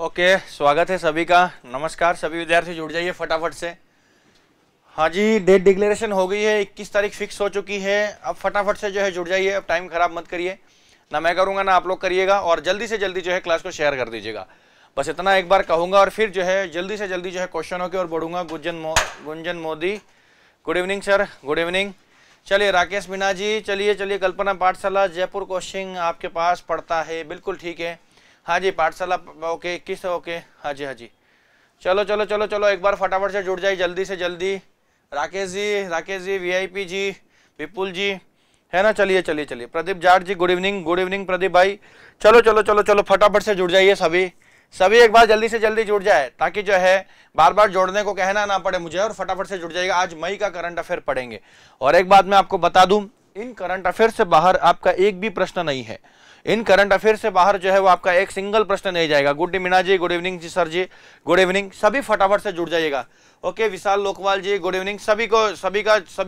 Okay, स्वागत है सभी का। नमस्कार, सभी विद्यार्थी जुड़ जाइए फटाफट से। हाँ जी, डेट डिक्लेरेशन हो गई है, 21 तारीख फिक्स हो चुकी है। अब फटाफट से जो है जुड़ जाइए, अब टाइम खराब मत करिए, ना मैं करूँगा ना आप लोग करिएगा। और जल्दी से जल्दी जो है क्लास को शेयर कर दीजिएगा, बस इतना एक बार कहूँगा। और फिर जो है जल्दी से जल्दी जो है क्वेश्चनों की ओर बढ़ूँगा। Gunjan Modi, good evening sir, good evening. चलिए राकेश मीणा जी, चलिए चलिए। कल्पना पाठशाला जयपुर कोचिंग आपके पास पड़ता है, बिल्कुल ठीक है। हाँ जी, पाठशाला ओके, 21 ओके। हाँ जी, हाँ जी, चलो चलो चलो चलो, एक बार फटाफट से जुड़ जाइए जल्दी से जल्दी। राकेश जी, राकेश जी, वीआईपी जी, विपुल जी, है ना। चलिए चलिए चलिए। Pradeep Jat ji, good evening, good evening Pradeep भाई। चलो चलो चलो चलो, फटाफट से जुड़ जाइए सभी सभी, एक बार जल्दी से जल्दी जुड़ जाए, ताकि जो है बार बार जोड़ने को कहना ना पड़े मुझे। और फटाफट से जुड़ जाइएगा। आज मई का करंट अफेयर पढ़ेंगे। और एक बात मैं आपको बता दूं, इन करंट अफेयर से बाहर आपका एक भी प्रश्न नहीं है। इन करंट अफेयर से बाहर जो है वो आपका एक सिंगल प्रश्न नहीं जाएगा। Good Meena ji, good evening जी, सर जी गुड इवनिंग। सभी फटाफट से जुड़ जाइएगा। Okay, Vishal Lokwal ji, good evening. सभी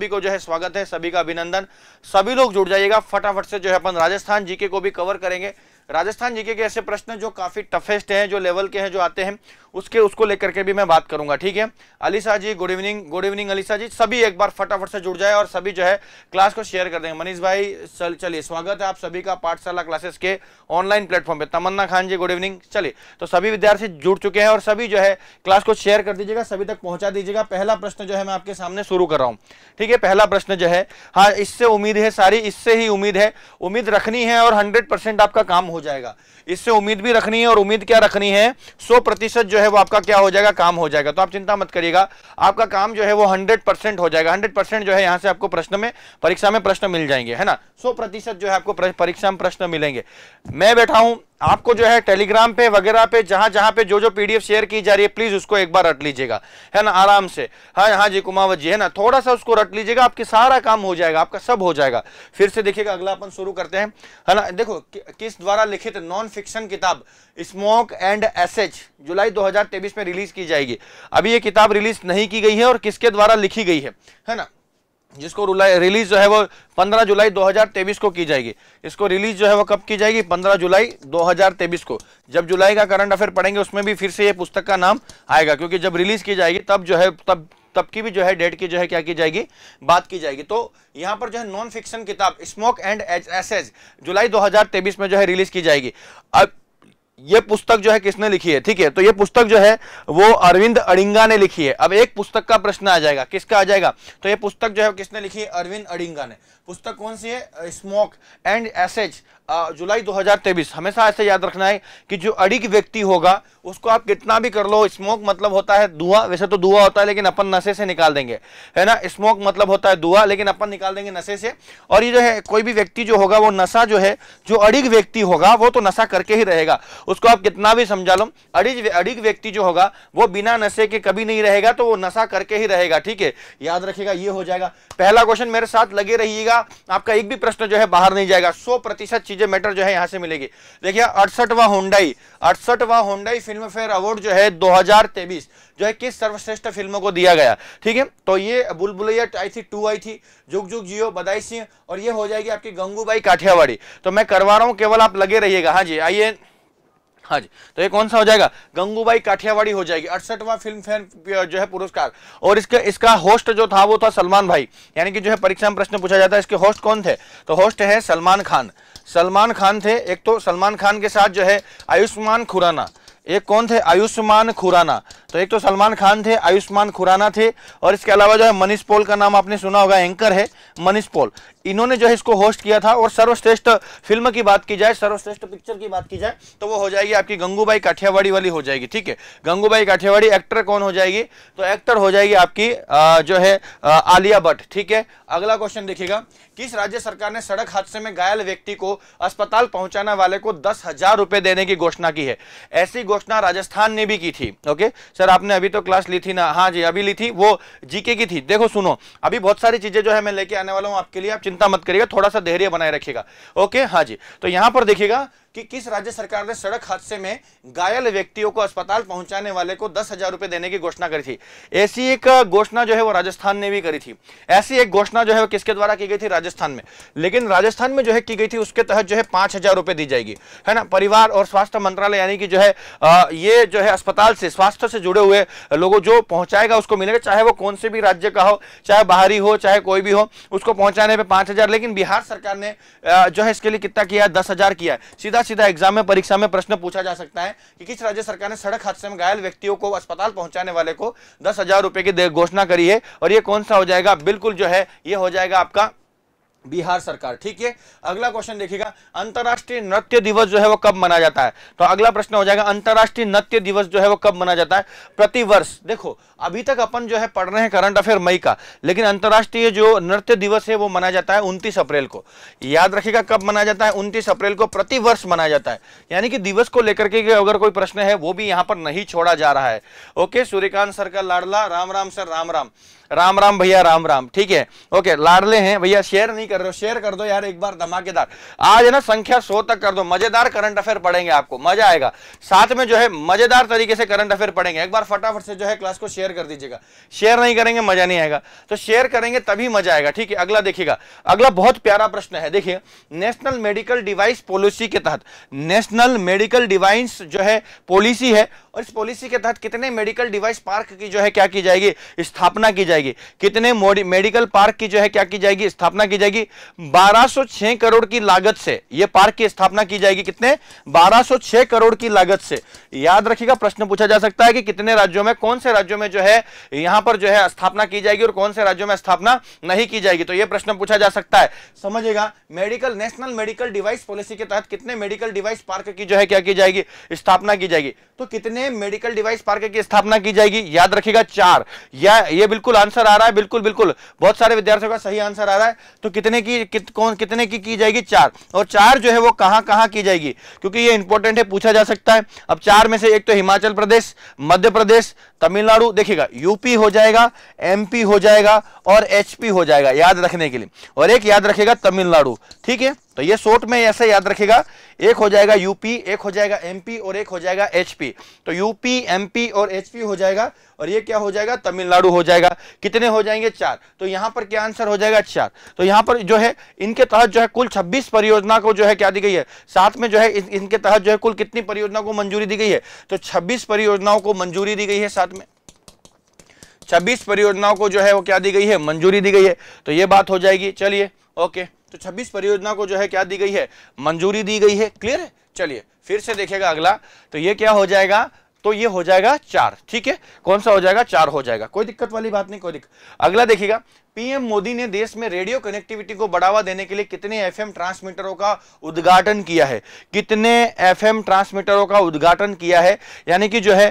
को जो है स्वागत है, सभी का अभिनंदन। सभी लोग जुड़ जाइएगा फटाफट से। जो है अपन राजस्थान जीके को भी कवर करेंगे। राजस्थान जीके के ऐसे प्रश्न जो काफी टफेस्ट हैं, जो लेवल के हैं, जो आते हैं, उसको लेकर के भी मैं बात करूंगा, ठीक है। Alyssa ji, good evening, good evening Alyssa ji. सभी एक बार फटाफट से जुड़ जाए और सभी जो है क्लास को शेयर कर देंगे। मनीष भाई, चलिए स्वागत है आप सभी का पाठशाला क्लासेस के ऑनलाइन प्लेटफॉर्म पे। Tamanna Khan ji, good evening. चलिए, तो सभी विद्यार्थी जुड़ चुके हैं और सभी जो है क्लास को शेयर कर दीजिएगा, सभी तक पहुंचा दीजिएगा। पहला प्रश्न जो है मैं आपके सामने शुरू कर रहा हूँ, ठीक है। पहला प्रश्न जो है, हाँ, इससे उम्मीद है सारी, इससे ही उम्मीद है, उम्मीद रखनी है और 100% आपका काम हो जाएगा। इससे उम्मीद भी रखनी है और उम्मीद क्या रखनी है, 100% जो है वो आपका क्या हो जाएगा, काम हो जाएगा। तो आप चिंता मत करिएगा, आपका काम जो है वो 100% हो जाएगा। 100% जो है यहाँ से आपको प्रश्न में, परीक्षा में प्रश्न मिल जाएंगे, है ना। 100% जो है आपको परीक्षा में प्रश्न मिलेंगे। मैं बैठा हूं, आपको जो है टेलीग्राम पे वगैरह पे जहां जहां पे जो पीडीएफ शेयर की जा रही है, प्लीज उसको एक बार रट लीजिएगा, है ना, आराम से। हाँ हाँ जी कुमावत जी, है ना, थोड़ा सा उसको रट लीजिएगा, आपके सारा काम हो जाएगा, आपका सब हो जाएगा। फिर से देखिएगा, अगला अपन शुरू करते हैं, है ना। देखो, किस द्वारा लिखित नॉन फिक्शन किताब स्मोक एंड एसेज जुलाई 2023 में रिलीज की जाएगी। अभी ये किताब रिलीज नहीं की गई है और किसके द्वारा लिखी गई है ना, जिसको रिलीज जो है वो 15 जुलाई 2023 को की जाएगी। इसको रिलीज जो है वो कब की जाएगी, 15 जुलाई 2023 को। जब जुलाई का करंट अफेयर पढ़ेंगे उसमें भी फिर से ये पुस्तक का नाम आएगा, क्योंकि जब रिलीज की जाएगी तब जो है तब की भी जो है डेट की जो है क्या की जाएगी, बात की जाएगी। तो यहाँ पर जो है नॉन फिक्शन किताब स्मोक एंड एसेज जुलाई 2023 में जो है रिलीज की जाएगी। अब ये पुस्तक जो है किसने लिखी है, ठीक है, तो ये पुस्तक जो है वो अरविंद अडिंगा ने लिखी है। अब एक पुस्तक का प्रश्न आ जाएगा, किसका आ जाएगा, तो ये पुस्तक जो है किसने लिखी है, अरविंद अडिंगा ने। पुस्तक कौन सी है, स्मोक एंड एसेज जुलाई 2023। हमेशा ऐसे याद रखना है कि जो अडिग व्यक्ति होगा उसको आप कितना भी कर लो, स्मोक मतलब होता है धुआं, वैसे तो धुआं होता है लेकिन अपन नशे से निकाल देंगे, है ना। स्मोक मतलब होता है धुआं, लेकिन अपन निकाल देंगे नशे से। और ये जो है कोई भी व्यक्ति जो होगा वो नशा जो है, जो अडिग व्यक्ति होगा वो तो नशा करके ही रहेगा, उसको आप कितना भी समझा लो। अडिग व्यक्ति जो होगा वो बिना नशे के कभी नहीं रहेगा, तो वो नशा करके ही रहेगा, ठीक है, याद रखिएगा। ये हो जाएगा पहला क्वेश्चन, मेरे साथ लगे रहिएगा, आपका एक भी प्रश्न जो है बाहर नहीं जाएगा। 100% चीजें मैटर जो है यहाँ से मिलेगी। देखिए, 68वां होंडाई फिल्म फेयर अवार्ड जो है 2023 जो है किस सर्वश्रेष्ठ फिल्मों को दिया गया, ठीक है। तो ये बुलबुलैया आई थी, 2 आई थी, जुग जुग जियो, बधाई सिंह, और ये हो जाएगी आपकी गंगूबाई काठियावाड़ी। तो मैं करवा रहा हूँ, केवल आप लगे रहिएगा। हाँ जी, आइए, हाँ जी, तो ये कौन सा हो जाएगा, गंगूबाई काठियावाड़ी हो जाएगी, 68वां फिल्म फेयर जो है पुरस्कार। और इसका होस्ट जो था वो था सलमान भाई, यानी कि जो है परीक्षा में प्रश्न पूछा जाता है इसके होस्ट कौन थे, तो होस्ट है सलमान खान थे। एक तो सलमान खान के साथ जो है आयुष्मान खुराना, एक कौन थे, आयुष्मान खुराना। तो एक तो सलमान खान थे, आयुष्मान खुराना थे, और इसके अलावा जो है मनीष पॉल का नाम आपने सुना होगा, एंकर है मनीष पॉल, इन्होंने जो है इसको होस्ट किया था। और सर्वश्रेष्ठ फिल्म की बात की जाए, सर्वश्रेष्ठ पिक्चर की बात की जाए, तो वो हो जाएगी आपकी गंगूबाई काठियावाड़ी वाली हो जाएगी, ठीक है, गंगूबाई काठियावाड़ी। एक्टर कौन हो जाएगी, तो एक्टर हो जाएगी आपकी जो है आलिया भट्ट, ठीक है। अगला क्वेश्चन देखिएगा, किस राज्य सरकार ने सड़क हादसे में घायल व्यक्ति को अस्पताल पहुंचाने वाले को 10,000 रुपए देने की घोषणा की है। ऐसी घोषणा राजस्थान ने भी की थी। ओके सर, आपने अभी तो क्लास ली थी ना, हाँ जी अभी ली थी, वो जीके की थी। देखो सुनो, अभी बहुत सारी चीजें जो है मैं लेके आने वाला हूँ आपके लिए, आप चिंता मत करिएगा, थोड़ा सा धैर्य बनाए रखिएगा, ओके। हाँ जी, तो यहाँ पर देखिएगा कि किस राज्य सरकार ने सड़क हादसे में घायल व्यक्तियों को अस्पताल पहुंचाने वाले को 10,000 रुपए देने की घोषणा करी थी। ऐसी एक घोषणा जो है वो राजस्थान ने भी करी थी। ऐसी एक घोषणा जो है वो किसके द्वारा की गई थी? राजस्थान में। लेकिन राजस्थान में जो है की गई थी उसके तहत जो है 5,000 रुपए दी जाएगी, है ना। परिवार और स्वास्थ्य मंत्रालय यानी कि जो है ये जो है अस्पताल से स्वास्थ्य से जुड़े हुए लोगों जो पहुंचाएगा उसको मिलेगा, चाहे वो कौन से भी राज्य का हो, चाहे बाहरी हो, चाहे कोई भी हो, उसको पहुंचाने पे 5,000। लेकिन बिहार सरकार ने जो है इसके लिए कितना किया? 10,000 किया। सीधा सीधा एग्जाम में परीक्षा में प्रश्न पूछा जा सकता है कि किस राज्य सरकार ने सड़क हादसे में घायल व्यक्तियों को अस्पताल पहुंचाने वाले को 10,000 रुपए की घोषणा करी है, और ये कौन सा हो जाएगा? बिल्कुल जो है ये हो जाएगा आपका बिहार सरकार। ठीक है, अगला क्वेश्चन देखिएगा, अंतर्राष्ट्रीय नृत्य दिवस जो है वो कब मनाया जाता है? तो अगला प्रश्न हो जाएगा अंतर्राष्ट्रीय नृत्य दिवस जो है वो कब मनाया जाता है? प्रतिवर्ष। देखो अभी तक अपन जो है पढ़ रहे हैं करंट अफेयर मई का, लेकिन अंतर्राष्ट्रीय जो नृत्य दिवस है वो मनाया जाता है 29 अप्रैल को। याद रखिएगा कब मनाया जाता है? 29 अप्रैल को प्रतिवर्ष मनाया जाता है। यानी कि दिवस को लेकर के अगर कोई प्रश्न है वो भी यहाँ पर नहीं छोड़ा जा रहा है। ओके, सूर्यकांत सर का लाडला, राम राम सर, राम राम, राम राम भैया, राम राम। ठीक है, ओके, लाडले हैं भैया, शेयर नहीं कर रहे हो, शेयर कर दो यार एक बार धमाकेदार, आज है ना संख्या 100 तक कर दो। मजेदार करंट अफेयर पढ़ेंगे, आपको मजा आएगा, साथ में जो है मजेदार तरीके से करंट अफेयर पढ़ेंगे। एक बार फटाफट से जो है क्लास को शेयर कर दीजिएगा, शेयर नहीं करेंगे मजा नहीं आएगा, तो शेयर करेंगे तभी मजा आएगा। ठीक है, अगला देखिएगा, अगला बहुत प्यारा प्रश्न है। देखिए, नेशनल मेडिकल डिवाइस पॉलिसी के तहत, नेशनल मेडिकल डिवाइस जो है पॉलिसी है, और इस पॉलिसी के तहत कितने मेडिकल डिवाइस पार्क की जो है क्या की जाएगी? स्थापना की जाएगी। कितने मेडिकल पार्क की जो है क्या की जाएगी? स्थापना की जाएगी। 1206 करोड़ की लागत से यह पार्क की स्थापना की जाएगी। कितने? 1206 करोड़ की लागत से। याद रखिएगा प्रश्न पूछा जा सकता है कि कितने राज्यों में, कौन से राज्यों में जो है यहां पर जो है स्थापना की जाएगी और कौन से राज्यों में स्थापना नहीं की जाएगी, तो यह प्रश्न पूछा जा सकता है। समझिएगा, medical national medical device policy के तहत कितने मेडिकल डिवाइस पार्क की जो है क्या की जाएगी? स्थापना की जाएगी। तो कितने मेडिकल डिवाइस पार्क की स्थापना की जाएगी? याद रखिएगा 4। या ये बिल्कुल आंसर आ रहा है, बिल्कुल बिल्कुल बहुत सारे विद्यार्थियों का सही आंसर आ रहा है। तो कितने की कितने की जाएगी? 4। और 4 जो है वो कहां की जाएगी? क्योंकि ये इंपॉर्टेंट है, पूछा जा सकता है। अब 4 में से एक तो हिमाचल प्रदेश, मध्य प्रदेश, तमिलनाडु, देखिएगा यूपी हो जाएगा, एमपी हो जाएगा और एचपी हो जाएगा, याद रखने के लिए। और एक याद रखेगा तमिलनाडु। ठीक है, तो ये शॉर्ट में ऐसे याद रखेगा, एक हो जाएगा यूपी, एक हो जाएगा एमपी और एक हो जाएगा एचपी। तो यूपी, एमपी और एचपी हो जाएगा, और ये क्या हो जाएगा? तमिलनाडु हो जाएगा। कितने हो जाएंगे? 4। तो यहां पर क्या आंसर हो जाएगा? 4। तो यहां पर जो है इनके तहत जो है कुल 26 परियोजना को जो है क्या दी गई है, साथ में जो है इनके तहत जो है कुल कितनी परियोजना को मंजूरी दी गई है? तो 26 परियोजनाओं को मंजूरी दी गई है, साथ में 26 परियोजनाओं को जो है वो क्या दी गई है? मंजूरी दी गई है। तो ये बात हो जाएगी। चलिए ओके, तो 26 परियोजना को जो है क्या दी गई है? मंजूरी दी गई है। क्लियर है? चलिए फिर से देखेगा अगला, तो ये क्या हो जाएगा? तो ये हो जाएगा 4। ठीक है, कौन सा हो जाएगा? 4 हो जाएगा, कोई दिक्कत वाली बात नहीं, कोई दिक्कत। अगला देखिएगा, पीएम मोदी ने देश में रेडियो कनेक्टिविटी को बढ़ावा देने के लिए कितने एफएम ट्रांसमीटरों का उद्घाटन किया है? कितने एफएम ट्रांसमीटरों का उद्घाटन किया है? यानी कि जो है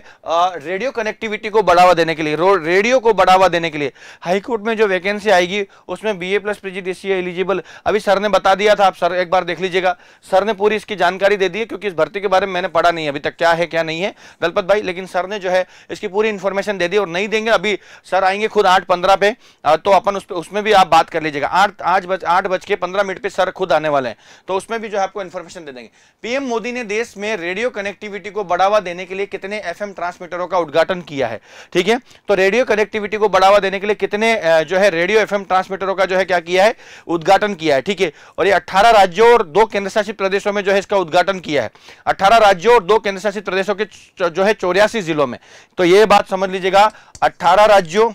रेडियो कनेक्टिविटी को बढ़ावा देने के लिए, रेडियो को बढ़ावा देने के लिए हाईकोर्ट में जो वैकेंसी आएगी उसमें BA+PGDCA एलिजिबल। अभी सर ने बता दिया था, आप सर एक बार देख लीजिएगा, सर ने पूरी इसकी जानकारी दे दी है, क्योंकि इस भर्ती के बारे में मैंने पढ़ा नहीं अभी तक, क्या है क्या नहीं है दलपत भाई, लेकिन सर ने जो है इसकी पूरी इंफॉर्मेशन दे दी। और नहीं देंगे, अभी सर आएंगे खुद 8:15 पे, तो अपन उसमें भी आप बात कर लीजिएगा। 8:15 पे सर खुद आने वाले हैं, तो उसमें भी जो है आपको इंफॉर्मेशन दे देंगे। पीएम मोदी ने देश में रेडियो कनेक्टिविटी को बढ़ावा देने के लिए कितने एफएम ट्रांसमीटरों का उद्घाटन किया है? ठीक है, तो रेडियो कनेक्टिविटी को बढ़ावा देने के लिए कितने जो है रेडियो एफएम ट्रांसमीटरों का जो है क्या किया है? उद्घाटन किया है। ठीक है, और ये 18 राज्यों और 2 केंद्रशासित प्रदेशों में जो है इसका उद्घाटन किया है। 18 राज्यों और 2 केंद्रशासित प्रदेशों के जो है 84 जिलों में। तो ये बात समझ लीजिएगा, 18 राज्यों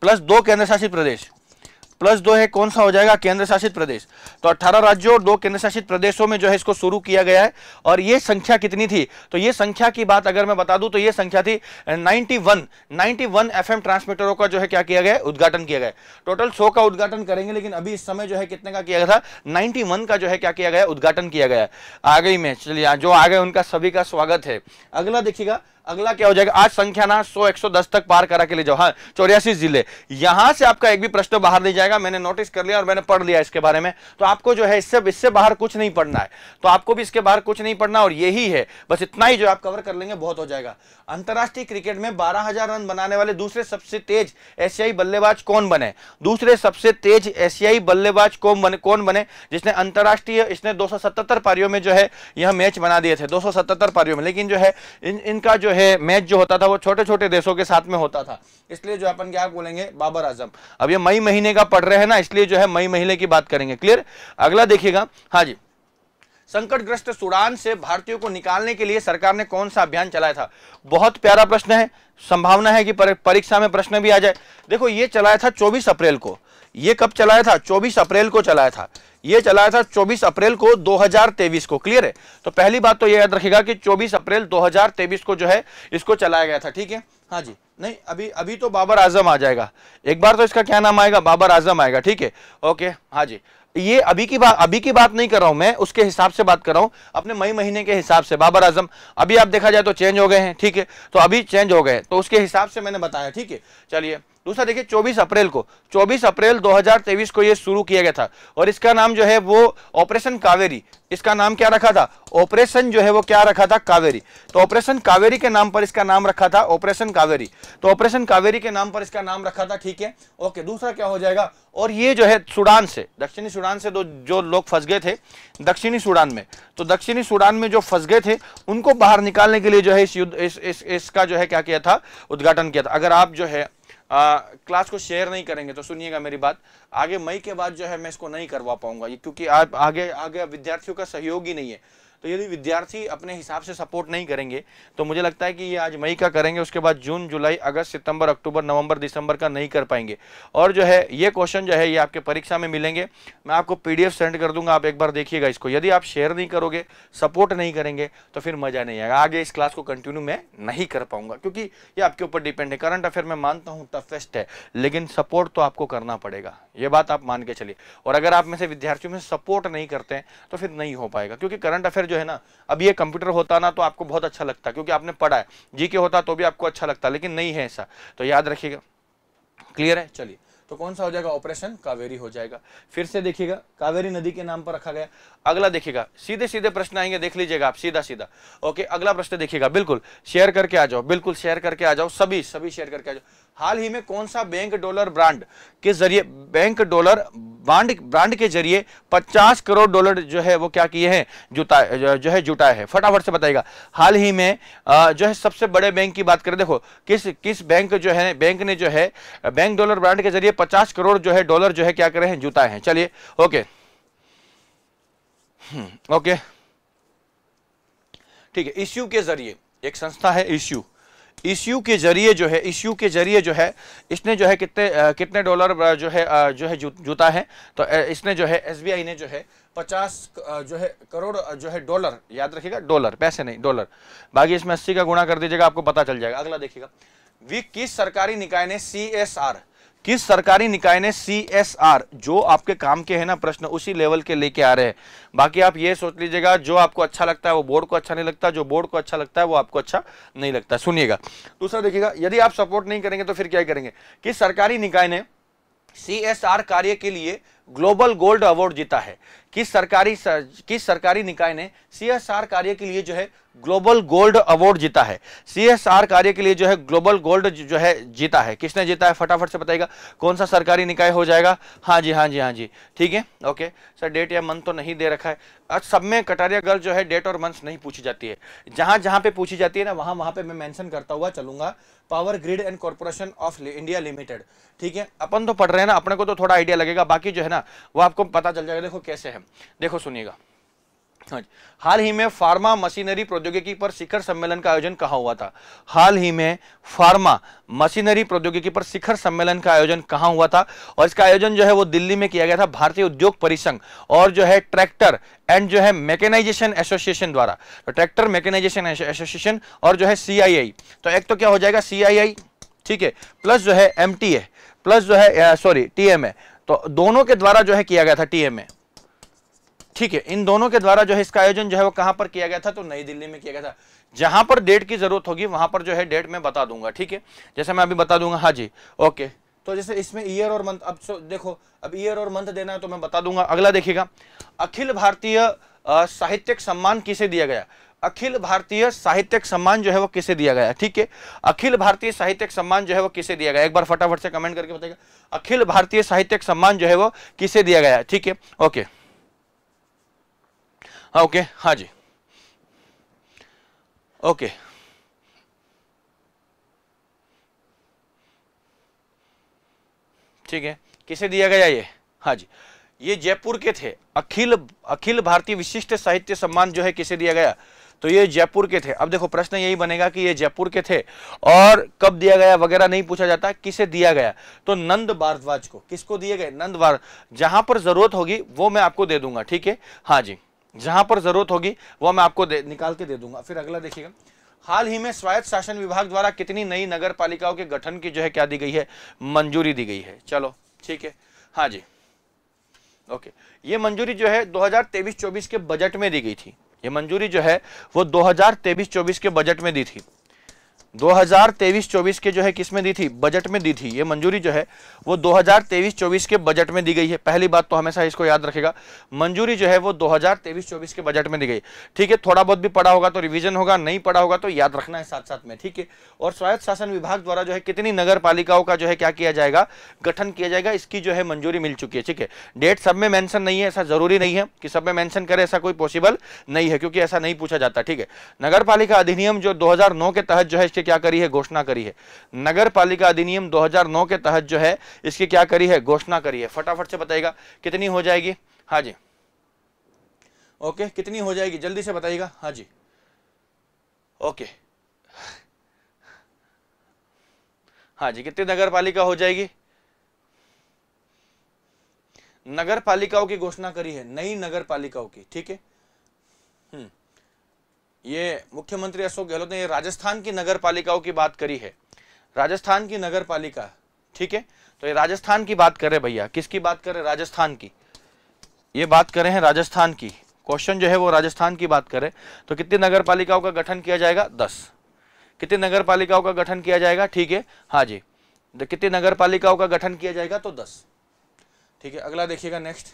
प्लस 2 केंद्रशासित प्रदेश, प्लस 2 है कौन सा हो जाएगा? केंद्रशासित प्रदेश। तो 18 राज्यों और 2 केंद्रशासित प्रदेशों में जो है इसको शुरू किया गया है। और ये संख्या कितनी थी? तो ये संख्या की बात अगर मैं बता दूं तो ये संख्या थी 91 एफएम ट्रांसमीटरों का जो है क्या किया गया? उद्घाटन किया गया। टोटल 100 का उद्घाटन करेंगे, लेकिन अभी इस समय जो है कितने का किया गया था? 91 का जो है क्या किया गया? उद्घाटन किया गया। आ गई मैं, चलिए जो आ गए उनका सभी का स्वागत है। अगला देखिएगा, अगला क्या हो जाएगा, आज संख्या ना 100 110 तक पार करा के ले जाओ। हाँ 84 जिले, यहां से आपका एक भी प्रश्न बाहर नहीं जाएगा, मैंने नोटिस कर लिया और मैंने पढ़ लिया इसके बारे में। तो आपको जो है इससे बाहर कुछ नहीं पढ़ना है, तो आपको भी इसके बाहर कुछ नहीं पढ़ना और यही है, बस इतना ही जो आप कवर कर लेंगे बहुत हो जाएगा। अंतर्राष्ट्रीय क्रिकेट में 12,000 रन बनाने वाले दूसरे सबसे तेज एशियाई बल्लेबाज कौन बने, दूसरे सबसे तेज एशियाई बल्लेबाज कौन बने जिसने अंतर्राष्ट्रीय, इसने 277 पारियों में जो है यह मैच बना दिए थे, 277 पारियों में। लेकिन जो है इनका जो है मैच जो होता था वो छोटे छोटे देशों के साथ में होता था, इसलिए जो अपन क्या बोलेंगे बाबर आजम। अब ये मई महीने का पढ़ रहे हैं ना, इसलिए जो है मई महीने की बात करेंगे, क्लियर। अगला देखिएगा, हाँ जी, संकटग्रस्त सूडान से भारतीयों को निकालने के लिए सरकार ने कौन सा अभियान चलाया था। बहुत प्यारा प्रश्न है, संभावना है कि परीक्षा में प्रश्न भी आ जाए। देखो ये चलाया था 24 अप्रैल को, ये कब चलाया था, 24 अप्रैल को चलाया था, ये चलाया था 24 अप्रैल को 2023 को, क्लियर है। तो पहली बात तो ये याद रखेगा कि 24 अप्रैल 2023 को जो है इसको चलाया गया था, ठीक है। हाँ जी, नहीं अभी अभी तो बाबर आजम आ जाएगा, एक बार तो इसका क्या नाम आएगा, बाबर आजम आएगा, ठीक है, ओके। हाँ जी, ये अभी की बात नहीं कर रहा हूं मैं, उसके हिसाब से बात कर रहा हूं अपने मई महीने के हिसाब से। बाबर आजम अभी आप देखा जाए तो चेंज हो गए हैं, ठीक है, तो अभी चेंज हो गए, तो उसके हिसाब से मैंने बताया, ठीक है। चलिए दूसरा देखिए, 24 अप्रैल को, 24 अप्रैल 2023 को ये शुरू किया गया था और इसका नाम जो है वो ऑपरेशन कावेरी, इसका नाम क्या रखा था, ऑपरेशन जो है वो क्या रखा था, कावेरी। तो ऑपरेशन कावेरी के नाम पर इसका नाम रखा था, ऑपरेशन कावेरी, तो ऑपरेशन कावेरी के नाम पर इसका नाम रखा था, ठीक है, ओके। दूसरा क्या हो जाएगा, और ये जो है सूडान से, दक्षिणी सूडान से जो लोग फंस गए थे दक्षिणी सूडान में, तो दक्षिणी सूडान में जो फंस गए थे उनको बाहर निकालने के लिए जो है इस युद्ध इसका जो है क्या किया था, उद्घाटन किया था। अगर आप जो है क्लास को शेयर नहीं करेंगे तो सुनिएगा मेरी बात, आगे मई के बाद जो है मैं इसको नहीं करवा पाऊंगा, क्योंकि आप आगे विद्यार्थियों का सहयोग ही नहीं है। तो यदि विद्यार्थी अपने हिसाब से सपोर्ट नहीं करेंगे तो मुझे लगता है कि ये आज मई का करेंगे, उसके बाद जून जुलाई अगस्त सितंबर अक्टूबर नवंबर दिसंबर का नहीं कर पाएंगे। और जो है ये क्वेश्चन जो है ये आपके परीक्षा में मिलेंगे, मैं आपको PDF सेंड कर दूंगा, आप एक बार देखिएगा इसको। यदि आप शेयर नहीं करोगे, सपोर्ट नहीं करेंगे तो फिर मज़ा नहीं आएगा, आगे इस क्लास को कंटिन्यू मैं नहीं कर पाऊंगा, क्योंकि ये आपके ऊपर डिपेंड है। करंट अफेयर मैं मानता हूँ टफेस्ट है, लेकिन सपोर्ट तो आपको करना पड़ेगा, ये बात आप मान के चलिए। और अगर आप में से विद्यार्थियों में सपोर्ट नहीं करते हैं तो फिर नहीं हो पाएगा, क्योंकि करंट अफेयर जो है ना, अब ये कंप्यूटर होता ना तो आपको बहुत अच्छा लगता, क्योंकि आपने पढ़ा है, जीके होता तो भी आपको अच्छा लगता, लेकिन नहीं है ऐसा, तो याद रखिएगा, क्लियर है। चलिए तो कौन सा हो जाएगा, ऑपरेशन कावेरी हो जाएगा। फिर से देखिएगा, कावेरी नदी के नाम पर रखा गया। अगला देखिएगा, सीधे सीधे प्रश्न आएंगे, देख लीजिएगा आप सीधा सीधा, ओके। अगला प्रश्न देखिएगा, बिल्कुल शेयर करके आ जाओ, बिल्कुल शेयर करके आ जाओ, सभी शेयर करके आ जाओ। हाल ही में कौन सा बैंक डॉलर ब्रांड के जरिए 50 करोड़ डॉलर जो है वो क्या किए हैं, जुटाए हैं, फटाफट से बताइएगा। हाल ही में जो है सबसे बड़े बैंक की बात करें, देखो किस बैंक जो है, बैंक ने जो है बैंक डॉलर ब्रांड के जरिए 50 करोड़ जो है डॉलर जो है क्या करे हैं, जुटाए हैं। चलिए ओके ओके ठीक है। इश्यू के जरिए, एक संस्था है इश्यू के जरिए जो है, इश्यू के जरिए जो है इसने जो है कितने डॉलर जो है जुटा है, तो इसने जो है SBI ने जो है 50 जो है करोड़ जो है डॉलर, याद रखिएगा डॉलर, पैसे नहीं डॉलर, बाकी इसमें 80 का गुणा कर दीजिएगा, आपको पता चल जाएगा। अगला देखिएगा, किस सरकारी निकाय ने CSR जो आपके काम के है ना प्रश्न, उसी लेवल के लेके आ रहे हैं। बाकी आप ये सोच लीजिएगा, जो आपको अच्छा लगता है वो बोर्ड को अच्छा नहीं लगता, जो बोर्ड को अच्छा लगता है वो आपको अच्छा नहीं लगता, सुनिएगा। दूसरा देखिएगा, यदि आप सपोर्ट नहीं करेंगे तो फिर क्या करेंगे, किस सरकारी निकाय ने CSR कार्य के लिए ग्लोबल गोल्ड अवार्ड जीता है। किस सरकारी निकाय ने CSR कार्य के लिए जो है ग्लोबल गोल्ड अवार्ड जीता है, CSR कार्य के लिए जो है ग्लोबल गोल्ड जो है जीता है, किसने जीता है, फटाफट से बताइएगा कौन सा सरकारी निकाय हो जाएगा। हाँ जी ठीक है ओके। सर डेट या मंथ तो नहीं दे रखा है, आज सब में कटारिया गर्ल जो है डेट और मंथ नहीं पूछी जाती है, जहाँ पे पूछी जाती है ना वहाँ पे मैं मेंशन करता हुआ चलूंगा। Power grid and corporation of India limited, ठीक है, अपन तो पढ़ रहे हैं ना, अपने को तो थोड़ा आइडिया लगेगा, बाकी जो है ना वो आपको पता चल जाएगा। देखो कैसे है, देखो सुनिएगा, हाल ही में फार्मा मशीनरी प्रौद्योगिकी पर शिखर सम्मेलन का आयोजन कहाँ हुआ था। हाल ही में फार्मा मशीनरी प्रौद्योगिकी पर शिखर सम्मेलन का आयोजन कहाँ हुआ था, और इसका आयोजन जो है वो दिल्ली में किया गया था भारतीय उद्योग परिसंघ और जो है ट्रैक्टर एंड जो है मैकेनाइजेशन एसोसिएशन द्वारा, तो ट्रैक्टर मैकेनाइजेशन एसोसिएशन और जो है CII, तो एक तो क्या हो जाएगा CII, ठीक है, प्लस जो है MTA प्लस जो है TMA, तो दोनों के द्वारा जो है किया गया था, TMA ठीक है, इन दोनों के द्वारा जो है इसका आयोजन जो है वो कहां पर किया गया था, तो नई दिल्ली में किया गया था। जहां पर डेट की जरूरत होगी वहां पर जो है डेट मैं बता दूंगा, ठीक है, जैसे मैं अभी बता दूंगा। हाँ जी, ओके। तो जैसे इसमें ईयर और मंथ, अब देखो अब ईयर और मंथ देना है तो मैं बता दूंगा। अगला देखिएगा, अखिल भारतीय साहित्यिक सम्मान किसे दिया गया। अखिल भारतीय साहित्यिक सम्मान जो है वो किसे दिया गया, ठीक है। अखिल भारतीय साहित्यिक सम्मान जो है वो किसे दिया गया, एक बार फटाफट से कमेंट करके बताइएगा, अखिल भारतीय साहित्यिक सम्मान जो है वो किसे दिया गया, ठीक है, ओके। हाँ, ओके, हाँ जी, ओके, ठीक है, किसे दिया गया ये, हाँ जी, ये जयपुर के थे। अखिल भारतीय विशिष्ट साहित्य सम्मान जो है किसे दिया गया, तो ये जयपुर के थे। अब देखो प्रश्न यही बनेगा कि ये जयपुर के थे और कब दिया गया वगैरह नहीं पूछा जाता, किसे दिया गया, तो नंद भारद्वाज को। किसको दिए गए, नंद भारद्वाज। जहां पर जरूरत होगी वो मैं आपको दे दूंगा, ठीक है, हाँ जी, जहां पर जरूरत होगी वो मैं आपको निकाल के दे दूंगा। फिर अगला देखिएगा, हाल ही में स्वायत्त शासन विभाग द्वारा कितनी नई नगर पालिकाओं के गठन की जो है क्या दी गई है, मंजूरी दी गई है। चलो ठीक है, हाँ जी, ओके। ये मंजूरी जो है 2023-24 के बजट में दी गई थी। ये मंजूरी जो है वो 2023-24 के बजट में दी थी, 2023-24 के जो है किस में दी थी, बजट में दी थी। ये मंजूरी जो है वो 2023-24 के बजट में दी गई है। पहली बात तो हमेशा इसको याद रखेगा, मंजूरी जो है वो 2023-24 के बजट में दी गई, ठीक है। थोड़ा बहुत भी पढ़ा होगा तो रिवीजन होगा, नहीं पढ़ा होगा तो याद रखना है साथ साथ में, ठीक है। और स्वायत्त शासन विभाग द्वारा जो है कितनी नगर पालिकाओं का जो है क्या किया जाएगा, गठन किया जाएगा, इसकी जो है मंजूरी मिल चुकी है, ठीक है। डेट सब में मेंशन नहीं है, ऐसा जरूरी नहीं है कि सब में मेंशन करे, ऐसा कोई पॉसिबल नहीं है क्योंकि ऐसा नहीं पूछा जाता, ठीक है। नगर पालिका अधिनियम जो 2009 के तहत जो है क्या करी है, घोषणा करी है। नगर पालिका अधिनियम 2009 के तहत जो है इसकी क्या करी है, घोषणा करी है। फटाफट से बताइएगा कितनी हो जाएगी, हाँ जी, ओके, कितनी हो जाएगी जल्दी से बताइएगा, हाँ जी, ओके, हाँ जी, कितनी नगर पालिका हो जाएगी। नगर पालिकाओं की घोषणा करी है, नई नगर पालिकाओं की, ठीक है। ये मुख्यमंत्री अशोक गहलोत ने राजस्थान की नगर पालिकाओं की बात करी है, राजस्थान की नगर पालिका, ठीक है। तो ये राजस्थान की बात कर रहे भैया, किसकी बात कर रहे, राजस्थान की। ये बात कर रहे हैं राजस्थान की, क्वेश्चन जो है वो राजस्थान की बात कर रहे। तो कितनी नगर पालिकाओं का गठन किया जाएगा, 10। कितनी नगर पालिकाओं का गठन किया जाएगा, ठीक है, हाँ जी, कितनी नगर पालिकाओं का गठन किया जाएगा तो 10, ठीक है। अगला देखिएगा, नेक्स्ट,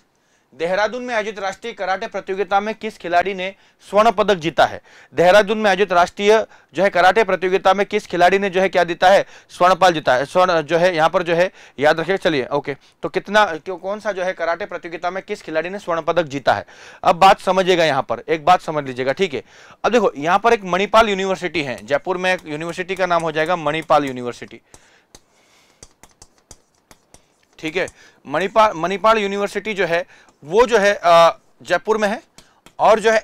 देहरादून में आयोजित राष्ट्रीय कराटे प्रतियोगिता में किस खिलाड़ी ने स्वर्ण पदक जीता है। देहरादून में आयोजित राष्ट्रीय जो है कराटे प्रतियोगिता में किस खिलाड़ी ने जो है क्या जीता है, स्वर्णपाल जीता है, स्वर्ण जो है यहाँ पर जो है याद रखिए। चलिए ओके, तो कितना कौन सा जो है कराटे प्रतियोगिता में किस खिलाड़ी ने स्वर्ण पदक जीता है। अब बात समझिएगा, यहाँ पर एक बात समझ लीजिएगा, ठीक है। अब देखो यहाँ पर एक मणिपाल यूनिवर्सिटी है, जयपुर में एक यूनिवर्सिटी का नाम हो जाएगा मणिपाल यूनिवर्सिटी, ठीक है। मणिपाल यूनिवर्सिटी जो है वो जो है जयपुर में है और जो है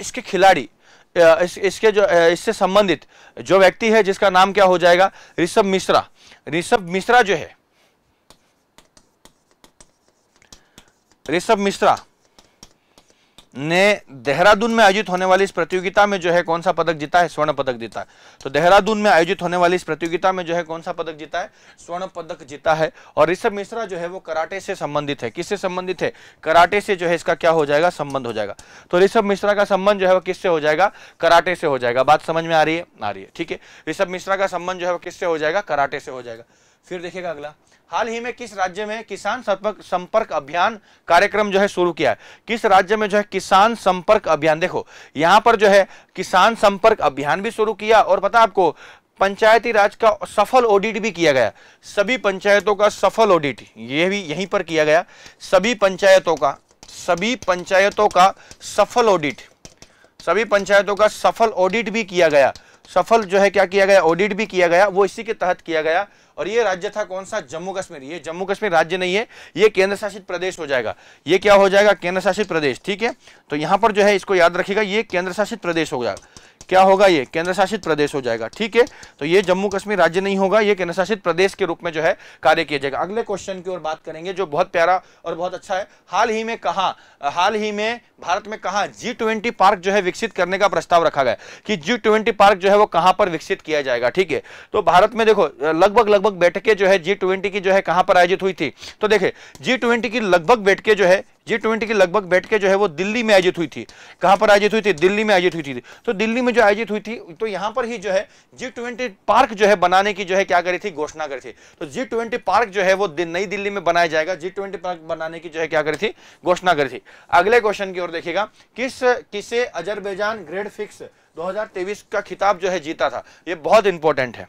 इसके खिलाड़ी इसके जो इससे संबंधित जो व्यक्ति है जिसका नाम क्या हो जाएगा, ऋषभ मिश्रा। ऋषभ मिश्रा जो है, ऋषभ मिश्रा ने देहरादून में आयोजित होने वाली इस प्रतियोगिता में जो है कौन सा पदक जीता है, स्वर्ण पदक जीता है। तो देहरादून में आयोजित होने वाली इस प्रतियोगिता में जो है कौन सा पदक जीता है, स्वर्ण पदक जीता है। और ऋषभ मिश्रा जो है वो कराटे से संबंधित है। किससे संबंधित है, कराटे से जो है इसका क्या हो जाएगा, संबंध हो जाएगा। तो ऋषभ मिश्रा का संबंध जो है वो किससे हो जाएगा, कराटे से हो जाएगा। बात समझ में आ रही है, आ रही है, ठीक है। ऋषभ मिश्रा का संबंध जो है वो किससे हो जाएगा, कराटे से हो जाएगा। फिर देखिएगा अगला, हाल ही में किस राज्य में किसान संपर्क अभियान कार्यक्रम जो है शुरू किया है। किस राज्य में जो है किसान संपर्क अभियान, देखो यहाँ पर जो है किसान संपर्क अभियान भी शुरू किया और पता आपको पंचायती राज का सफल ऑडिट भी किया गया। सभी पंचायतों का सफल ऑडिट ये भी यहीं पर किया गया। सभी पंचायतों का सफल ऑडिट, सभी पंचायतों का सफल ऑडिट भी किया गया। सफल जो है क्या किया गया, ऑडिट भी किया गया, वो इसी के तहत किया गया। और ये राज्य था कौन सा, जम्मू कश्मीर। ये जम्मू कश्मीर राज्य नहीं है, ये केंद्र शासित प्रदेश हो जाएगा। ये क्या हो जाएगा, केंद्र शासित प्रदेश, ठीक है। तो यहाँ पर जो है इसको याद रखिएगा, ये केंद्र शासित प्रदेश हो जाएगा। क्या होगा, ये केंद्र शासित प्रदेश हो जाएगा। ठीक है, तो ये जम्मू कश्मीर राज्य नहीं होगा, ये केंद्र शासित प्रदेश के रूप में जो है कार्य किया जाएगा। अगले क्वेश्चन की ओर बात करेंगे जो बहुत प्यारा और बहुत अच्छा है। हाल ही में भारत में कहां G20 पार्क जो है विकसित करने का प्रस्ताव रखा गया कि G20 पार्क जो है वो कहां पर विकसित किया जाएगा। ठीक है, तो भारत में देखो लगभग बैठकें जो है G20 की जो है कहां पर आयोजित हुई थी, तो देखे G20 की लगभग बैठकें जो है वो दिल्ली में आयोजित हुई थी। कहां पर आयोजित हुई थी? दिल्ली में आयोजित हुई थी। तो दिल्ली में जो आयोजित हुई थी, तो यहां पर ही जो है G20 पार्क जो है बनाने की जो है क्या करी थी, घोषणा करी थी। तो G20 पार्क जो है वो नई दिल्ली में बनाया जाएगा। G20 पार्क बनाने की जो है क्या करी थी, घोषणा करी थी। अगले क्वेश्चन की ओर देखिएगा, किसे अजरबैजान ग्रेड फिक्स 2023 का खिताब जो है जीता था। ये बहुत इंपॉर्टेंट है,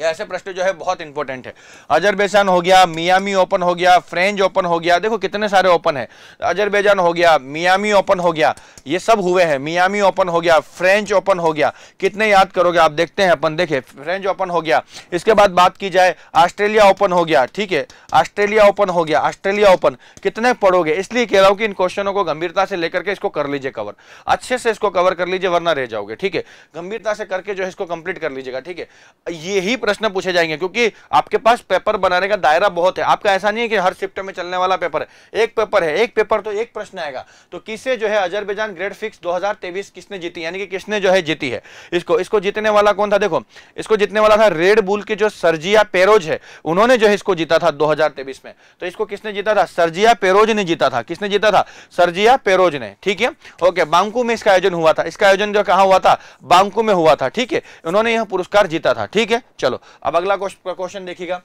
ये ऐसे प्रश्न जो है बहुत इंपॉर्टेंट है। अजरबैजान हो गया, मियामी ओपन हो गया, फ्रेंच ओपन हो गया, देखो कितने सारे ओपन है। अजरबैजान हो गया, मियामी ओपन हो गया, ये सब हुए हैं। मियामी ओपन हो गया, फ्रेंच ओपन हो गया, कितने याद करोगे आप, देखते हैं अपन। देखिए फ्रेंच ओपन हो गया, इसके बाद बात की जाए ऑस्ट्रेलिया ओपन हो गया। ठीक है, ऑस्ट्रेलिया ओपन हो गया, ऑस्ट्रेलिया ओपन कितने पढ़ोगे, इसलिए कह रहा हूँ कि इन क्वेश्चनों को गंभीरता से लेकर के इसको कर लीजिए कवर, अच्छे से इसको कवर कर लीजिए वरना रह जाओगे। ठीक है, गंभीरता से करके जो है इसको कंप्लीट कर लीजिएगा। ठीक है, यही प्रश्न पूछे जाएंगे क्योंकि आपके पास पेपर बनाने का दायरा बहुत है। आपका ऐसा नहीं है कि हर शिफ्ट में चलने वाला पेपर है, एक पेपर है, एक पेपर तो एक प्रश्न आएगा। तो किसे जो है अजरबैजान ग्रेड फिक्स 2023 किसने जीती, यानी कि किसने जो है जीती है। इसको जीतने वाला कौन था, देखो इसको जीतने वाला था रेड बुल के जो सर्जिया पेरोज है, उन्होंने जो है इसको जीता था 2023 में। तो इसको किसने जीता था, सर्जिया पेरोज ने जीता था। किसने जीता था, सर्जिया पेरोज ने। ठीक है, ओके, बांकू में इसका आयोजन हुआ था। इसका आयोजन जो कहां हुआ था, बांकू में हुआ था। ठीक है, उन्होंने यह पुरस्कार जीता था। ठीक है, चलो अब अगला क्वेश्चन देखिएगा।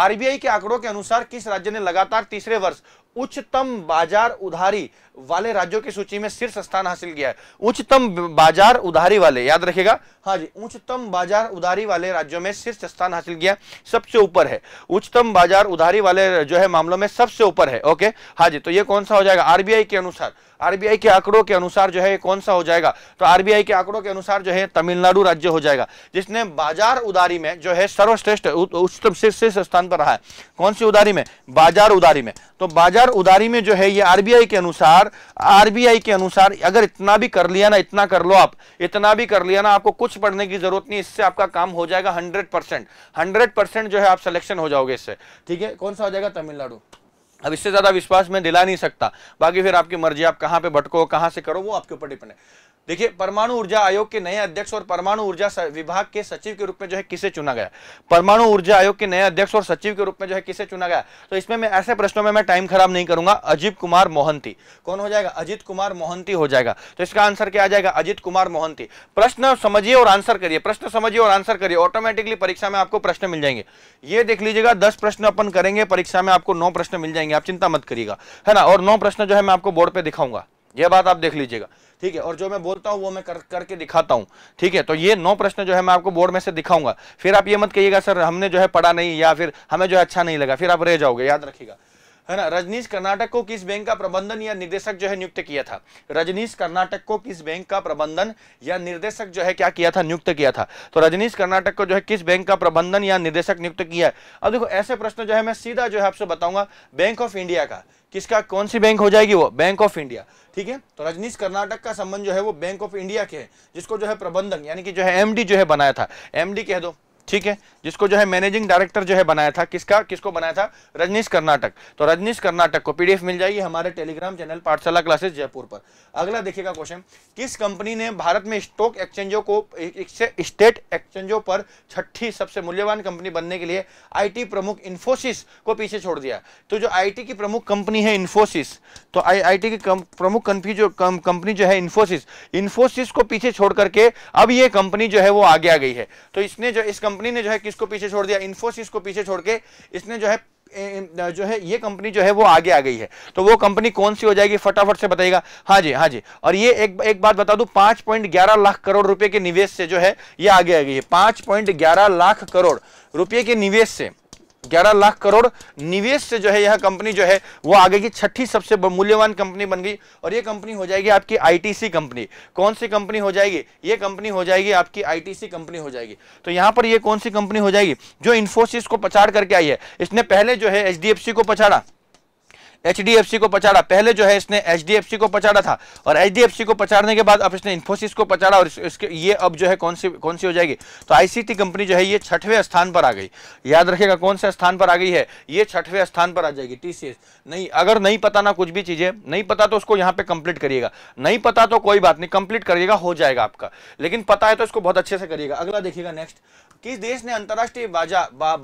आरबीआई के आंकड़ों के अनुसार किस राज्य ने लगातार तीसरे वर्ष उच्चतम बाजार उधारी वाले राज्यों की सूची में शीर्ष स्थान हासिल किया है। उच्चतम बाजार उधारी वाले, याद रखेगा, हाँ जी, उच्चतम बाजार उधारी वाले राज्यों में शीर्ष स्थान हासिल किया, सबसे ऊपर है। उच्चतम बाजार उधारी वाले जो है मामलों में सबसे ऊपर है। ओके, हाँ जी, तो ये कौन सा हो जाएगा, आरबीआई के अनुसार, आरबीआई के आंकड़ों के अनुसार जो है कौन सा हो जाएगा, तो आरबीआई के आंकड़ों के अनुसार जो है तमिलनाडु राज्य हो जाएगा, जिसने बाजार उधारी में जो है सर्वश्रेष्ठ उच्चतम शीर्ष स्थान पर रहा है। कौन सी उधारी में, बाजार उधारी में। तो बाजार उधारी में जो है ये आरबीआई के अनुसार अगर इतना भी कर लिया ना, इतना कर लो आप, इतना भी कर लिया ना, आपको कुछ पढ़ने की जरूरत नहीं, इससे आपका काम हो जाएगा 100% जो है आप सिलेक्शन हो जाओगे इससे। ठीक है, कौन सा हो जाएगा, तमिलनाडु। अब इससे ज्यादा विश्वास मैं दिला नहीं सकता, बाकी फिर आपकी मर्जी, आप कहां पे भटको, कहां से करो, वो आपके ऊपर डिपेंड है। देखिए, परमाणु ऊर्जा आयोग के नए अध्यक्ष और परमाणु ऊर्जा विभाग के सचिव के रूप में जो है किसे चुना गया, परमाणु ऊर्जा आयोग के नए अध्यक्ष और सचिव के रूप में जो है किसे चुना गया। तो इसमें मैं ऐसे प्रश्नों में मैं टाइम खराब नहीं करूंगा। अजीत कुमार मोहंती, कौन हो जाएगा, अजीत कुमार मोहंती हो जाएगा। तो इसका आंसर क्या आ जाएगा, अजीत कुमार मोहंती। प्रश्न समझिए और आंसर करिए, प्रश्न समझिए और आंसर करिए, ऑटोमेटिकली परीक्षा में आपको प्रश्न मिल जाएंगे। ये देख लीजिएगा, 10 प्रश्न अपन करेंगे, परीक्षा में आपको 9 प्रश्न मिल जाएंगे, आप चिंता मत करिएगा, है ना। और 9 प्रश्न जो है मैं आपको बोर्ड पे दिखाऊंगा, यह बात आप देख लीजिएगा। ठीक है, और जो मैं बोलता हूँ वो मैं करके दिखाता हूँ। ठीक है, तो ये 9 प्रश्न जो है मैं आपको बोर्ड में से दिखाऊंगा, फिर आप ये मत कहिएगा सर हमने जो है पढ़ा नहीं, या फिर हमें जो है अच्छा नहीं लगा, फिर आप रह जाओगे, याद रखिएगा, है ना। रजनीश कर्नाटक को किस बैंक का प्रबंधन या निर्देशक जो है नियुक्त किया था, रजनीश कर्नाटक को किस बैंक का प्रबंधन या निर्देशक जो है क्या किया था, नियुक्त किया था। तो रजनीश कर्नाटक को जो है किस बैंक का प्रबंधन या निर्देशक नियुक्त किया है। अब देखो ऐसे प्रश्न जो है मैं सीधा जो है आपसे बताऊंगा, बैंक ऑफ इंडिया का, किसका, कौन सी बैंक हो जाएगी वो, बैंक ऑफ इंडिया। ठीक है, तो रजनीश कर्नाटक का संबंध जो है वो बैंक ऑफ इंडिया के है, जिसको जो है प्रबंधक यानी कि जो है एमडी जो है बनाया था, एमडी कह दो। ठीक है, जिसको जो है मैनेजिंग डायरेक्टर जो है बनाया था, किसका, किसको बनाया था, रजनीश कर्नाटक। तो रजनीश कर्नाटक को पीडीएफ मिल जाएगी हमारे Telegram channel Pathshala classes Jaipur पर। अगला देखिएगा क्वेश्चन, किस कंपनी ने भारत में स्टॉक एक्सचेंजों को स्टेट एक्सचेंजों पर 6ठी सबसे मूल्यवान कंपनी बनने के लिए आईटी प्रमुख इन्फोसिस को पीछे छोड़ दिया। तो जो आईटी की प्रमुख कंपनी है इन्फोसिस, तो आईटी की प्रमुख कंपनी जो है इन्फोसिस को पीछे छोड़ करके अब ये कंपनी जो है वो आगे आ गई है। तो इसने जो इस कंपनी ने जो है किसको पीछे छोड़ दिया, इन्फोसिस को पीछे छोड़ के इसने जो है ये कंपनी जो है वो आगे आ गई है। तो वो कंपनी कौन सी हो जाएगी, फटाफट से बताइएगा। हाँ जी, हाँ जी, और ये एक बात बता दूं, 5.11 लाख करोड़ रुपए के निवेश से जो है ये आगे आ गई है। 5.11 लाख करोड़ रुपए के निवेश से, 11 लाख करोड़ निवेश से जो है यह कंपनी जो है वो आगे की 6ठी सबसे मूल्यवान कंपनी बन गई। और ये कंपनी हो जाएगी आपकी आईटीसी कंपनी। कौन सी कंपनी हो जाएगी, ये कंपनी हो जाएगी आपकी आईटीसी कंपनी हो जाएगी। तो यहाँ पर ये कौन सी कंपनी हो जाएगी, जो इन्फोसिस को पछाड़ करके आई है। इसने पहले जो है एचडीएफसी को पछाड़ा, HDFC को पछाड़ा। पहले जो है इसने HDFC को पछाड़ा था और HDFC को पछाड़ने के बाद अब इसने इंफोसिस को पछाड़ा और इसके ये अब जो है कौन सी हो जाएगी, तो ICT कंपनी जो है ये 6वें स्थान पर आ गई। याद रखिएगा कौन से स्थान पर आ गई है, ये 6वें स्थान पर आ जाएगी। TCS नहीं, अगर नहीं पता ना कुछ भी चीजें नहीं पता तो उसको यहाँ पे कंप्लीट करिएगा, नहीं पता तो कोई बात नहीं कंप्लीट करिएगा, हो जाएगा आपका। लेकिन पता है तो इसको बहुत अच्छे से करिएगा। अगला देखिएगा नेक्स्ट, किस देश ने अंतरराष्ट्रीय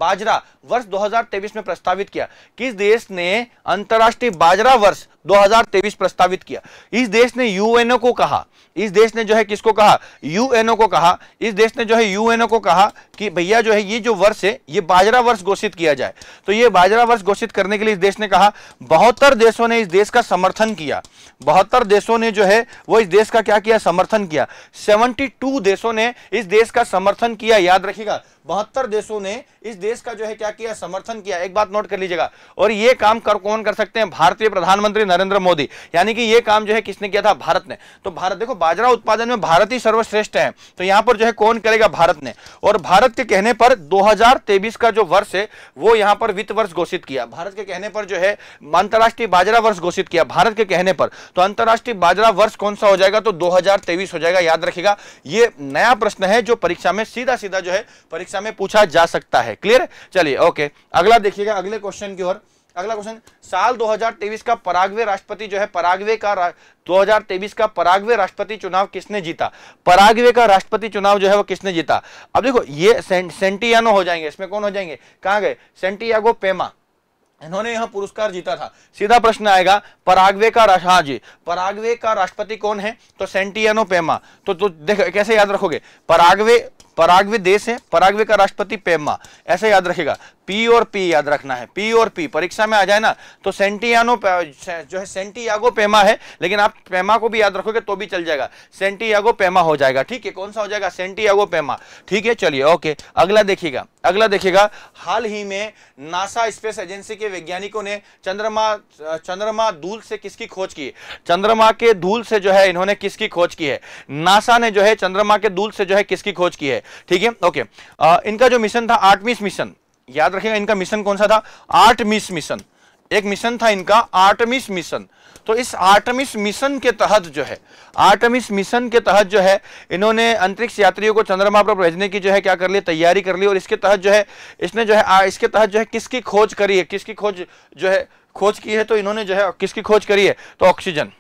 बाजरा वर्ष 2023 में प्रस्तावित किया। किस देश ने अंतरराष्ट्रीय बाजरा वर्ष 2023 प्रस्तावित किया। इस देश ने यूएनओ को कहा, इस देश ने जो है किसको कहा, यूएनओ को कहा। इस देश ने जो है यूएनओ को कहा कि भैया जो है ये जो वर्ष है ये बाजरा वर्ष घोषित किया जाए। तो ये बाजरा वर्ष घोषित करने के लिए इस देश ने कहा, 72 देशों ने इस देश का समर्थन किया। 72 देशों ने जो है वो इस देश का क्या किया, समर्थन किया। 72 देशों ने इस देश का समर्थन किया। याद रखिएगा 72 देशों ने इस देश का जो है क्या किया, समर्थन किया। एक बात नोट कर लीजिएगा, और ये काम कौन कर सकते हैं, भारतीय प्रधानमंत्री नरेंद्र मोदी। यानी कि ये काम जो है किसने किया था, भारत ने। तो भारत देखो बाजरा उत्पादन में भारत ही सर्वश्रेष्ठ है, तो यहां पर जो है कौन करेगा, भारत ने। और भारत के कहने पर 2023 का जो वर्ष है वो यहां पर वित्त वर्ष घोषित किया। भारत के कहने पर जो है अंतरराष्ट्रीय बाजरा वर्ष घोषित किया भारत के कहने पर। तो अंतरराष्ट्रीय बाजरा वर्ष कौन सा हो जाएगा, तो 2023 हो जाएगा। याद रखिएगा ये नया प्रश्न है जो परीक्षा में सीधा सीधा जो है परीक्षा में पूछा जा सकता है। क्लियर, चलिए ओके। अगला देखिएगा, अगले क्वेश्चन की ओर। अगला क्वेश्चन, साल 2023 का पराग्वे राष्ट्रपति जो है 2023 का पराग्वे राष्ट्रपति चुनाव किसने जीता। पराग्वे का राष्ट्रपति चुनाव जो है वो किसने जीता। अब देखो ये सेंटियानो हो जाएंगे, इसमें कौन हो जाएंगे, कहां गए, सेंटियागो पेमा, इन्होंने यह पुरस्कार जीता था। सीधा प्रश्न आएगा पराग्वे का पराग्वे का राष्ट्रपति कौन है, तो सेंटियानो पेमा। तो देखो कैसे याद रखोगे, पराग्वे देश है, पराग्वे का राष्ट्रपति पेमा, ऐसे याद रखेगा। पी और पी याद रखना है, पी और पी परीक्षा में आ जाए ना। तो सेंटियानो जो है सेंटियागो पेमा है, लेकिन आप पेमा को भी याद रखोगे तो भी चल जाएगा, सेंटियागो पेमा हो जाएगा। ठीक है, कौन सा हो जाएगा, सेंटियागो पेमा। ठीक है, चलिए ओके। अगला देखिएगा, हाल ही में नासा स्पेस एजेंसी के वैज्ञानिकों ने चंद्रमा धूल से किसकी खोज की। चंद्रमा के धूल से जो है इन्होंने किसकी खोज की है, नासा ने जो है चंद्रमा के धूल से जो है किसकी खोज की है। ठीक है ओके। इनका जो मिशन था 8वीं मिशन, याद रखिएगा इनका मिशन कौन सा था, 8वीं मिशन। एक मिशन था इनका 8वीं मिशन। तो इस 8वीं मिशन के तहत जो है इन्होंने अंतरिक्ष यात्रियों को चंद्रमा पर भेजने की जो है क्या कर ली, तैयारी कर ली। और इसके तहत जो है किसकी खोज करी है, तो इन्होंने जो है किसकी खोज करी है, तो ऑक्सीजन।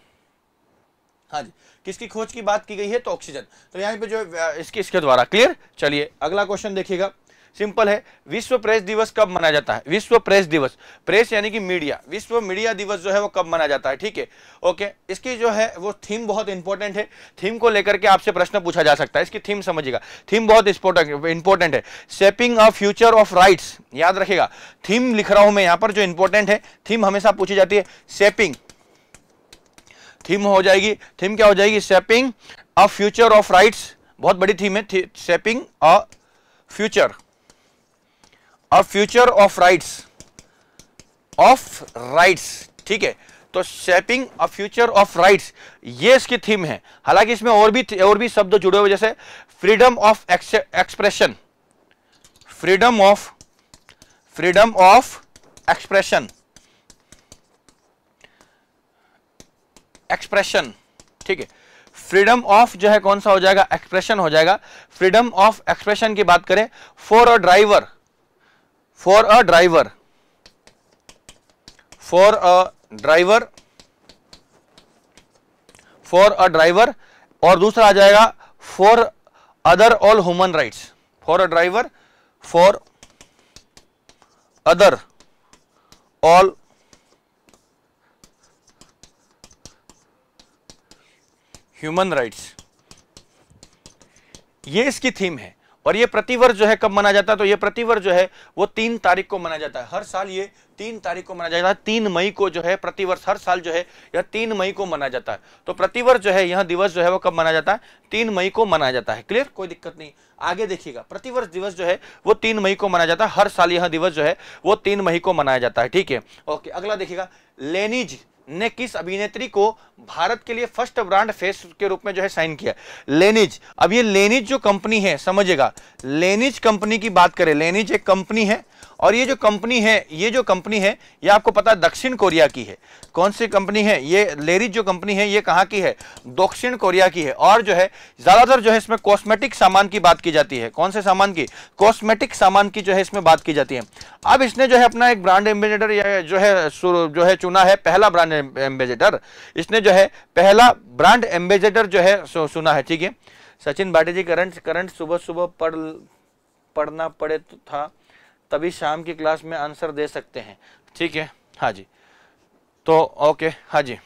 हाँ जी, किसकी खोज की बात की गई है, तो ऑक्सीजन। तो यहाँ पे जो इसके द्वारा क्लियर। चलिए अगला क्वेश्चन देखिएगा, सिंपल है। विश्व प्रेस दिवस कब मनाया जाता है। विश्व प्रेस दिवस, प्रेस यानी कि मीडिया, विश्व मीडिया दिवस जो है वो कब मनाया जाता है। ठीक है ओके। इसकी जो है वो थीम बहुत इंपॉर्टेंट है, थीम को लेकर के आपसे प्रश्न पूछा जा सकता है। इसकी थीम समझिएगा, थीम बहुत इंपॉर्टेंट है, shaping a future of rights. याद रखेगा थीम लिख रहा हूं मैं यहाँ पर, जो इंपॉर्टेंट है, थीम हमेशा पूछी जाती है। शेपिंग थीम हो जाएगी, थीम क्या हो जाएगी, shaping a future of rights, बहुत बड़ी थीम है, shaping a future of rights ठीक है। तो shaping a future of rights ये इसकी थीम है। हालांकि इसमें और भी शब्द जुड़े हुए, जैसे फ्रीडम ऑफ एक्सप्रेशन, एक्सप्रेशन ठीक है। फ्रीडम ऑफ जो है कौन सा हो जाएगा, एक्सप्रेशन हो जाएगा। फ्रीडम ऑफ एक्सप्रेशन की बात करें, फॉर अ ड्राइवर और दूसरा आ जाएगा for other all human rights, ये इसकी थीम है। और ये प्रतिवर्ष जो है कब मनाया जाता है, तो ये प्रतिवर्ष जो है वो 3 तारीख को मनाया जाता है। हर साल ये 3 तारीख को मनाया जाता है, 3 मई को जो है प्रतिवर्ष, हर साल जो है यह 3 मई को मनाया जाता है। तो प्रतिवर्ष जो है यह दिवस जो है वो कब मनाया जाता है, 3 मई को मनाया जाता है। क्लियर, कोई दिक्कत नहीं। आगे देखिएगा, प्रतिवर्ष दिवस जो है वो 3 मई को मनाया जाता है, हर साल यह दिवस जो है वो 3 मई को मनाया जाता है। ठीक है ओके। अगला देखिएगा, लेनिज ने किस अभिनेत्री को भारत के लिए फर्स्ट ब्रांड फेस के रूप में जो है साइन किया। लेनिज, अब ये लेनिज जो कंपनी है समझिएगा, लेनिज कंपनी की बात करें, लेनिज एक कंपनी है और ये जो कंपनी है ये आपको पता है दक्षिण कोरिया की है। कौन सी कंपनी है ये? लेरीज जो कंपनी है ये कहाँ की है? दक्षिण कोरिया की है। और जो है ज्यादातर जो है इसमें कॉस्मेटिक सामान की बात की जाती है। कौन से सामान की? कॉस्मेटिक सामान की जो है इसमें बात की जाती है। अब इसने जो है अपना एक ब्रांड एम्बेसडर जो है चुना है, पहला ब्रांड एम्बेसडर इसने जो है चुना है। ठीक है, सचिन भाटे जी करंट सुबह पढ़ना पड़े तो था तभी शाम की क्लास में आंसर दे सकते हैं। ठीक है, हाँ जी, तो ओके, हाँ जी,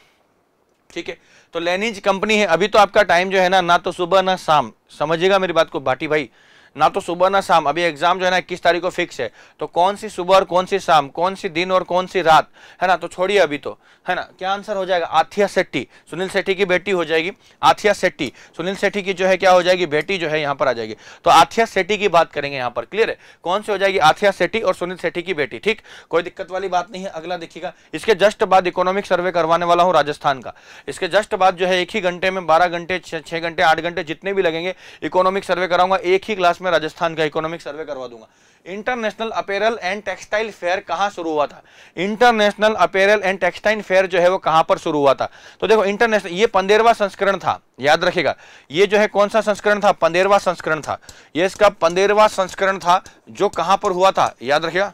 ठीक है। तो लेनीज कंपनी है। अभी तो आपका टाइम जो है ना तो सुबह ना शाम, समझिएगा मेरी बात को भाटी भाई, ना तो सुबह ना शाम। अभी एग्जाम जो है ना 21 तारीख को फिक्स है, तो कौन सी सुबह और कौन सी शाम, कौन सी दिन और कौन सी रात है ना, तो छोड़िए अभी तो, है ना। क्या आंसर हो जाएगा? आथिया सेट्टी, सुनील सेट्टी की बेटी हो जाएगी। आथिया सेट्टी, सुनील सेट्टी की जो है क्या हो जाएगी? बेटी जो है यहाँ पर आ जाएगी। तो आथिया सेट्टी की बात करेंगे यहाँ पर, क्लियर है? कौन सी हो जाएगी? आथिया सेट्टी और सुनील सेट्टी की बेटी। ठीक, कोई दिक्कत वाली बात नहीं है। अगला देखिएगा, इसके जस्ट बाद इकोनॉमिक सर्वे करवाने वाला हूँ राजस्थान का। इसके जस्ट बाद जो है एक ही घंटे में 12 घंटे, 6 घंटे, 8 घंटे जितने भी लगेंगे इकोनॉमिक सर्वे कराऊंगा। एक ही क्लास में राजस्थान का इकोनॉमिक सर्वे करवा दूंगा। International apparel and textile fair कहां शुरू हुआ था? International apparel and textile fair जो है वो कहां पर शुरू हुआ था? तो देखो, इंटरनेशनल, ये 15वां संस्करण था, याद रखेगा। ये जो है कौन सा संस्करण था? 15वां संस्करण था। ये इसका 15वां संस्करण था जो कहां पर हुआ था, याद रखेगा।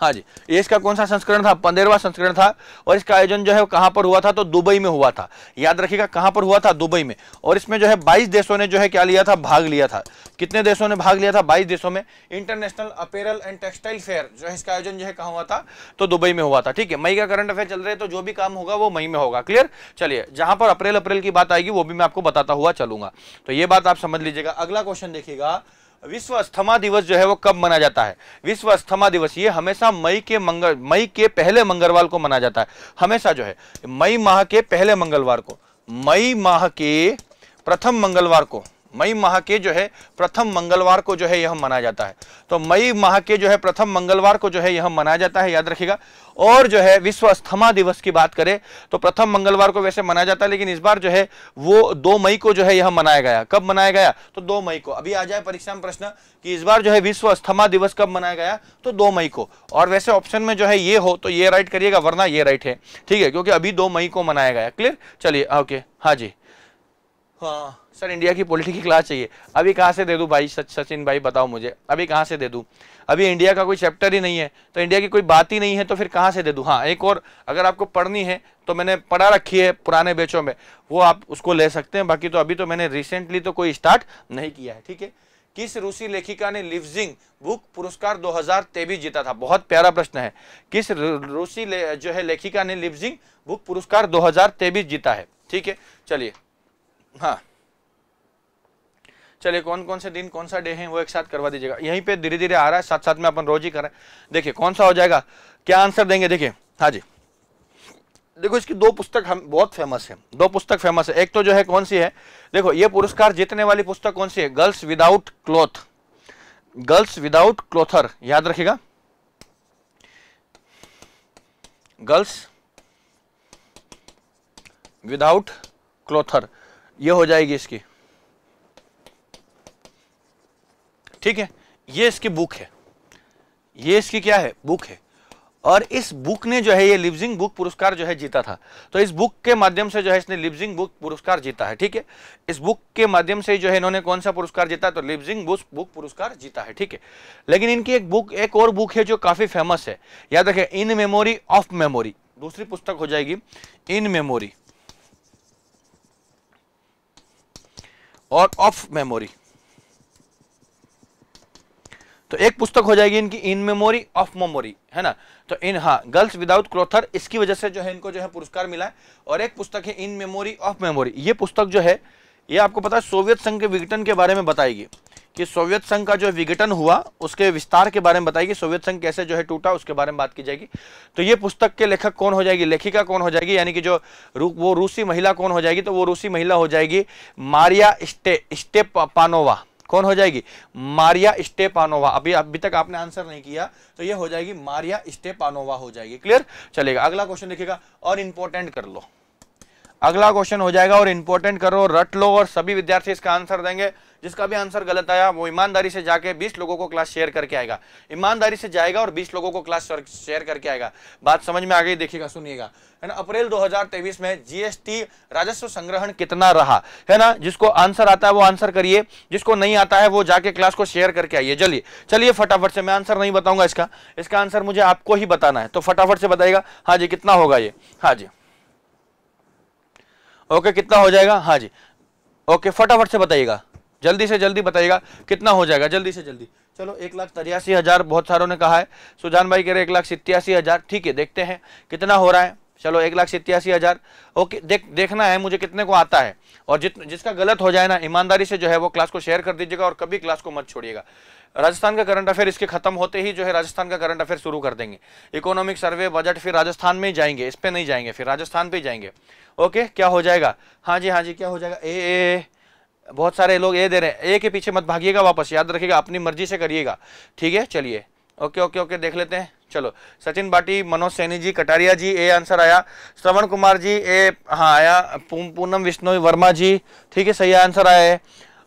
हाँ जी, ये इसका कौन सा संस्करण था? 15वां संस्करण था। और इसका आयोजन जो है कहां पर हुआ था? तो दुबई में हुआ था, याद रखिएगा। कहां पर हुआ था? दुबई में। और इसमें जो है 22 देशों ने जो है क्या लिया था? भाग लिया था। कितने देशों ने भाग लिया था? 22 देशों में। International apparel and textile fair जो है इसका आयोजन जो है कहां हुआ था? तो दुबई में हुआ था। ठीक है, मई का करंट अफेयर चल रहे हैं, तो जो भी काम होगा वो मई में होगा, क्लियर। चलिए, जहां पर अप्रैल की बात आएगी वो भी मैं आपको बताता हुआ चलूंगा, तो ये बात आप समझ लीजिएगा। अगला क्वेश्चन देखिएगा, विश्व अस्थमा दिवस जो है वो कब मनाया जाता है? विश्व अस्थमा दिवस ये हमेशा मई के पहले मंगलवार को मनाया जाता है। हमेशा जो है मई माह के पहले मंगलवार को, मई माह के प्रथम मंगलवार को, मई माह के जो है प्रथम मंगलवार को जो है यह मनाया जाता है। तो मई माह के जो है प्रथम मंगलवार को जो है यह मनाया जाता है, याद रखिएगा। और जो है विश्व अस्थमा दिवस की बात करें तो प्रथम मंगलवार को वैसे मनाया जाता है, लेकिन इस बार जो है वो 2 मई को जो है यह मनाया गया। कब मनाया गया? तो 2 मई को। अभी आ जाए परीक्षा में प्रश्न कि इस बार जो है विश्व अस्थमा दिवस कब मनाया गया, तो 2 मई को। और वैसे ऑप्शन में जो है ये हो तो ये राइट करिएगा, वरना ये राइट है, ठीक है, क्योंकि अभी 2 मई को मनाया गया, क्लियर। चलिए, ओके, हाँ जी, हाँ सर, इंडिया की पॉलिटी की क्लास चाहिए। अभी कहाँ से दे दूँ भाई? सचिन भाई बताओ मुझे, अभी कहाँ से दे दूँ? अभी इंडिया का कोई चैप्टर ही नहीं है, तो इंडिया की कोई बात ही नहीं है, तो फिर कहाँ से दे दूँ? हाँ, एक और अगर आपको पढ़नी है तो मैंने पढ़ा रखी है पुराने बैचों में, वो आप उसको ले सकते हैं। बाकी तो अभी तो मैंने रिसेंटली तो कोई स्टार्ट नहीं किया है, ठीक है। किस रूसी लेखिका ने लिवजिंग बुक पुरस्कार 2023 जीता था? बहुत प्यारा प्रश्न है। किस रूसी जो है लेखिका ने लिवजिंग बुक पुरस्कार 2023 जीता है, ठीक है। चलिए, हाँ चलिए, कौन कौन से दिन कौन सा डे है वो एक साथ करवा दीजिएगा। यहीं पे धीरे धीरे आ रहा है, साथ साथ में अपन रोज ही कर रहे हैं। देखिए कौन सा हो जाएगा, क्या आंसर देंगे, देखिए। हाँ जी, देखो इसकी 2 पुस्तक हम बहुत फेमस है, 2 पुस्तक फेमस है। एक तो जो है कौन सी है, देखो ये पुरस्कार जीतने वाली पुस्तक कौन सी है? Girls without cloth, girls without clothes, याद रखेगा। गर्ल्स विदाउट क्लोथर ये हो जाएगी इसकी, ठीक है। ये इसकी बुक है, ये इसकी क्या है? बुक है। और इस बुक ने जो है ये लिवजिंग बुक पुरस्कार जो है जीता था, तो इस बुक के माध्यम से जो है इसने लिवजिंग बुक पुरस्कार जीता है, ठीक है। इस बुक के माध्यम से जो है इन्होंने कौन सा पुरस्कार जीता? तो लिवजिंग बुक पुरस्कार जीता है, ठीक है। लेकिन इनकी एक और बुक है जो काफी फेमस है, याद रखें, इन मेमोरी ऑफ मेमोरी, दूसरी पुस्तक हो जाएगी इन मेमोरी और ऑफ मेमोरी। तो एक पुस्तक हो जाएगी इनकी इन मेमोरी ऑफ मेमोरी, है ना। तो इन, हाँ, गर्ल्स विदाउट क्लोथर, इसकी वजह से जो है इनको जो है पुरस्कार मिला है। और एक पुस्तक है इन मेमोरी ऑफ मेमोरी, ये पुस्तक जो है ये आपको पता है सोवियत संघ के विघटन के बारे में बताएगी, कि सोवियत संघ का जो विघटन हुआ उसके विस्तार के बारे में बताएगी, सोवियत संघ कैसे जो है टूटा उसके बारे में बात की जाएगी। तो ये पुस्तक के लेखक कौन हो जाएगी, लेखिका कौन हो जाएगी, यानी कि जो वो रूसी महिला कौन हो जाएगी, तो वो रूसी महिला हो जाएगी मारिया स्टेपानोवा। कौन हो जाएगी? Maria Stepanova. अभी तक आपने आंसर नहीं किया, तो ये हो जाएगी मारिया स्टेपानोवा हो जाएगी, क्लियर। चलेगा, अगला क्वेश्चन देखिएगा और इंपॉर्टेंट कर लो। अगला क्वेश्चन हो जाएगा और इंपॉर्टेंट करो, रट लो, और सभी विद्यार्थी इसका आंसर देंगे। जिसका भी आंसर गलत आया वो ईमानदारी से जाके 20 लोगों को क्लास शेयर करके आएगा, ईमानदारी से जाएगा और 20 लोगों को क्लास शेयर करके आएगा। बात समझ में आ गई, देखिएगा सुनिएगा है ना। अप्रैल 2023 में जीएसटी राजस्व संग्रहण कितना रहा है ना, जिसको आंसर आता है वो आंसर करिए, जिसको नहीं आता है वो जाके क्लास को शेयर करके आइए। चलिए चलिए फटाफट से, मैं आंसर नहीं बताऊंगा इसका, इसका आंसर मुझे आपको ही बताना है, तो फटाफट से बताइएगा। हाँ जी कितना होगा ये, हाँ जी ओके कितना हो जाएगा, हाँ जी ओके फटाफट से बताइएगा, जल्दी से जल्दी बताइएगा कितना हो जाएगा जल्दी से जल्दी। चलो 1,83,000 बहुत सारों ने कहा है, सुजान भाई कह रहे 1,87,000, ठीक है देखते हैं कितना हो रहा है। चलो 1,87,000 ओके, देखना है मुझे कितने को आता है, और जिसका गलत हो जाए ना ईमानदारी से जो है वो क्लास को शेयर कर दीजिएगा और कभी क्लास को मत छोड़िएगा। राजस्थान का करंट अफेयर इसके खत्म होते ही जो है राजस्थान का करंट अफेयर शुरू कर देंगे, इकोनॉमिक सर्वे बजट फिर राजस्थान में ही जाएंगे, इस पे नहीं जाएंगे, फिर राजस्थान पे ही जाएंगे। ओके क्या हो जाएगा, हाँ जी हाँ जी क्या हो जाएगा, ए बहुत सारे लोग ए दे रहे हैं, ए के पीछे मत भागिएगा वापस, याद रखिएगा अपनी मर्जी से करिएगा, ठीक है। चलिए ओके ओके ओके देख लेते हैं। चलो सचिन भाटी, मनोज सैनी जी, कटारिया जी ए आंसर आया, श्रवण कुमार जी ए हाँ आया, पूनम विष्णु वर्मा जी ठीक है सही आंसर आया है।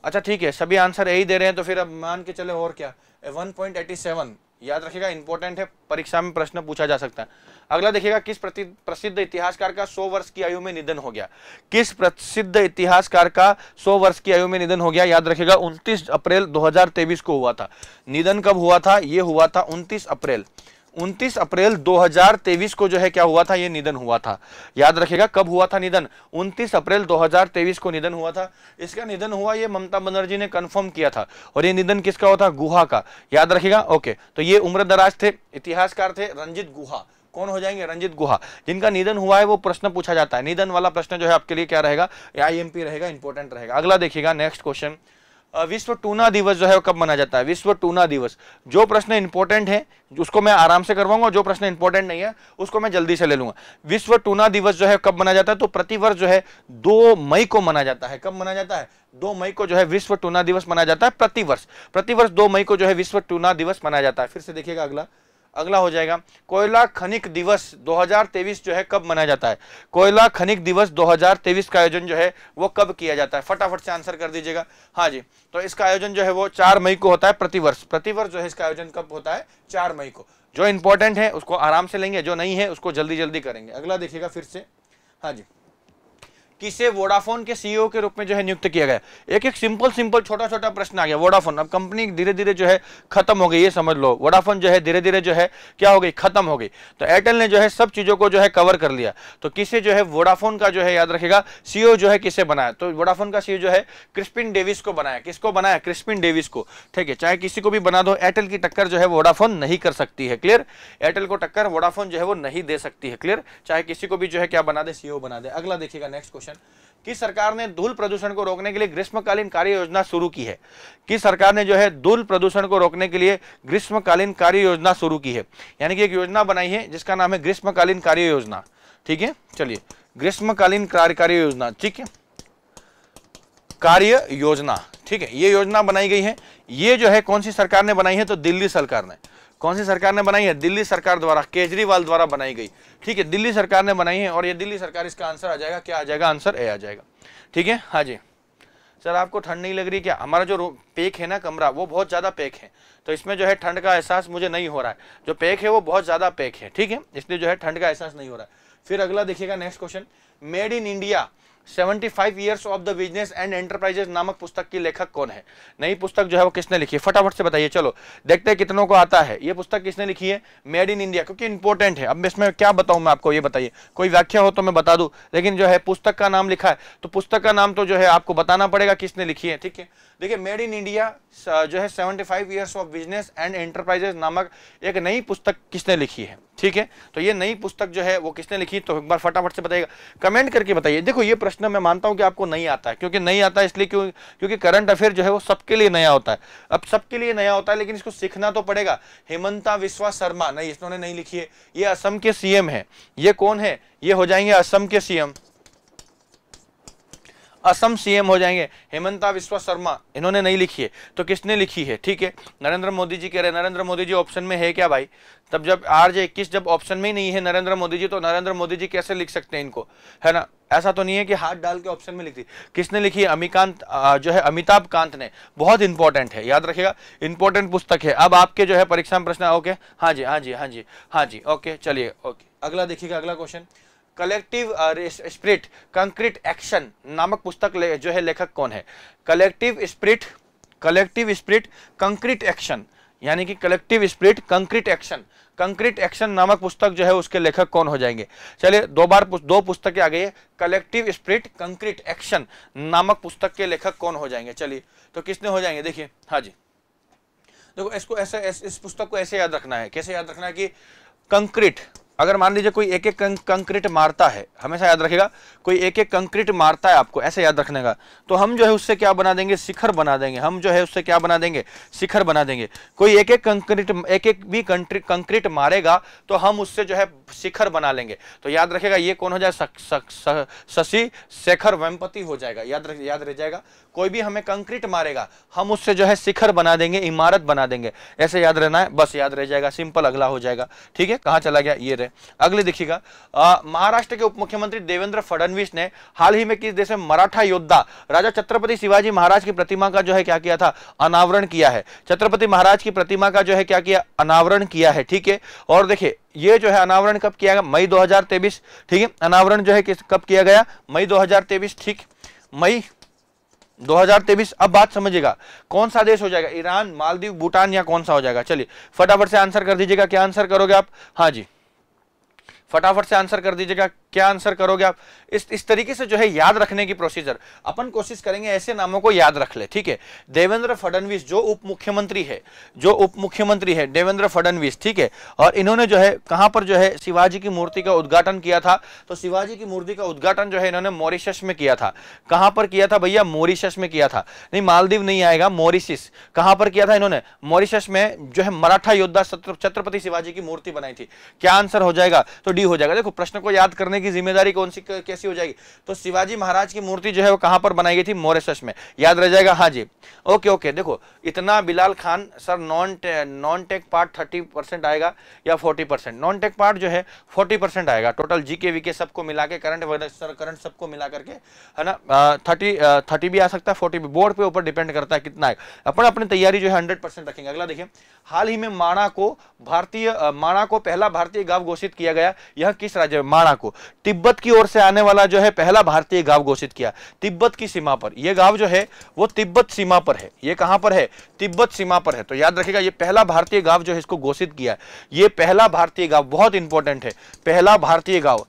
अच्छा ठीक है सभी आंसर यही दे रहे हैं तो फिर अब मान के चले और क्या 1.87 याद रखिएगा, इंपॉर्टेंट है, परीक्षा में प्रश्न पूछा जा सकता है। अगला देखिएगा, किस प्रसिद्ध इतिहासकार का 100 वर्ष की आयु में निधन हो गया, किस प्रसिद्ध इतिहासकार का 100 वर्ष की आयु में निधन हो गया, याद रखिएगा 29 अप्रैल 2023 को हुआ था। निधन कब हुआ था, ये हुआ था 29 अप्रैल 2023 को जो है क्या हुआ था, ये निधन हुआ था, याद रखेगा कब हुआ था निधन, 29 अप्रैल 2023 को निधन हुआ था। इसका निधन हुआ ये ममता बनर्जी ने कंफर्म किया था, और ये निधन किसका हुआ था, गुहा का, याद रखेगा ओके। तो ये उम्रदराज थे, इतिहासकार थे रंजीत गुहा, कौन हो जाएंगे रंजीत गुहा, जिनका निधन हुआ है वो प्रश्न पूछा जाता है, निधन वाला प्रश्न जो है आपके लिए क्या रहेगा, आईएमपी रहेगा, इंपॉर्टेंट रहेगा। अगला देखिएगा नेक्स्ट क्वेश्चन, विश्व टूना दिवस जो है कब मनाया जाता है, विश्व टूना दिवस, जो प्रश्न इंपॉर्टेंट है उसको मैं आराम से करवाऊंगा, जो प्रश्न इंपॉर्टेंट नहीं है उसको मैं जल्दी से ले लूंगा। विश्व टूना दिवस जो है कब मनाया जाता है, तो प्रतिवर्ष जो है 2 मई को मनाया जाता है, कब मनाया जाता है 2 मई को जो है विश्व टूना दिवस मनाया जाता है, प्रतिवर्ष 2 मई को जो है विश्व टूना दिवस मनाया जाता है। फिर से देखिएगा अगला हो जाएगा, कोयला खनिक दिवस 2023 जो है कब मनाया जाता है, कोयला खनिक दिवस 2023 का आयोजन जो है वो कब किया जाता है, फटाफट से आंसर कर दीजिएगा। हाँ जी तो इसका आयोजन जो है वो 4 मई को होता है, प्रतिवर्ष जो है इसका आयोजन कब होता है 4 मई को। जो इंपॉर्टेंट है उसको आराम से लेंगे, जो नहीं है उसको जल्दी जल्दी करेंगे। अगला देखिएगा फिर से, हाँ जी किसे वोडाफोन के सीईओ के रूप में जो है नियुक्त किया गया, एक सिंपल छोटा प्रश्न आ गया। वोडाफोन अब कंपनी धीरे-धीरे जो है खत्म हो गई, ये समझ लो, वोडाफोन जो है धीरे-धीरे जो है क्या हो गई, खत्म हो गई, तो एयरटेल ने जो है सब चीजों को जो है कवर कर लिया, तो किसे जो है वोडाफोन का जो है याद रखेगा सीईओ जो है किसे बनाया, तो वोडाफोन का सीईओ जो है क्रिस्पिन डेविस को बनाया, किसको बनाया, क्रिस्पिन डेविस को, ठीक है। चाहे किसी को भी बना दो, एयरटेल की टक्कर जो है वोडाफोन नहीं कर सकती है, क्लियर, एयरटेल को टक्कर वोडाफोन जो है वो नहीं दे सकती है, क्लियर, चाहे किसी को भी जो है क्या बना दे, सीईओ बना दे। अगला देखिएगा नेक्स्ट क्वेश्चन, किस सरकार ने धूल प्रदूषण को रोकने के लिए ग्रीष्मकालीन कार्य योजना शुरू की है, किस सरकार ने जो है धूल प्रदूषण को रोकने के लिए ग्रीष्मकालीन कार्य योजना शुरू की है, यानी कि एक योजना बनाई है जिसका नाम है ग्रीष्मकालीन कार्य योजना, ठीक है। चलिए ग्रीष्मकालीन कार्य योजना, ठीक है, कार्य योजना, ठीक है, ये योजना बनाई गई है, ये जो है कौन सी सरकार ने बनाई है, तो दिल्ली सरकार ने, कौन सी सरकार ने बनाई है, दिल्ली सरकार द्वारा, केजरीवाल द्वारा बनाई गई, ठीक है, दिल्ली सरकार ने बनाई है, और ये दिल्ली सरकार, इसका आंसर आ जाएगा, क्या आ जाएगा, आंसर ए आ जाएगा, ठीक है। हाँ जी सर आपको ठंड नहीं लग रही क्या, हमारा जो पैक है ना कमरा वो बहुत ज़्यादा पैक है, तो इसमें जो है ठंड का एहसास मुझे नहीं हो रहा है, जो पैक है वो बहुत ज़्यादा पैक है, ठीक है, इसलिए जो है ठंड का एहसास नहीं हो रहा है। फिर अगला देखिएगा next question, made in India 75 years of the business and enterprises नामक पुस्तक की लेखक कौन है, नई पुस्तक जो है वो किसने लिखी है, फटाफट से बताइए। चलो देखते हैं कितनों को आता है, ये पुस्तक किसने लिखी है, मेड इन इंडिया, क्योंकि इंपॉर्टेंट है। अब इसमें क्या बताऊं मैं आपको, ये बताइए, कोई व्याख्या हो तो मैं बता दूं, लेकिन जो है पुस्तक का नाम लिखा है तो पुस्तक का नाम तो जो है आपको बताना पड़ेगा किसने लिखी है, ठीक है। देखिए मेड इन इंडिया जो है 75 years of business and enterprises नामक एक नई पुस्तक किसने लिखी है, ठीक है, तो ये नई पुस्तक जो है वो किसने लिखी, तो एक बार फटाफट से बताइएगा, कमेंट करके बताइए। देखो ये प्रश्न मैं मानता हूं कि आपको नहीं आता है, क्योंकि नहीं आता है इसलिए क्योंकि करंट अफेयर जो है वो सबके लिए नया होता है, अब सबके लिए नया होता है लेकिन इसको सीखना तो पड़ेगा। हेमंता विश्वा शर्मा, नहीं इन्होंने नहीं लिखी है, ये असम के सीएम है, ये कौन है, ये हो जाएंगे असम के सीएम, असम सीएम हो जाएंगे। हेमंता विश्व शर्मा इन्होंने नहीं लिखी है तो किसने लिखी है? ठीक है, नरेंद्र मोदी जी कह रहे हैं। नरेंद्र मोदी जी ऑप्शन में है क्या भाई? तब जब RJ21 जब ऑप्शन में ही नहीं है नरेंद्र मोदी जी, तो नरेंद्र मोदी जी कैसे लिख सकते हैं इनको, है ना? ऐसा तो नहीं है कि हाथ डाल के ऑप्शन में लिख दी। किसने लिखी है? अमिताभ कांत ने। बहुत इंपॉर्टेंट है, याद रखिएगा, इंपॉर्टेंट पुस्तक है। अब आपके जो है परीक्षा में प्रश्न। ओके, हाँ जी, हाँ जी, हाँ जी, हाँ जी, ओके चलिए, ओके अगला देखिएगा। अगला question, collective spirit concrete action नामक पुस्तक जो है लेखक कौन है? कलेक्टिव स्पिरिट कंक्रीट एक्शन, यानी कि कलेक्टिव स्पिरिट कंक्रीट एक्शन नामक पुस्तक जो है उसके लेखक कौन हो जाएंगे? चलिए, दो पुस्तकें आ गई है। कलेक्टिव स्पिरिट कंक्रीट एक्शन नामक पुस्तक के लेखक कौन हो जाएंगे? चलिए, तो किसने हो जाएंगे? देखिए, हाँ जी, देखो इसको ऐसे इस पुस्तक को ऐसे याद रखना है। कैसे याद रखना है कि कंक्रीट, अगर मान लीजिए कोई एक एक कंक्रीट मारता है, हमेशा याद रखेगा, कोई एक एक कंक्रीट मारता है, आपको ऐसे याद रखने का। तो हम जो है उससे क्या बना देंगे? शिखर बना देंगे। हम जो है उससे क्या बना देंगे? शिखर बना देंगे। कोई एक एक भी कंक्रीट मारेगा तो हम उससे जो है शिखर बना लेंगे। तो याद रखेगा ये कौन हो जाएगा? शशि शेखर वेम्पति हो जाएगा। याद रह जाएगा। कोई भी हमें कंक्रीट मारेगा, हम उससे जो है शिखर बना देंगे, इमारत बना देंगे, ऐसे याद रहना है, बस याद रह जाएगा, सिंपल। अगला हो जाएगा, ठीक है, कहाँ चला गया ये। अगले देखिएगा, महाराष्ट्र के उप मुख्यमंत्री देवेंद्र फडणवीस ने हाल ही में किस देश में मराठा योद्धा राजा छत्रपति शिवाजी महाराज की प्रतिमा का जो है क्या किया था? अनावरण किया है। छत्रपति महाराज की प्रतिमा का जो है क्या किया? अनावरण किया है, ठीक है। और देखिए ये जो है अनावरण कब किया गया? मई 2023, ठीक है। अनावरण जो है कब किया गया? मई 2023, ठीक, मई 2023। अब बात समझिएगा, कौन सा देश हो जाएगा? ईरान, मालदीव, भूटान या कौन सा हो जाएगा? चलिए फटाफट से आंसर कर दीजिएगा। क्या आंसर करोगे आप? हाँ जी, फटाफट से आंसर कर दीजिएगा। क्या आंसर करोगे आप? इस तरीके से जो है याद रखने की प्रोसीजर अपन कोशिश करेंगे, ऐसे नामों को याद रख ले, ठीक है। देवेंद्र फडणवीस जो उप मुख्यमंत्री है, देवेंद्र फडणवीस, ठीक है। और इन्होंने जो है कहां पर जो है शिवाजी की मूर्ति का उद्घाटन किया था? तो शिवाजी की मूर्ति का उद्घाटन जो है इन्होंने मॉरिशस में किया था। कहां पर किया था भैया? मॉरिशस में किया था। नहीं, मालदीव नहीं आएगा, मॉरिशस। कहां पर किया था इन्होंने? मॉरिशस में जो है मराठा योद्धा छत्रपति शिवाजी की मूर्ति बनाई थी। क्या आंसर हो जाएगा? तो डी हो जाएगा। देखो, प्रश्न को याद करने की जिम्मेदारी कौन सी कैसी हो जाएगी? तो शिवाजी महाराज की मूर्ति जो है वो कहां पर बनाई गई थी? मॉरिशस में, याद रह जाएगा। हाँ जी, ओके ओके। देखो इतना Bilal Khan sir, non tech part 30% आएगा या 40%? नॉन टेक पार्ट जो है 40% आएगा। टोटल जीके वीके सबको मिला के, करंट सबको मिला करके, है ना, 30 भी आ सकता है, 40 भी, बोर्ड पे ऊपर डिपेंड करता है कितना है। अपन अपनी तैयारी जो है 100% रखेंगे। अगला देखिए, हाल ही में माणा को पहला भारतीय गांव घोषित किया गया। यह किस राज्य में? माणा को तिब्बत की ओर से आने वाला जो है पहला भारतीय गांव घोषित किया। तिब्बत की सीमा पर यह गांव जो है वो तिब्बत सीमा पर है। यह कहां पर है? तिब्बत सीमा पर है। तो याद रखिएगा, यह पहला भारतीय गांव जो है इसको घोषित किया है। यह पहला भारतीय गांव बहुत इंपॉर्टेंट है। पहला भारतीय गांव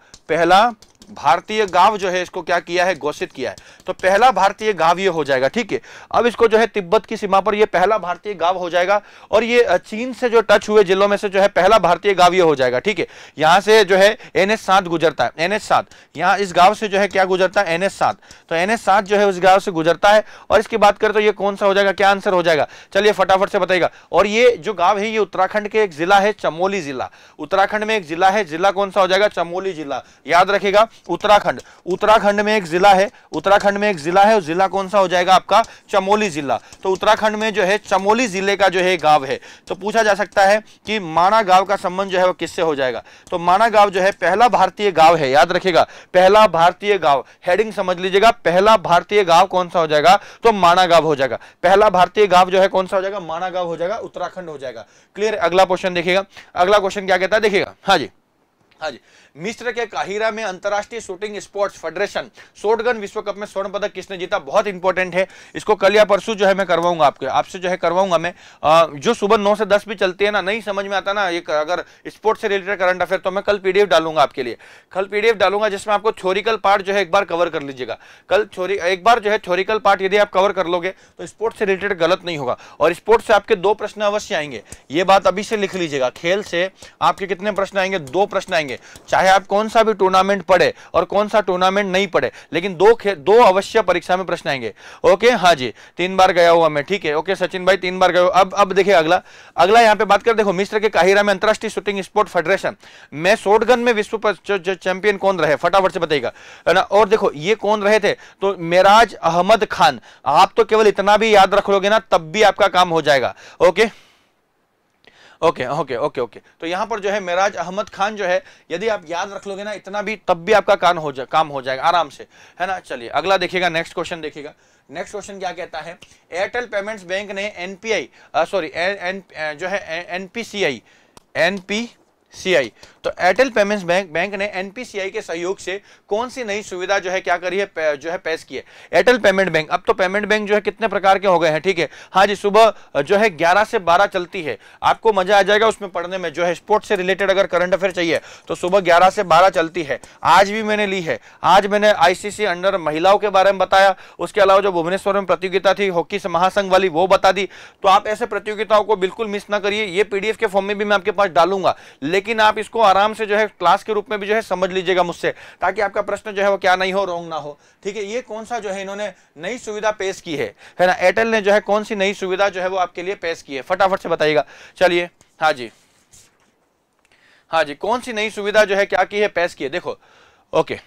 जो है इसको क्या किया है? घोषित किया है। तो पहला भारतीय गांव ये हो जाएगा, ठीक है। अब इसको जो है तिब्बत की सीमा पर ये पहला भारतीय गांव हो जाएगा। और ये चीन से जो टच हुए जिलों में से जो है पहला भारतीय गांव ये हो जाएगा, ठीक है। यहाँ से जो है NH-7 गुजरता है। NH-7 यहाँ इस गांव से जो है क्या गुजरता है? NH-7। तो NH-7 जो है उस गांव से गुजरता है। और इसकी बात करें तो ये कौन सा हो जाएगा? क्या आंसर हो जाएगा? चलिए फटाफट से बताइएगा। और ये जो गाँव है ये उत्तराखंड के एक जिला है, चमोली जिला। उत्तराखंड में एक जिला है, जिला कौन सा हो जाएगा? चमोली जिला, याद रखेगा। उत्तराखंड में एक जिला है, जिला कौन सा हो जाएगा? आपका चमोली जिला। तो उत्तराखंड में जो है चमोली जिले का जो है गांव है। तो पूछा जा सकता है कि माणा गांव का संबंध जो है वो किससे हो जाएगा? तो माणा गांव जो है पहला भारतीय गांव है, याद रखेगा। पहला भारतीय गांव, हेडिंग समझ लीजिएगा, पहला भारतीय गांव कौन सा हो जाएगा? तो माणा गांव हो जाएगा। पहला भारतीय गांव जो है कौन सा हो जाएगा? माणा गांव हो जाएगा, उत्तराखंड हो जाएगा। क्लियर। अगला क्वेश्चन देखिएगा। अगला क्वेश्चन क्या कहता है देखिएगा। हाँ जी, हाँ जी, मिस्र के काहिरा में अंतरराष्ट्रीय शूटिंग स्पोर्ट्स फेडरेशन शॉटगन विश्व कप में स्वर्ण पदक किसने जीता? बहुत इंपॉर्टेंट है। इसको कल या परसों जो है मैं करवाऊंगा, आपके आपसे जो है करवाऊंगा मैं। जो सुबह 9 से 10 भी चलती है ना, नहीं समझ में आता ना, ये अगर स्पोर्ट्स से रिलेटेड करंट अफेयर, तो मैं कल PDF डालूंगा आपके लिए। कल PDF डालूंगा जिसमें आपको थ्योरिकल पार्ट जो है एक बार कवर कर लीजिएगा। कल एक बार जो है थ्योरिकल पार्ट यदि आप कवर कर लोगे तो स्पोर्ट्स से रिलेटेड गलत नहीं होगा। और स्पोर्ट्स से आपके 2 प्रश्न अवश्य आएंगे, ये बात अभी से लिख लीजिएगा। खेल से आपके कितने प्रश्न आएंगे? 2 प्रश्न आएंगे। जाएंगे, चाहे आप कौन सा भी टूर्नामेंट पढ़े और कौन सा टूर्नामेंट नहीं पढ़े, लेकिन दो अवश्य परीक्षा में प्रश्न आएंगे। ओके, हाँ जी 3 बार गया हुआ मैं, ठीक है। ओके सचिन भाई 3 बार गए हो। अब देखिए अगला यहाँ पे बात कर, देखो मिस्र के काहिरा में अंतरराष्ट्रीय शूटिंग स्पोर्ट फेडरेशन में शॉटगन में विश्व चैंपियन कौन रहे, फटाफट से बताइएगा ना। और देखो ये कौन रहे थे, तो मेराज अहमद खान। आप तो केवल इतना भी याद रख लोगे ना तब भी आपका काम हो जाएगा। Okay okay okay okay okay, तो यहाँ पर जो है मेराज अहमद खान जो है, यदि आप याद रख लोगे ना इतना भी तब भी आपका काम हो जाएगा आराम से, है ना। चलिए अगला देखिएगा, नेक्स्ट क्वेश्चन देखिएगा। नेक्स्ट क्वेश्चन क्या कहता है, एयरटेल पेमेंट्स बैंक ने एनपीसीआई तो एयरटेल पेमेंट्स बैंक ने एनपीसीआई के सहयोग से कौन सी नई सुविधा जो है क्या करी है, जो है पेश की है। एयरटेल पेमेंट बैंक, अब तो पेमेंट बैंक जो है कितने प्रकार के हो गए हैं, ठीक है। हाँ जी, सुबह जो है 11 से 12 चलती है, आपको मजा आ जाएगा उसमें पढ़ने में। जो है स्पोर्ट्स से रिलेटेड अगर करंट अफेयर चाहिए तो सुबह 11 से 12 चलती है। आज भी मैंने ली है, आज मैंने आईसीसी अंडर महिलाओं के बारे में बताया, उसके अलावा जो भुवनेश्वर में प्रतियोगिता थी हॉकी महासंघ वाली वो बता दी। तो आप ऐसे प्रतियोगिताओं को बिल्कुल मिस ना करिए। ये पीडीएफ के फॉर्म में भी मैं आपके पास डालूंगा, लेकिन आप इसको आराम से जो है क्लास के रूप में भी जो है समझ लीजिएगा मुझसे, ताकि आपका प्रश्न जो है वो क्या नहीं हो, रोंग ना हो, ठीक है। ये कौन सा जो है इन्होंने नई सुविधा पेश की है ना, एयरटेल ने जो है कौन सी नई सुविधा जो है वो आपके लिए पेश की है, फटाफट से बताइएगा। चलिए हाँ जी, हाँ जी, कौन सी नई सुविधा जो है क्या की है, पेश की है। देखो ओके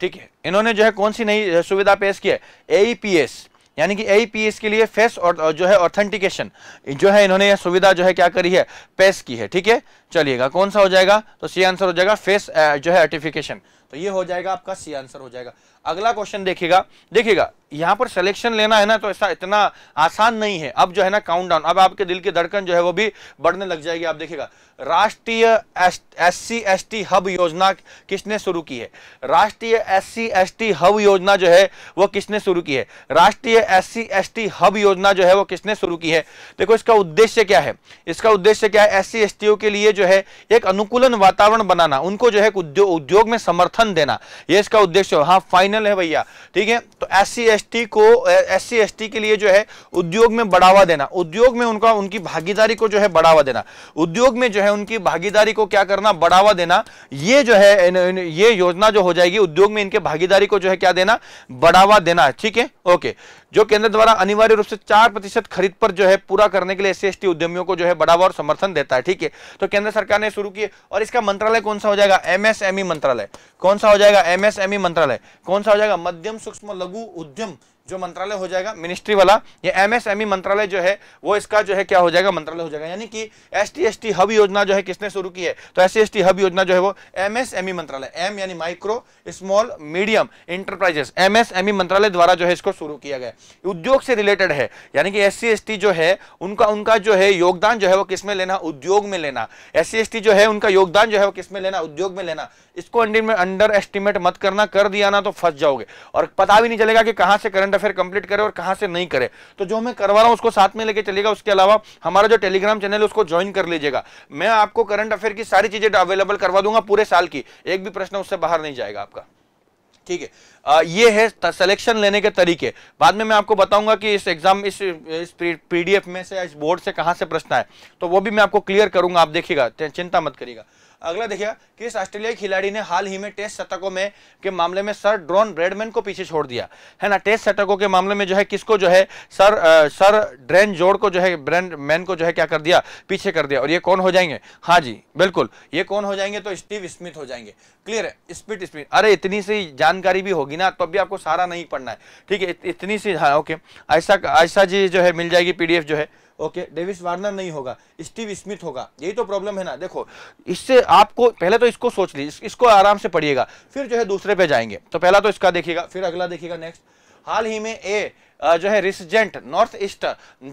ठीक है, इन्होंने जो है कौन सी नई सुविधा पेश की है, एईपीएस यानी कि एईपीएस के लिए फेस और जो है ऑथेंटिकेशन जो है इन्होंने यह सुविधा जो है क्या करी है, पेश की है, ठीक है। चलिएगा कौन सा हो जाएगा, तो सी आंसर हो जाएगा फेस जो है आर्टिफिकेशन, तो ये हो जाएगा आपका सी आंसर हो जाएगा। अगला क्वेश्चन देखिएगा, देखिएगा यहाँ पर सिलेक्शन लेना है ना, तो ऐसा इतना आसान नहीं है। अब जो है ना काउंटडाउन, अब आपके दिल की धड़कन जो है वो भी बढ़ने लग जाएगी। आप देखिएगा, राष्ट्रीय SC ST हब योजना किसने शुरू की है, राष्ट्रीय SC ST हब योजना जो है वो किसने शुरू की है, राष्ट्रीय SC ST हब योजना जो है वो किसने शुरू की है। देखो इसका उद्देश्य क्या है, इसका उद्देश्य क्या है, SC ST के लिए जो है एक अनुकूलन वातावरण बनाना, उनको जो है उद्योग में समर्थन देना, यह इसका उद्देश्य। हाँ फाइनल है भैया, ठीक है। तो SC ST को SC ST के लिए जो है उद्योग में बढ़ावा देना, उद्योग में उनका उनकी भागीदारी को जो है बढ़ावा देना, उद्योग में जो है उनकी भागीदारी को क्या करना, बढ़ावा देना। ये जो है ये योजना जो हो जाएगी, उद्योग में इनके भागीदारी को जो है क्या देना, बढ़ावा देना, ठीक है। ओके, जो केंद्र द्वारा अनिवार्य रूप से 4% खरीद पर जो है पूरा करने के लिए SC ST उद्यमियों को जो है बढ़ावा और समर्थन देता है, ठीक है। तो केंद्र सरकार ने शुरू किया, और इसका मंत्रालय कौन सा हो जाएगा, MSME मंत्रालय। कौन सा हो जाएगा, MSME मंत्रालय। कौन सा हो जाएगा, मध्यम सूक्ष्म लघु उद्यम जो मंत्रालय हो जाएगा, मिनिस्ट्री वाला ये MSME मंत्रालय जो है वो इसका जो है क्या हो जाएगा, मंत्रालय हो जाएगा। यानी कि SC ST हब योजना जो है किसने शुरू की है, तो SC ST हब योजना जो है वो MSME मंत्रालय, M यानी micro small medium enterprises, MSME मंत्रालय द्वारा जो है इसको शुरू किया गया। उद्योग से रिलेटेड है, यानी कि SC ST जो है उनका जो है योगदान जो है वो किसमें लेना, उद्योग में लेना। SC ST जो है उनका योगदान जो है वो किसमें लेना, उद्योग में लेना। इसको अंडर एस्टिमेट मत करना, कर दिया ना तो फंस जाओगे और पता भी नहीं चलेगा कि कहां से करंट अफेयर कंप्लीट करे और कहां से नहीं करे। तो जो मैं करवा रहा हूं उसको साथ में लेके चलिएगा। उसके अलावा हमारा जो टेलीग्राम चैनल है उसको ज्वाइन कर लीजिएगा। मैं आपको करंट अफेयर की सारी चीजें अवेलेबल करवा दूंगा पूरे साल की, एक भी प्रश्न उससे बाहर नहीं जाएगा आपका, ठीक है। ये है सिलेक्शन लेने के तरीके। बाद में मैं आपको बताऊंगा कि इस एग्जाम इस पीडीएफ में से, इस बोर्ड से कहां से प्रश्न आए, तो वो भी मैं आपको क्लियर करूंगा, आप देखिएगा, चिंता मत करिएगा। अगला देखिए, किस ऑस्ट्रेलियाई खिलाड़ी ने हाल ही में टेस्ट शतकों में के मामले में सर ड्रॉन ब्रैडमैन को पीछे छोड़ दिया है ना। टेस्ट शतकों के मामले में जो है किसको जो है सर ड्रेन जोड़ को जो है ब्रैडमैन को जो है क्या कर दिया, पीछे कर दिया। और ये कौन हो जाएंगे, हाँ जी बिल्कुल, ये कौन हो जाएंगे, तो स्टीव स्मिथ हो जाएंगे। क्लियर है, स्मिथ। अरे इतनी सी जानकारी भी होगी ना, तो अभी आपको सारा नहीं पढ़ना है, ठीक है, इतनी सी। हाँ ओके, ऐसा जी जो है मिल जाएगी PDF जो है। ओके, डेविस वार्नर नहीं होगा, स्टीव स्मिथ होगा, यही तो प्रॉब्लम है ना। देखो इससे आपको पहले तो इसको सोच लीजिए, इसको आराम से पढ़िएगा, फिर जो है दूसरे पे जाएंगे। तो पहला तो इसका देखिएगा, फिर अगला देखिएगा। नेक्स्ट, हाल ही में जो है रिसजेंट नॉर्थ ईस्ट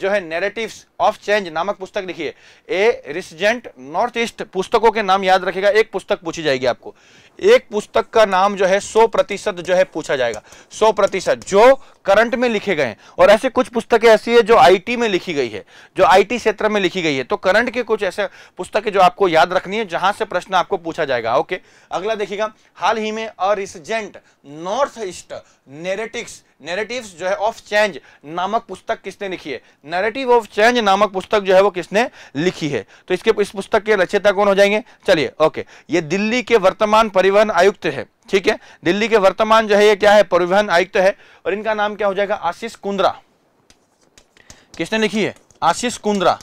जो है नैरेटिव्स ऑफ चेंज नामक पुस्तक लिखी है। रिसजेंट नॉर्थ ईस्ट पुस्तकों के नाम याद रखेगा, एक पुस्तक पूछी जाएगी आपको, एक पुस्तक का नाम जो है 100% जो है पूछा जाएगा, 100%। जो करंट में लिखे गए हैं, और ऐसे कुछ पुस्तकें ऐसी है जो आईटी में लिखी गई है, जो आईटी क्षेत्र में लिखी गई है। तो करंट के कुछ ऐसे पुस्तकें जो आपको याद रखनी है, जहां से प्रश्न आपको पूछा जाएगा। ओके, अगला देखिएगा, हाल ही में a recent north east narratives जो है ऑफ चेंज नामक पुस्तक किसने लिखी है? नैरेटिव ऑफ चेंज नामक पुस्तक जो है वो किसने लिखी है? तो इस पुस्तक के रचयिता कौन हो जाएंगे? चलिए ओके, ये दिल्ली के वर्तमान परिवहन आयुक्त है, ठीक है, दिल्ली के वर्तमान जो है ये क्या है, परिवहन आयुक्त है, और इनका नाम क्या हो जाएगा? आशीष कुंद्रा। किसने लिखी है? आशीष कुंद्रा।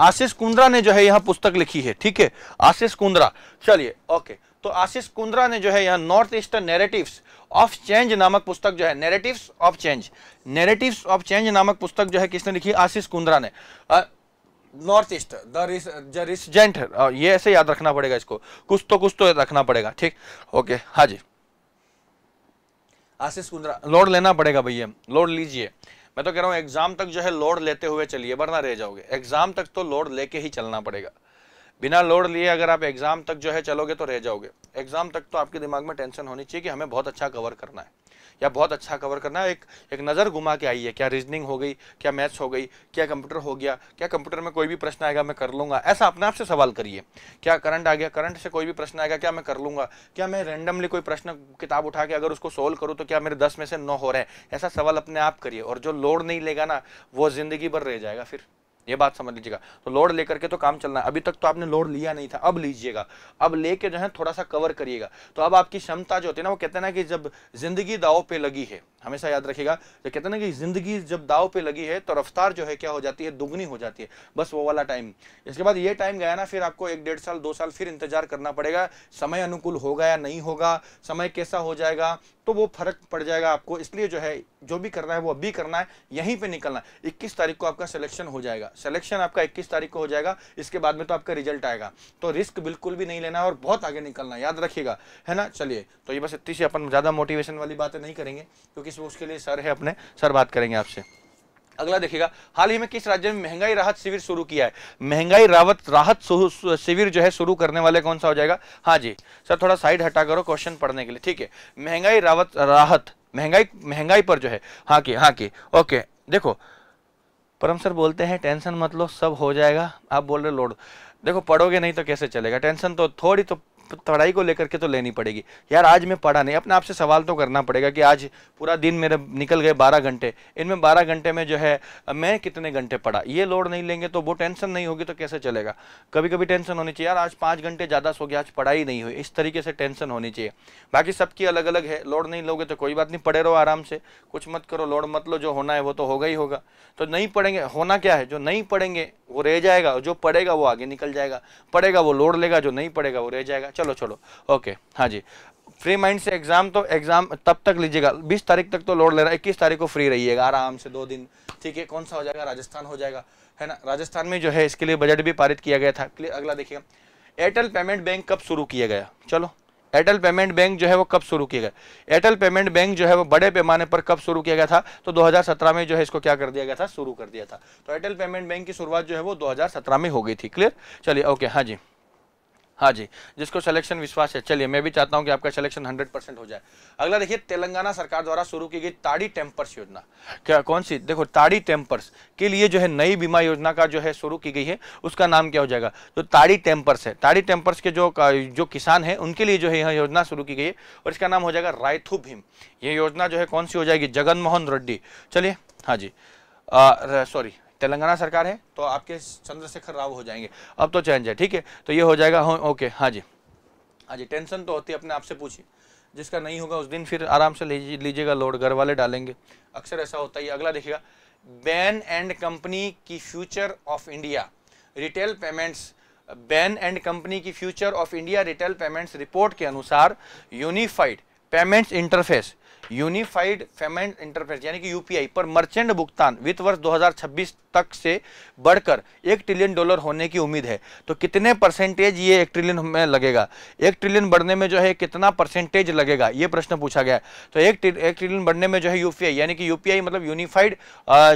आशीष कुंद्रा ने जो है यह पुस्तक लिखी है, ठीक है, आशीष कुंद्रा। चलिए ओके, तो आशीष कुंद्रा ने जो है यह north eastern narratives of change नामक पुस्तक जो है, नैरेटिव्स ऑफ चेंज नामक पुस्तक जो है किसने लिखी? आशीष कुंद्रा ने। नॉर्थ ईस्ट द रिसेंट, ये ऐसे याद रखना पड़ेगा इसको, कुछ तो रखना पड़ेगा, ठीक। ओके, हाँ जी, आशीष कुंद्रा, लोड लेना पड़ेगा भैया, लोड लीजिए। मैं तो कह रहा हूँ एग्जाम तक जो है लोड लेते हुए चलिए, वरना रह जाओगे। एग्जाम तक तो लोड लेके ही चलना पड़ेगा, बिना लोड लिए अगर आप एग्जाम तक जो है चलोगे तो रह जाओगे। एग्जाम तक तो आपके दिमाग में टेंशन होनी चाहिए कि हमें बहुत अच्छा कवर करना है, या बहुत अच्छा कवर करना है। एक नज़र घुमा के आइए, क्या रीजनिंग हो गई, क्या मैथ्स हो गई, क्या कंप्यूटर हो गया, क्या कंप्यूटर में कोई भी प्रश्न आएगा मैं कर लूँगा, ऐसा अपने आप से सवाल करिए। क्या करंट आ गया, करंट से कोई भी प्रश्न आएगा क्या मैं कर लूँगा, क्या मैं रेंडमली कोई प्रश्न किताब उठा के अगर उसको सोल्व करूँ तो क्या मेरे 10 में से 9 हो रहे हैं, ऐसा सवाल अपने आप करिए। और जो लोड नहीं लेगा ना वो जिंदगी भर रह जाएगा, फिर ये बात समझ लीजिएगा। तो लोड लेकर के तो काम चलना है, अभी तक तो आपने लोड लिया नहीं था, अब लीजिएगा, अब लेके जो है थोड़ा सा कवर करिएगा। तो अब आपकी क्षमता जो होती है ना, वो कहते हैं ना कि जब जिंदगी दाव पे लगी है, हमेशा याद रखिएगा, जो कहते हैं ना कि जिंदगी जब दाव पे लगी है तो रफ्तार जो है क्या हो जाती है, दुगनी हो जाती है। बस वो वाला टाइम, इसके बाद ये टाइम गया ना, फिर आपको 1-1.5 साल 2 साल फिर इंतजार करना पड़ेगा, समय अनुकूल होगा या नहीं होगा, समय कैसा हो जाएगा, तो वो फर्क पड़ जाएगा आपको। इसलिए जो है जो भी करना है वो अभी करना है, यहीं पे निकलना है। 21 तारीख को आपका सिलेक्शन हो जाएगा, सिलेक्शन आपका 21 तारीख को हो जाएगा, इसके बाद में तो आपका रिजल्ट आएगा। तो रिस्क बिल्कुल भी नहीं लेना है और बहुत आगे निकलना है, याद रखिएगा, है ना। चलिए, तो ये बस इतनी सी, अपन ज़्यादा मोटिवेशन वाली बातें नहीं करेंगे क्योंकि उसके लिए सर है अपने, सर बात करेंगे आपसे। अगला देखिएगा, हाल ही में किस राज्य में महंगाई राहत शिविर शुरू किया है? महंगाई राहत शिविर जो है शुरू करने वाले कौन सा हो जाएगा? हाँ जी सर, थोड़ा साइड हटा करो क्वेश्चन पढ़ने के लिए, ठीक है। महंगाई महंगाई पर जो है, हाँ की ओके। देखो परम सर बोलते हैं टेंशन मत लो, सब हो जाएगा, आप बोल रहे लोड। देखो पढ़ोगे नहीं तो कैसे चलेगा, टेंशन तो थोड़ी तो पढ़ाई को लेकर के तो लेनी पड़ेगी। यार आज मैं पढ़ा नहीं, अपने आप से सवाल तो करना पड़ेगा कि आज पूरा दिन मेरे निकल गए 12 घंटे, इनमें 12 घंटे में जो है मैं कितने घंटे पढ़ा। ये लोड नहीं लेंगे तो वो टेंशन नहीं होगी तो कैसे चलेगा। कभी कभी टेंशन होनी चाहिए, यार आज 5 घंटे ज़्यादा सो गया, आज पढ़ाई नहीं हुई, इस तरीके से टेंशन होनी चाहिए। बाकी सबकी अलग अलग है, लोड नहीं लोगे तो कोई बात नहीं, पढ़े रहो आराम से, कुछ मत करो, लोड मत लो, जो होना है वो तो होगा ही होगा। तो नहीं पढ़ेंगे, होना क्या है, जो नहीं पढ़ेंगे वो रह जाएगा, जो पढ़ेगा वो आगे निकल जाएगा, पढ़ेगा वो लोड लेगा, जो नहीं पढ़ेगा वो रह जाएगा। चलो छोड़ो, ओके हाँ जी। फ्री माइंड से एग्जाम, तो एग्जाम तब तक लीजिएगा, 20 तारीख तक तो लोड ले रहा है, 21 तारीख को फ्री रहिएगा आराम से 2 दिन, ठीक है। कौन सा हो जाएगा? राजस्थान हो जाएगा, है ना। राजस्थान में जो है इसके लिए बजट भी पारित किया गया था। अगला देखिएगा, एयरटेल पेमेंट बैंक कब शुरू किया गया? चलो, एयरटेल पेमेंट बैंक जो है वो कब शुरू किया गया? एयरटेल पेमेंट बैंक जो है वो बड़े पैमाने पर कब शुरू किया गया था? तो 2017 में जो है इसको क्या कर दिया गया था, शुरू कर दिया था। तो एयरटेल पेमेंट बैंक की शुरुआत जो है वो 2017 में हो गई थी। क्लियर, चलिए ओके, हाँ जी, जिसको सिलेक्शन विश्वास है। चलिए, मैं भी चाहता हूं कि आपका सिलेक्शन 100% हो जाए। अगला देखिए, तेलंगाना सरकार द्वारा शुरू की गई ताड़ी टेम्पर्स योजना, क्या कौन सी? देखो, ताड़ी टेम्पर्स के लिए जो है नई बीमा योजना का जो है शुरू की गई है, उसका नाम क्या हो जाएगा? जो ताड़ी टेम्पर्स है, ताड़ी टेम्पर्स के जो किसान है उनके लिए जो है यह योजना शुरू की गई है, और इसका नाम हो जाएगा रायथू भीम। ये योजना जो है कौन सी हो जाएगी? जगन मोहन रेड्डी। चलिए, हाँ जी, सॉरी, तेलंगाना सरकार है तो आपके चंद्रशेखर राव हो जाएंगे, अब तो चेंज है, ठीक है। तो ये हो जाएगा, ओके हाँ जी। टेंशन तो होती है, अपने आप से पूछिए, जिसका नहीं होगा उस दिन फिर आराम से लीजिएगा लोड, घर वाले डालेंगे, अक्सर ऐसा होता ही। अगला देखिएगा, बैन एंड कंपनी की future of India retail payments, Bain and company की future of India retail payments report के अनुसार unified payments interface, unified payment interface यानी कि यूपीआई पर मर्चेंट भुगतान वित्त वर्ष 2026 तक से बढ़कर $1 ट्रिलियन होने की उम्मीद है। तो कितने परसेंटेज ये 1 ट्रिलियन में लगेगा? 1 ट्रिलियन बढ़ने में जो है कितना परसेंटेज लगेगा, ये प्रश्न पूछा गया है। तो 1 ट्रिलियन बढ़ने में जो है यूपीआई, यानी कि यूपीआई मतलब यूनिफाइड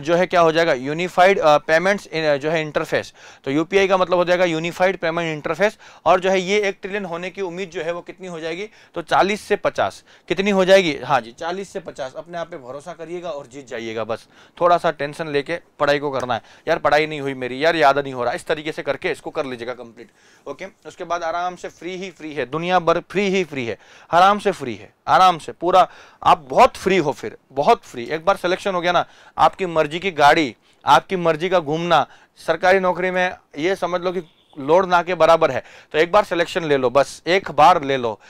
जो है क्या हो जाएगा, यूनिफाइड पेमेंट्स जो है इंटरफेस। तो यूपीआई का मतलब हो जाएगा यूनिफाइड पेमेंट इंटरफेस, और जो है ये 1 ट्रिलियन होने की उम्मीद जो है वो कितनी हो जाएगी? तो 40 से 50 कितनी हो जाएगी? हाँ जी, 40 से 50 अपने आप पे भरोसा करिएगा और जीत जाइएगा। बस थोड़ा सा टेंशन लेके पढ़ाई को करना है, यार पढ़ाई नहीं हुई मेरी, यार याद नहीं हो रहा, इस तरीके से करके इसको कर लीजिएगा कंप्लीट। ओके, उसके बाद आराम से फ्री ही फ्री है, दुनिया भर फ्री ही फ्री है, आराम से फ्री है, आराम से पूरा आप बहुत फ्री हो, फिर बहुत फ्री। एक बार सिलेक्शन हो गया ना, आपकी मर्जी की गाड़ी, आपकी मर्जी का घूमना, सरकारी नौकरी में ये समझ लो कि लोड ना के बराबर है। तो एक बार सिलेक्शन ले लो, बस एक बार ले लो,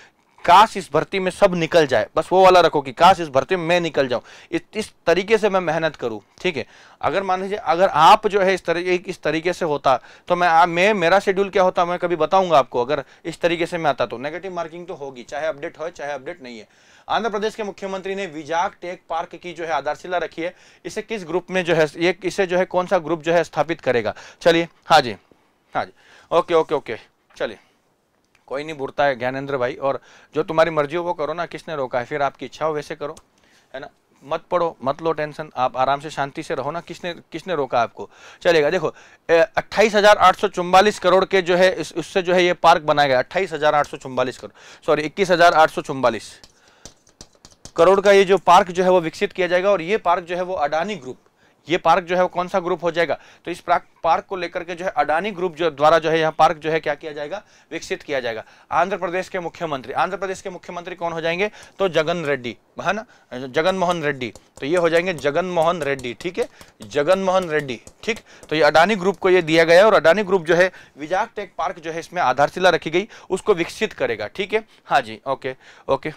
काश इस भर्ती में सब निकल जाए, बस वो वाला रखो कि काश इस भर्ती में मैं निकल जाऊं, इस तरीके से मैं मेहनत करूं। ठीक है, अगर मान लीजिए अगर आप जो है इस तरीके से होता तो मैं मेरा शेड्यूल क्या होता मैं कभी बताऊंगा आपको। अगर इस तरीके से मैं आता तो नेगेटिव मार्किंग तो होगी, चाहे अपडेट हो चाहे अपडेट नहीं है। आंध्र प्रदेश के मुख्यमंत्री ने विजाग टेक पार्क की जो है आधारशिला रखी है, इसे किस ग्रुप में जो है ये इसे जो है कौन सा ग्रुप जो है स्थापित करेगा। चलिए, हाँ जी हाँ जी, ओके ओके ओके, चलिए कोई नहीं, बुरता है ज्ञानेंद्र भाई, और जो तुम्हारी मर्जी हो वो करो ना, किसने रोका है, फिर आपकी इच्छा हो वैसे करो, है ना। मत पढ़ो, मत लो टेंशन, आप आराम से शांति से रहो ना, किसने रोका आपको, चलेगा। देखो 28,844 करोड़ के जो है उससे जो है ये पार्क बनाया गया, 21,844 करोड़ का ये जो पार्क जो है वो विकसित किया जाएगा। और ये पार्क जो है वो अडानी ग्रुप, ये पार्क जो है वो कौन सा ग्रुप हो जाएगा, तो इस पार्क को लेकर के जो है अडानी ग्रुप जो द्वारा जो है यहाँ पार्क जो है क्या किया जाएगा, विकसित किया जाएगा। आंध्र प्रदेश के मुख्यमंत्री कौन हो जाएंगे, तो जगन रेड्डी, है ना, जगनमोहन रेड्डी, तो ये हो जाएंगे जगनमोहन रेड्डी। ठीक है, जगनमोहन रेड्डी, ठीक। तो ये अडानी ग्रुप को ये दिया गया, और अडानी ग्रुप जो है विजाग टेक पार्क जो है इसमें आधारशिला रखी गई, उसको विकसित करेगा। ठीक है, हाँ जी, ओके ओके।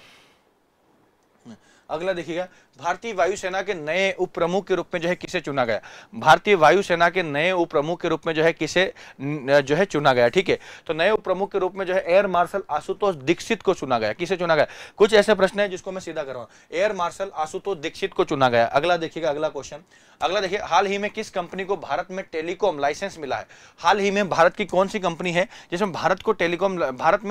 अगला देखिएगा, भारतीय वायुसेना के नए उप प्रमुख के रूप में जो है किसे चुना गया, भारतीय वायुसेना के नए उप प्रमुख के रूप में जो है किसे जो है चुना गया। ठीक है, तो नए उप प्रमुख के रूप में जो है एयर मार्शल आशुतोष दीक्षित को चुना गया। किसे चुना गया, कुछ ऐसे प्रश्न है जिसको मैं सीधा कर रहा हूं, एयर मार्शल आशुतोष दीक्षित को चुना गया। अगला देखिएगा, अगला क्वेश्चन, अगला देखिए, हाल ही में किस कंपनी को भारत में टेलीकॉम लाइसेंस मिला है। हाल ही में भारत की कौन सी कंपनी है जिसमें भारत में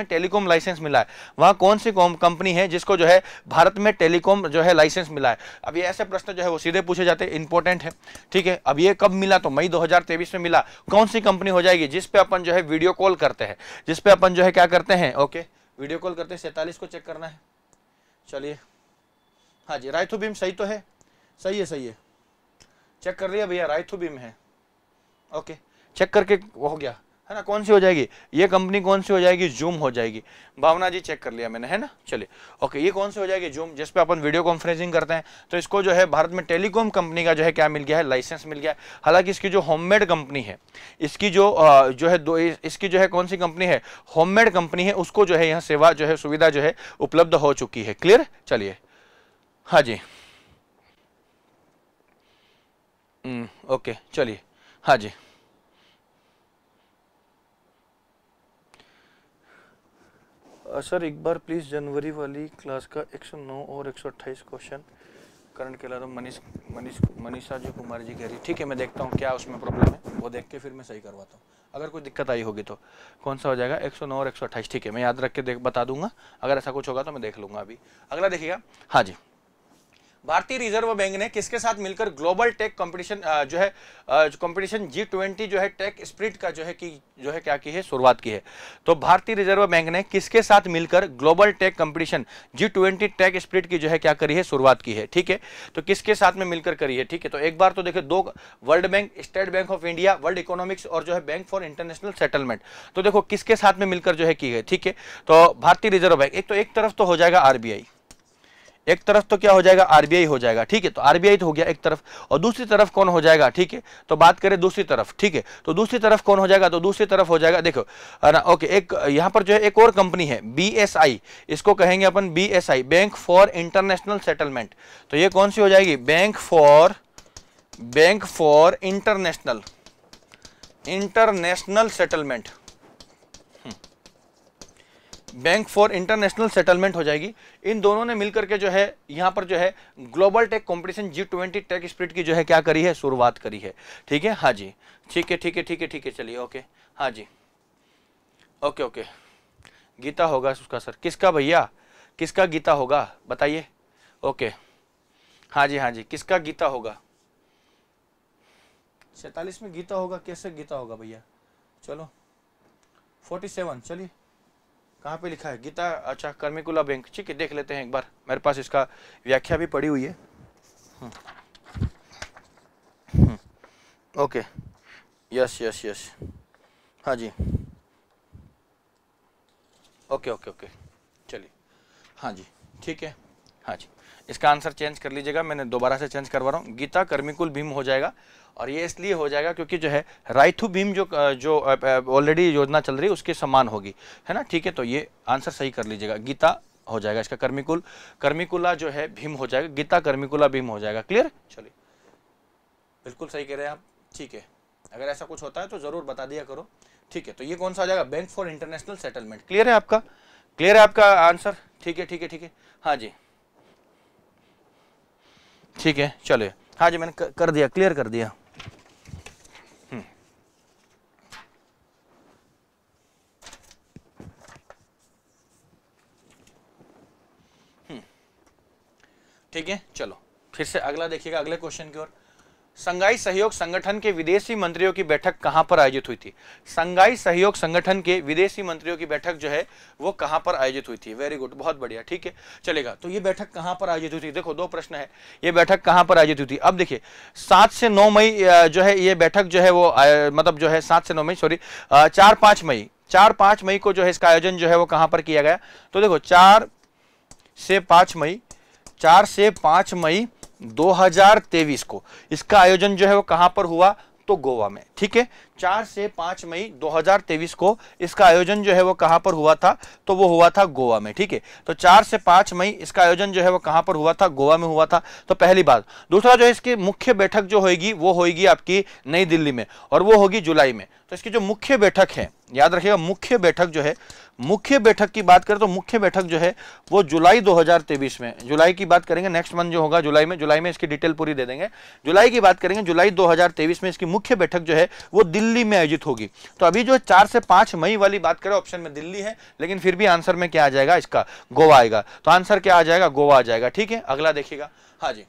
टेलीकॉम लाइसेंस मिला है, वहां कौन सी कंपनी है जिसको जो है भारत में टेलीकॉम जो है लाइसेंस मिला है। अब ये ऐसे प्रश्न जो है वो सीधे पूछे जाते हैं, इंपॉर्टेंट है। ठीक है, अब ये कब मिला, तो मई 2023 में मिला। कौन सी कंपनी हो जाएगी जिस पे अपन जो है वीडियो कॉल करते हैं, जिस पे अपन जो है क्या करते हैं, ओके वीडियो कॉल करते हैं। 47 को चेक करना है, चलिए हाँ जी, राइथोबीम सही तो है, सही है सही है, चेक कर लिया भैया, राइथोबीम है, ओके चेक करके हो गया, है ना। कौन सी हो जाएगी ये कंपनी, कौन सी हो जाएगी, जूम हो जाएगी। भावना जी चेक कर लिया मैंने, है ना, चलिए ओके। ये कौन सी हो जाएगी, जूम, जिस पे अपन वीडियो कॉन्फ्रेंसिंग करते हैं। तो इसको जो है भारत में टेलीकॉम कंपनी का जो है क्या मिल गया है, लाइसेंस मिल गया है। हालांकि इसकी जो होममेड कंपनी है, इसकी इसकी जो है कौन सी कंपनी है, होममेड कंपनी है, उसको जो है यहाँ सेवा जो है सुविधा जो है उपलब्ध हो चुकी है। क्लियर, चलिए हाँ जी ओके, चलिए हाँ जी सर, एक बार प्लीज़ जनवरी वाली क्लास का 109 और 128 क्वेश्चन करंट के ला रहा हूँ, मनीषा जी कुमार जी कह रही। ठीक है, मैं देखता हूँ क्या उसमें प्रॉब्लम है, वो देख के फिर मैं सही करवाता हूँ, अगर कोई दिक्कत आई होगी तो। कौन सा हो जाएगा, 109 और 128। ठीक है, मैं याद रख के बता दूंगा, अगर ऐसा कुछ होगा तो मैं देख लूँगा अभी। अगला देखिएगा, हाँ जी, भारतीय रिजर्व बैंक ने किसके साथ मिलकर ग्लोबल टेक कंपटीशन जो है G20 जो है टेक स्प्रिट का जो है क्या की है, शुरुआत की है। तो भारतीय रिजर्व बैंक ने किसके साथ मिलकर global tech competition G20 tech sprint की जो है क्या करी है, शुरुआत की है। ठीक है, तो किसके साथ में मिलकर करी है। ठीक है, तो एक बार तो देखिए, दो world bank, state bank of India, world economics और जो है बैंक फॉर इंटरनेशनल सेटलमेंट। तो देखो किसके साथ में मिलकर जो है की है। ठीक है, तो भारतीय रिजर्व बैंक, एक तरफ तो हो जाएगा आरबीआई, एक तरफ तो क्या हो जाएगा, आरबीआई हो जाएगा। ठीक है, तो आरबीआई तो हो गया एक तरफ, और दूसरी तरफ कौन हो जाएगा, ठीक है, तो बात करें दूसरी तरफ, ठीक है, तो दूसरी तरफ कौन हो जाएगा, तो दूसरी तरफ हो जाएगा, देखो है ना, ओके। एक यहाँ पर जो है एक और कंपनी है बीएसआई, इसको कहेंगे अपन BSI, bank for international settlement. तो ये कौन सी हो जाएगी, bank for international settlement, bank for international settlement हो जाएगी। इन दोनों ने मिलकर के जो है यहाँ पर जो है global tech competition G20 tech sprint की जो है क्या करी है, शुरुआत करी है। ठीक है, हाँ जी, ठीक है ठीक है ठीक है ठीक है, चलिए ओके, हाँ जी ओके ओके। गीता होगा उसका सर, किसका भैया, किसका गीता होगा बताइए, ओके हाँ जी हाँ जी, किसका गीता होगा, 47 में गीता होगा, कैसे गीता होगा भैया, चलो 47, चलिए कहाँ पे लिखा है गीता, अच्छा कर्मिकुला बैंक, ठीक है देख लेते हैं एक बार, मेरे पास इसका व्याख्या भी पड़ी हुई है। ओके यस यस यस हाँ जी ओके ओके ओके चलिए हाँ जी ठीक है हाँ जी, इसका आंसर चेंज कर लीजिएगा, मैंने दोबारा से चेंज करवा रहा हूँ, गीता कर्मिकुल भीम हो जाएगा। और ये इसलिए हो जाएगा क्योंकि जो है राइथु भीम जो ऑलरेडी योजना चल रही है उसके समान होगी, है ना, ठीक है। तो ये आंसर सही कर लीजिएगा, गीता हो जाएगा इसका, कर्मिकुल कर्मिकुला जो है भीम हो जाएगा, गीता कर्मिकुला भीम हो जाएगा। क्लियर, चलिए बिल्कुल सही कह रहे हैं आप, ठीक है। अगर ऐसा कुछ होता है तो ज़रूर बता दिया करो, ठीक है। तो ये कौन सा आ जाएगा, bank for international settlement. Clear है आपका, क्लियर है आपका आंसर, ठीक है ठीक है ठीक है हाँ जी ठीक है चलिए हाँ जी, मैंने कर दिया, क्लियर कर दिया। ठीक है, चलो फिर से अगला देखिएगा, अगले क्वेश्चन की ओर। संघाई सहयोग संगठन के विदेशी मंत्रियों की बैठक कहां पर आयोजित हुई थी? संघाई सहयोग संगठन के विदेशी मंत्रियों की बैठक जो है वो कहां पर आयोजित हुई थी? वेरी गुड, बहुत बढ़िया, ठीक है चलेगा। तो ये बैठक कहां पर आयोजित हुई थी, देखो दो प्रश्न है, ये बैठक कहां पर आयोजित हुई थी। अब देखिए 7 से 9 मई जो है ये बैठक जो है वो मतलब जो है 7 से 9 मई सॉरी 4-5 मई 4-5 मई को जो है इसका आयोजन जो है वो कहां पर किया गया। तो देखो 4 से 5 मई 4 से 5 मई 2023 को इसका आयोजन जो है वो कहां पर हुआ, तो गोवा में, ठीक है। 4 से 5 मई 2023 को इसका आयोजन जो है वो कहां पर हुआ था, तो वो हुआ था गोवा में, ठीक है। तो 4 से 5 मई इसका आयोजन जो है वो कहां पर हुआ था, गोवा में हुआ था। तो पहली बात, दूसरा जो इसकी मुख्य बैठक जो होगी वो होगी आपकी नई दिल्ली में और वो होगी जुलाई में। तो इसकी जो मुख्य बैठक है, याद रखिएगा मुख्य बैठक जो है, मुख्य बैठक की बात करें तो मुख्य बैठक जो है वो जुलाई 2023 में, जुलाई की बात करेंगे, नेक्स्ट मंथ जो होगा जुलाई में, जुलाई में इसकी डिटेल पूरी दे देंगे, जुलाई की बात करेंगे, जुलाई 2023 में इसकी मुख्य बैठक जो है वो दिल्ली में आयोजित होगी। तो अभी जो 4 से 5 मई वाली बात करें, ऑप्शन में दिल्ली है, लेकिन फिर भी आंसर में क्या आ जाएगा, इसका गोवा आएगा। तो आंसर क्या आ जाएगा, गोवा आ जाएगा, ठीक है। अगला देखिएगा, हाँ जी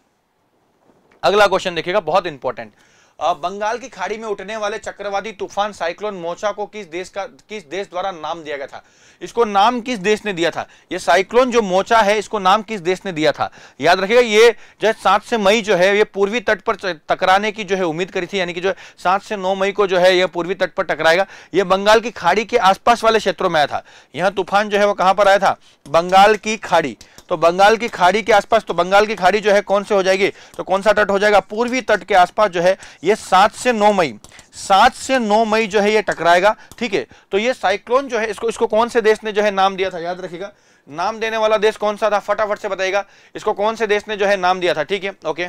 अगला क्वेश्चन देखिएगा, बहुत इंपॉर्टेंट। बंगाल की खाड़ी में उठने वाले चक्रवाती तूफान साइक्लोन मोचा को किस देश द्वारा नाम दिया गया था? इसको नाम किस देश ने दिया था? ये साइक्लोन जो मोचा है इसको नाम किस देश ने दिया था? याद रखिएगा ये जो 7 से मई जो है ये पूर्वी तट पर टकराने की जो है उम्मीद करी थी, यानी कि जो 7 से 9 मई को जो है यह पूर्वी तट पर टकराएगा। यह बंगाल की खाड़ी के आसपास वाले क्षेत्रों में आया था। यह तूफान जो है वो कहां पर आया था? बंगाल की खाड़ी, तो बंगाल की खाड़ी के आसपास। तो बंगाल की खाड़ी जो है कौन से हो जाएगी, तो कौन सा तट हो जाएगा, पूर्वी तट के आसपास जो है ये 7 से 9 मई 7 से 9 मई जो है ये टकराएगा, ठीक है। तो ये साइक्लोन जो है इसको कौन से देश ने जो है नाम दिया था? याद रखिएगा नाम देने वाला देश कौन सा था, फटाफट से बताइएगा इसको कौन से देश ने जो है नाम दिया था, ठीक है। ओके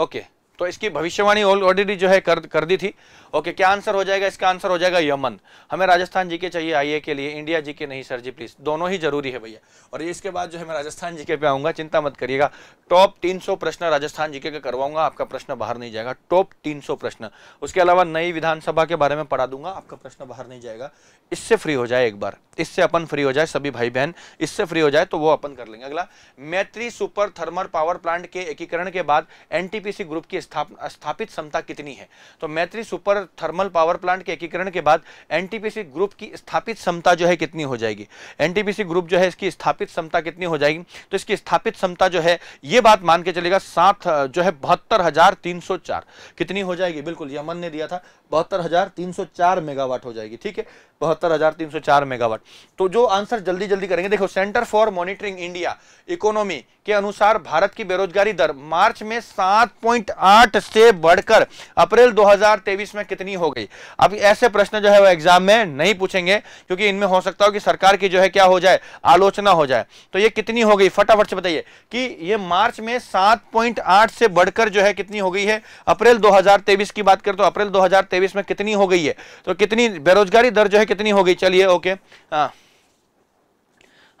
ओके, तो इसकी भविष्यवाणी ऑलरेडी जो है कर दी थी। ओके, क्या आंसर हो जाएगा? इसका आंसर हो जाएगा यमन। हमें राजस्थान जी के चाहिए आईए के लिए, इंडिया जी के नहीं सर जी प्लीज, दोनों ही जरूरी है भैया। और ये इसके बाद जो है मैं राजस्थान जी के पे आऊंगा, चिंता मत करिएगा। टॉप 300 प्रश्न राजस्थान जी के करवाऊंगा, आपका प्रश्न बाहर नहीं जाएगा। टॉप 300 प्रश्न, उसके अलावा नई विधानसभा के बारे में पढ़ा दूंगा, आपका प्रश्न बाहर नहीं जाएगा। इससे फ्री हो जाए एक बार, इससे अपन फ्री हो जाए, सभी भाई बहन इससे फ्री हो जाए तो वो अपन कर लेंगे। अगला, मैत्री सुपर थर्मल पावर प्लांट के एकीकरण के बाद एनटीपीसी ग्रुप की स्थापित क्षमता कितनी है? तो मैत्री सुपर थर्मल पावर प्लांट के एकीकरण के बाद एनटीपीसी ग्रुप की स्थापित क्षमता जो है कितनी हो जाएगी? एनटीपीसी ग्रुप जो है इसकी स्थापित क्षमता कितनी हो जाएगी? तो इसकी स्थापित क्षमता जो है ये बात मान के चलेगा 72,304 कितनी हो जाएगी? बिल्कुल यमन ने दिया था, 72,304 मेगावाट हो जाएगी, ठीक है, 72,304 मेगावाट। तो जो आंसर जल्दी जल्दी करेंगे, देखो centre for monitoring India economy के अनुसार भारत की बेरोजगारी दर मार्च में 7.8 से बढ़कर अप्रैल 2023 में कितनी हो गई? अब ऐसे प्रश्न जो है वो एग्जाम में नहीं पूछेंगे क्योंकि इनमें हो सकता हो कि सरकार की जो है क्या हो जाए, आलोचना हो जाए। तो ये कितनी हो गई फटाफट से बताइए कि ये मार्च में 7.8 से बढ़कर जो है कितनी हो गई है? अप्रैल 2023 की बात करें तो अप्रैल 2023 में कितनी हो गई है? तो कितनी बेरोजगारी दर जो है कितनी हो गई? चलिए ओके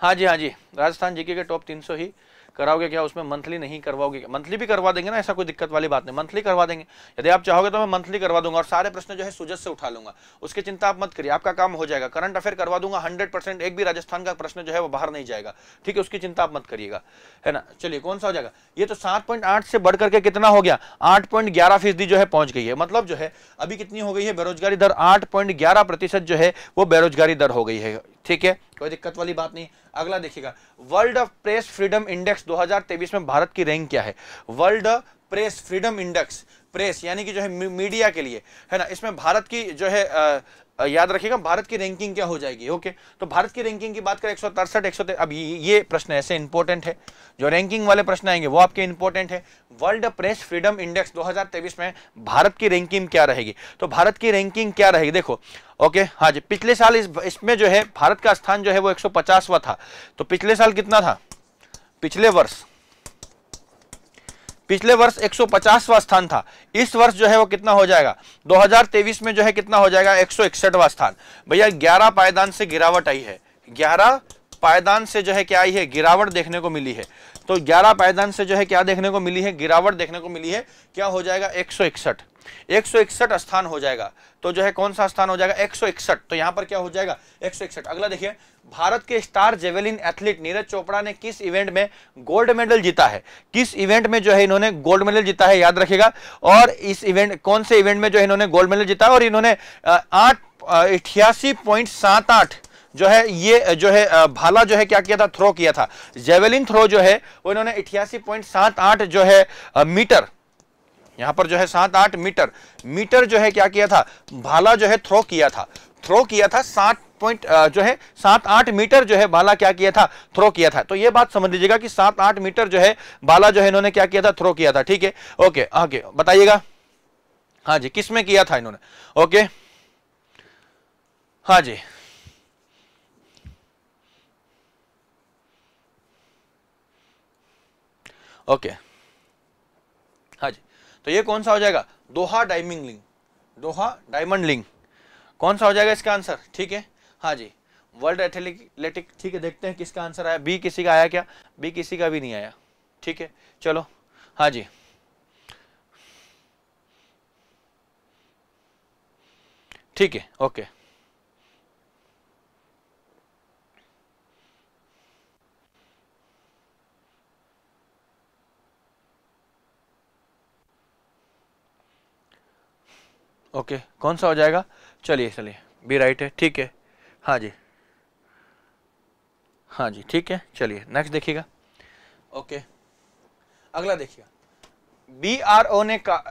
हाँ जी हाँ जी, राजस्थान जीके के टॉप 300 ही कराओगे क्या उसमें, मंथली नहीं करवाओगे? मंथली भी करवा देंगे ना, ऐसा कोई दिक्कत वाली बात नहीं, मंथली करवा देंगे। यदि आप चाहोगे तो मैं मंथली करवा दूंगा और सारे प्रश्न जो है सूझ से उठा लूंगा, उसकी चिंता आप मत करिए, आपका काम हो जाएगा। करंट अफेयर करवा दूंगा 100%, एक भी राजस्थान का प्रश्न जो है वो बाहर नहीं जाएगा, ठीक है, उसकी चिंता आप मत करिएगा, है ना। चलिए कौन सा हो जाएगा ये, तो 7.8 से बढ़कर के कितना हो गया, 8.11% जो है पहुंच गई है। मतलब जो है अभी कितनी हो गई है बेरोजगारी दर, 8.11% जो है वो बेरोजगारी दर हो गई है, ठीक है, कोई दिक्कत वाली बात नहीं। अगला देखिएगा, वर्ल्ड प्रेस फ्रीडम इंडेक्स 2023 में भारत की रैंक क्या है। World press freedom index, press यानी कि जो है मीडिया के लिए, है ना, इसमें भारत की जो है याद रखिएगा भारत की रैंकिंग क्या हो जाएगी। ओके, तो भारत की रैंकिंग की बात करें 163, 100। अब ये प्रश्न ऐसे इंपॉर्टेंट है, जो रैंकिंग वाले प्रश्न आएंगे वो आपके इंपॉर्टेंट है। वर्ल्ड प्रेस फ्रीडम इंडेक्स 2023 में भारत की रैंकिंग क्या रहेगी, तो भारत की रैंकिंग क्या रहेगी देखो। ओके हाँ जी, पिछले साल इसमें जो है भारत का स्थान जो है वो 150वां था, तो पिछले साल कितना था, पिछले वर्ष 150वां स्थान था। इस वर्ष जो है वो कितना हो जाएगा, 2023 में जो है कितना हो जाएगा, 161वां स्थान। भैया 11 पायदान से गिरावट आई है, 11 पायदान से जो है क्या आई है, गिरावट देखने को मिली है। तो 11 पायदान से जो है क्या देखने को मिली है, गिरावट देखने को मिली है, क्या हो जाएगा 161 स्थान हो जाएगा। तो जो है कौन सा स्थान हो जाएगा 161, तो यहाँ पर क्या हो जाएगा 161। अगला देखिए, भारत के star javelin athlete Neeraj Chopra ने किस इवेंट में गोल्ड मेडल जीता है, किस इवेंट में जो है इन्होंने गोल्ड मेडल जीता है, याद रखेगा। और इस इवेंट कौन से इवेंट में जो है इन्होंने गोल्ड मेडल जीता है, और इन्होंने 88.78 जो है ये जो है भाला जो है क्या किया था, थ्रो किया था, जेवेलिन थ्रो जो है वो इन्होंने 88.78 जो है मीटर, यहाँ पर जो है 7-8 मीटर जो है क्या किया था, भाला जो है थ्रो किया था 7.8 मीटर जो है भाला क्या किया था, थ्रो किया था। तो ये बात समझ लीजिएगा कि 7-8 मीटर जो है भाला जो है इन्होंने क्या किया था, थ्रो किया था, ठीक है। ओके आगे बताइएगा, हाँ जी किसमें किया था इन्होंने, ओके हाँ जी ओके हाँ जी। तो ये कौन सा हो जाएगा, दोहा डायमंड लिंग कौन सा हो जाएगा इसका आंसर, ठीक है हाँ जी। वर्ल्ड एथलेटिक, ठीक है, देखते हैं किसका आंसर आया, बी किसी का आया क्या, बी किसी का भी नहीं आया, ठीक है चलो हाँ जी। ठीक है ओके ओके कौन सा हो जाएगा, चलिए बी राइट है, ठीक है हाँ जी ठीक है। चलिए नेक्स्ट देखिएगा, ओके अगला देखिएगा,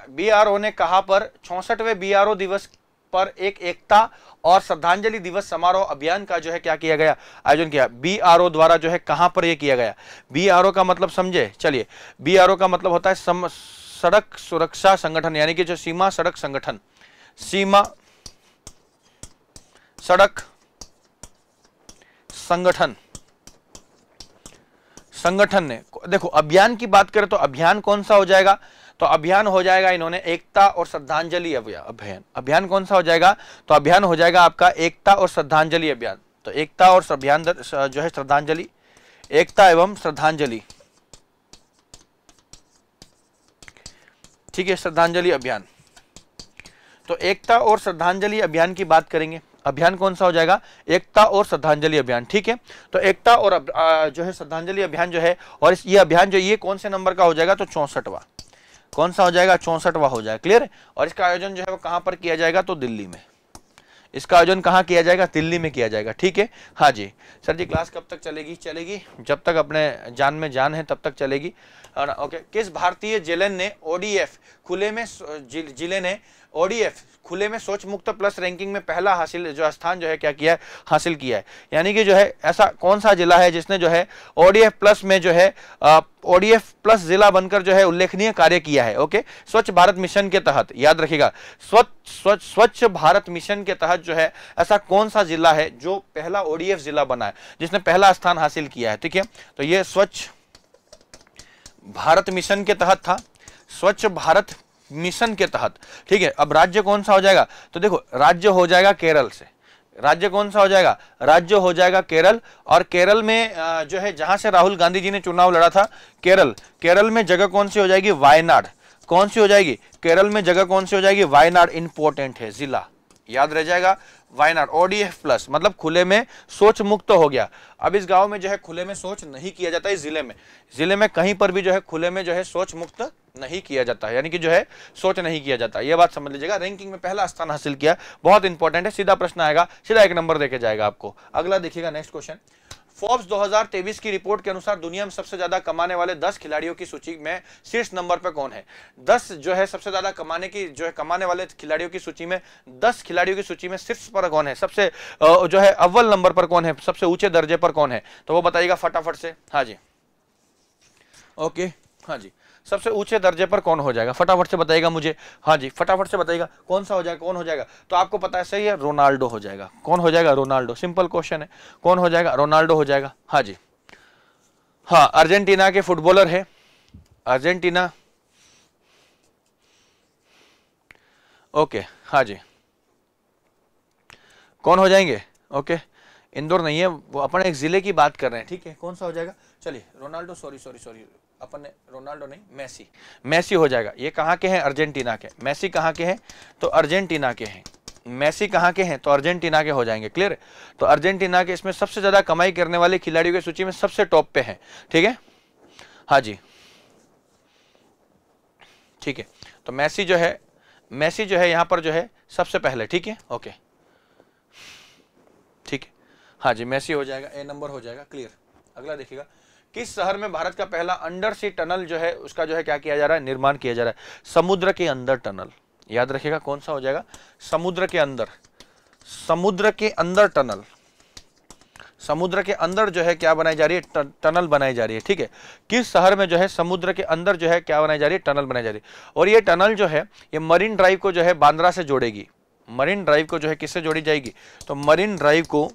बीआरओ ने कहा पर 64वें बीआरओ दिवस पर एक एकता और श्रद्धांजलि दिवस समारोह अभियान का जो है क्या किया गया, आयोजन किया। बीआरओ द्वारा जो है कहां पर यह किया गया, बीआरओ का मतलब समझे, चलिए बीआरओ का मतलब होता है सड़क सुरक्षा संगठन, यानी कि जो सीमा सड़क संगठन, सीमा सड़क संगठन ने देखो अभियान की बात करें तो अभियान कौन सा हो जाएगा, तो अभियान हो जाएगा इन्होंने एकता और श्रद्धांजलि अभियान। अभियान कौन सा हो जाएगा, तो अभियान हो जाएगा आपका एकता और श्रद्धांजलि अभियान। तो एकता और अभियान जो है श्रद्धांजलि, एकता एवं श्रद्धांजलि, ठीक है, श्रद्धांजलि अभियान। तो एकता और श्रद्धांजलि अभियान की बात करेंगे, अभियान कौन सा हो जाएगा, एकता और श्रद्धांजलि अभियान, ठीक है। तो एकता और जो है श्रद्धांजलि अभियान जो है, और ये अभियान जो ये कौन से नंबर का हो जाएगा, तो 64वां, कौन सा हो जाएगा 64वां हो जाएगा, क्लियर है। और इसका आयोजन जो है वो कहाँ पर किया जाएगा, तो दिल्ली में, इसका आयोजन कहाँ किया जाएगा, दिल्ली में किया जाएगा, ठीक है हाँ जी। सर जी क्लास कब तक चलेगी, चलेगी जब तक अपने जान में जान है तब तक चलेगी। ओके, किस भारतीय जिले ने ODF खुले में सोच मुक्त प्लस रैंकिंग में पहला स्थान जो है क्या किया है, हासिल किया है। यानी कि जो है ऐसा कौन सा जिला है जिसने जो है ODF प्लस में जो है ODF+ जिला बनकर जो है उल्लेखनीय कार्य किया है। ओके, स्वच्छ भारत मिशन के तहत, याद रखिएगा स्वच्छ भारत मिशन के तहत जो है ऐसा कौन सा जिला है जो पहला ODF जिला बना है, जिसने पहला स्थान हासिल किया है, ठीक है। तो ये स्वच्छ भारत मिशन के तहत था, स्वच्छ भारत मिशन के तहत, ठीक है। अब राज्य कौन सा हो जाएगा, तो देखो राज्य हो जाएगा केरल से, राज्य कौन सा हो जाएगा, राज्य हो जाएगा केरल। और केरल में जो है जहां से राहुल गांधी जी ने चुनाव लड़ा था, केरल, केरल में जगह कौन सी हो जाएगी, वायनाड। कौन सी हो जाएगी, केरल में जगह कौन सी हो जाएगी, वायनाड। इंपॉर्टेंट है जिला, याद रह जाएगा वायनाड। ओडीएफ प्लस मतलब खुले में शौच मुक्त हो गया। अब इस गांव में जो है खुले में शौच नहीं किया जाता है, जिले में कहीं पर भी जो है खुले में जो है शौच मुक्त नहीं किया जाता है, यानी कि जो है शौच नहीं किया जाता। यह बात समझ लीजिएगा। रैंकिंग में पहला स्थान हासिल किया, बहुत इंपॉर्टेंट है, सीधा प्रश्न आएगा, सीधा एक नंबर देके जाएगा आपको। अगला देखिएगा नेक्स्ट क्वेश्चन। फोर्ब्स 2023 की रिपोर्ट के अनुसार दुनिया में सबसे ज्यादा कमाने वाले 10 खिलाड़ियों की सूची में शीर्ष नंबर पर कौन है। 10 जो है सबसे ज्यादा कमाने वाले खिलाड़ियों की सूची में, 10 खिलाड़ियों की सूची में शीर्ष पर कौन है, सबसे जो है अव्वल नंबर पर कौन है, सबसे ऊंचे दर्जे पर कौन है, तो वो बताइएगा फटाफट से। हाँ जी, ओके, हाँ जी, सबसे ऊंचे दर्जे पर कौन हो जाएगा, फटाफट से बताइएगा मुझे। हाँ जी, फटाफट से बताइएगा कौन सा हो जाएगा, कौन हो जाएगा, तो आपको पता है सही है, रोनाल्डो हो जाएगा। कौन हो जाएगा, रोनाल्डो। सिंपल क्वेश्चन है, कौन हो जाएगा, रोनाल्डो हो जाएगा। हाँ जी, हाँ, अर्जेंटीना के फुटबॉलर है, अर्जेंटीना, ओके, हाँ जी, कौन हो जाएंगे, ओके, इंदौर नहीं है, वो अपन एक जिले की बात कर रहे हैं, ठीक है, कौन सा हो जाएगा, चलिए रोनाल्डो, सॉरी अपन ने रोनाल्डो नहीं, मेसी, मेसी हो जाएगा। ये कहाँ के हैं, अर्जेंटीना के। मेसी कहाँ के हैं, तो अर्जेंटीना के हैं। मेसी कहाँ के हैं, तो अर्जेंटीना के हो जाएंगे। क्लियर, तो अर्जेंटीना के इसमें सबसे ज्यादा कमाई करने वाले खिलाड़ियों की सूची में सबसे टॉप पे हैं, ठीक है। हाँ जी, ठीक है, तो मेसी जो है, मेसी जो है यहाँ पर जो है सबसे पहले, ठीक है, ओके, ठीक है, हाँ जी, मेसी हो जाएगा, ए नंबर हो जाएगा, क्लियर। अगला देखिएगा, किस शहर में भारत का पहला अंडर सी टनल जो है उसका जो है क्या किया जा रहा है, निर्माण किया जा रहा है, समुद्र के अंदर टनल। याद रखिएगा कौन सा हो जाएगा, समुद्र के अंदर, समुद्र के अंदर टनल, समुद्र के अंदर जो है क्या बनाई जा रही है, टनल बनाई जा रही है, ठीक है। किस शहर में जो है समुद्र के अंदर जो है क्या बनाई जा रही है, टनल बनाई जा रही है। और ये टनल जो है ये मरीन ड्राइव को जो है बांद्रा से जोड़ेगी। मरीन ड्राइव को जो है किससे जोड़ी जाएगी, तो मरीन ड्राइव को,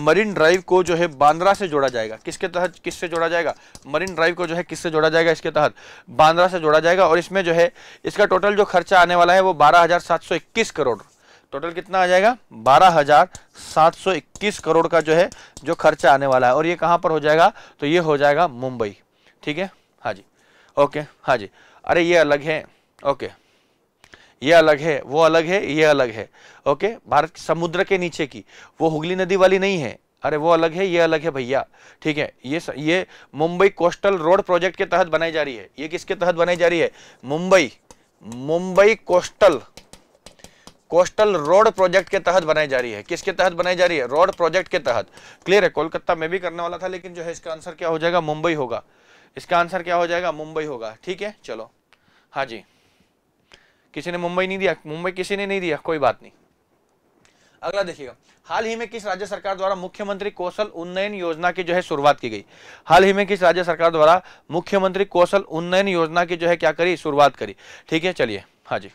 मरीन ड्राइव को जो है बांद्रा से जोड़ा जाएगा। किसके तहत, किससे जोड़ा जाएगा, मरीन ड्राइव को जो है किससे जोड़ा जाएगा, इसके तहत बांद्रा से जोड़ा जाएगा। और इसमें जो है इसका टोटल जो खर्चा आने वाला है वो 12,721 करोड़, टोटल कितना आ जाएगा, 12,721 करोड़ का जो है जो खर्चा आने वाला है। और ये कहाँ पर हो जाएगा, तो ये हो जाएगा मुंबई, ठीक है। हाँ जी, ओके, हाँ जी, अरे ये अलग है, ओके, ये अलग है, वो अलग है, ये अलग है, ओके। भारत समुद्र के नीचे की, वो हुगली नदी वाली नहीं है, अरे वो अलग है, ये अलग है भैया, ठीक है। ये मुंबई कोस्टल रोड प्रोजेक्ट के तहत बनाई जा रही है। ये किसके तहत बनाई जा रही है, मुंबई कोस्टल रोड प्रोजेक्ट के तहत बनाई जा रही है। किसके तहत बनाई जा रही है, रोड प्रोजेक्ट के तहत। क्लियर है, कोलकाता में भी करने वाला था, लेकिन जो है इसका आंसर क्या हो जाएगा, मुंबई होगा। इसका आंसर क्या हो जाएगा, मुंबई होगा, ठीक है। चलो, हाँ जी, किसी ने मुंबई नहीं दिया, मुंबई किसी ने नहीं दिया, कोई बात नहीं। अगला देखिएगा, हाल ही में किस राज्य सरकार द्वारा मुख्यमंत्री कौशल उन्नयन योजना की जो है शुरुआत की गई। हाल ही में किस राज्य सरकार द्वारा मुख्यमंत्री कौशल उन्नयन योजना की जो है क्या करी, शुरुआत करी, ठीक है। चलिए, हाँ जी,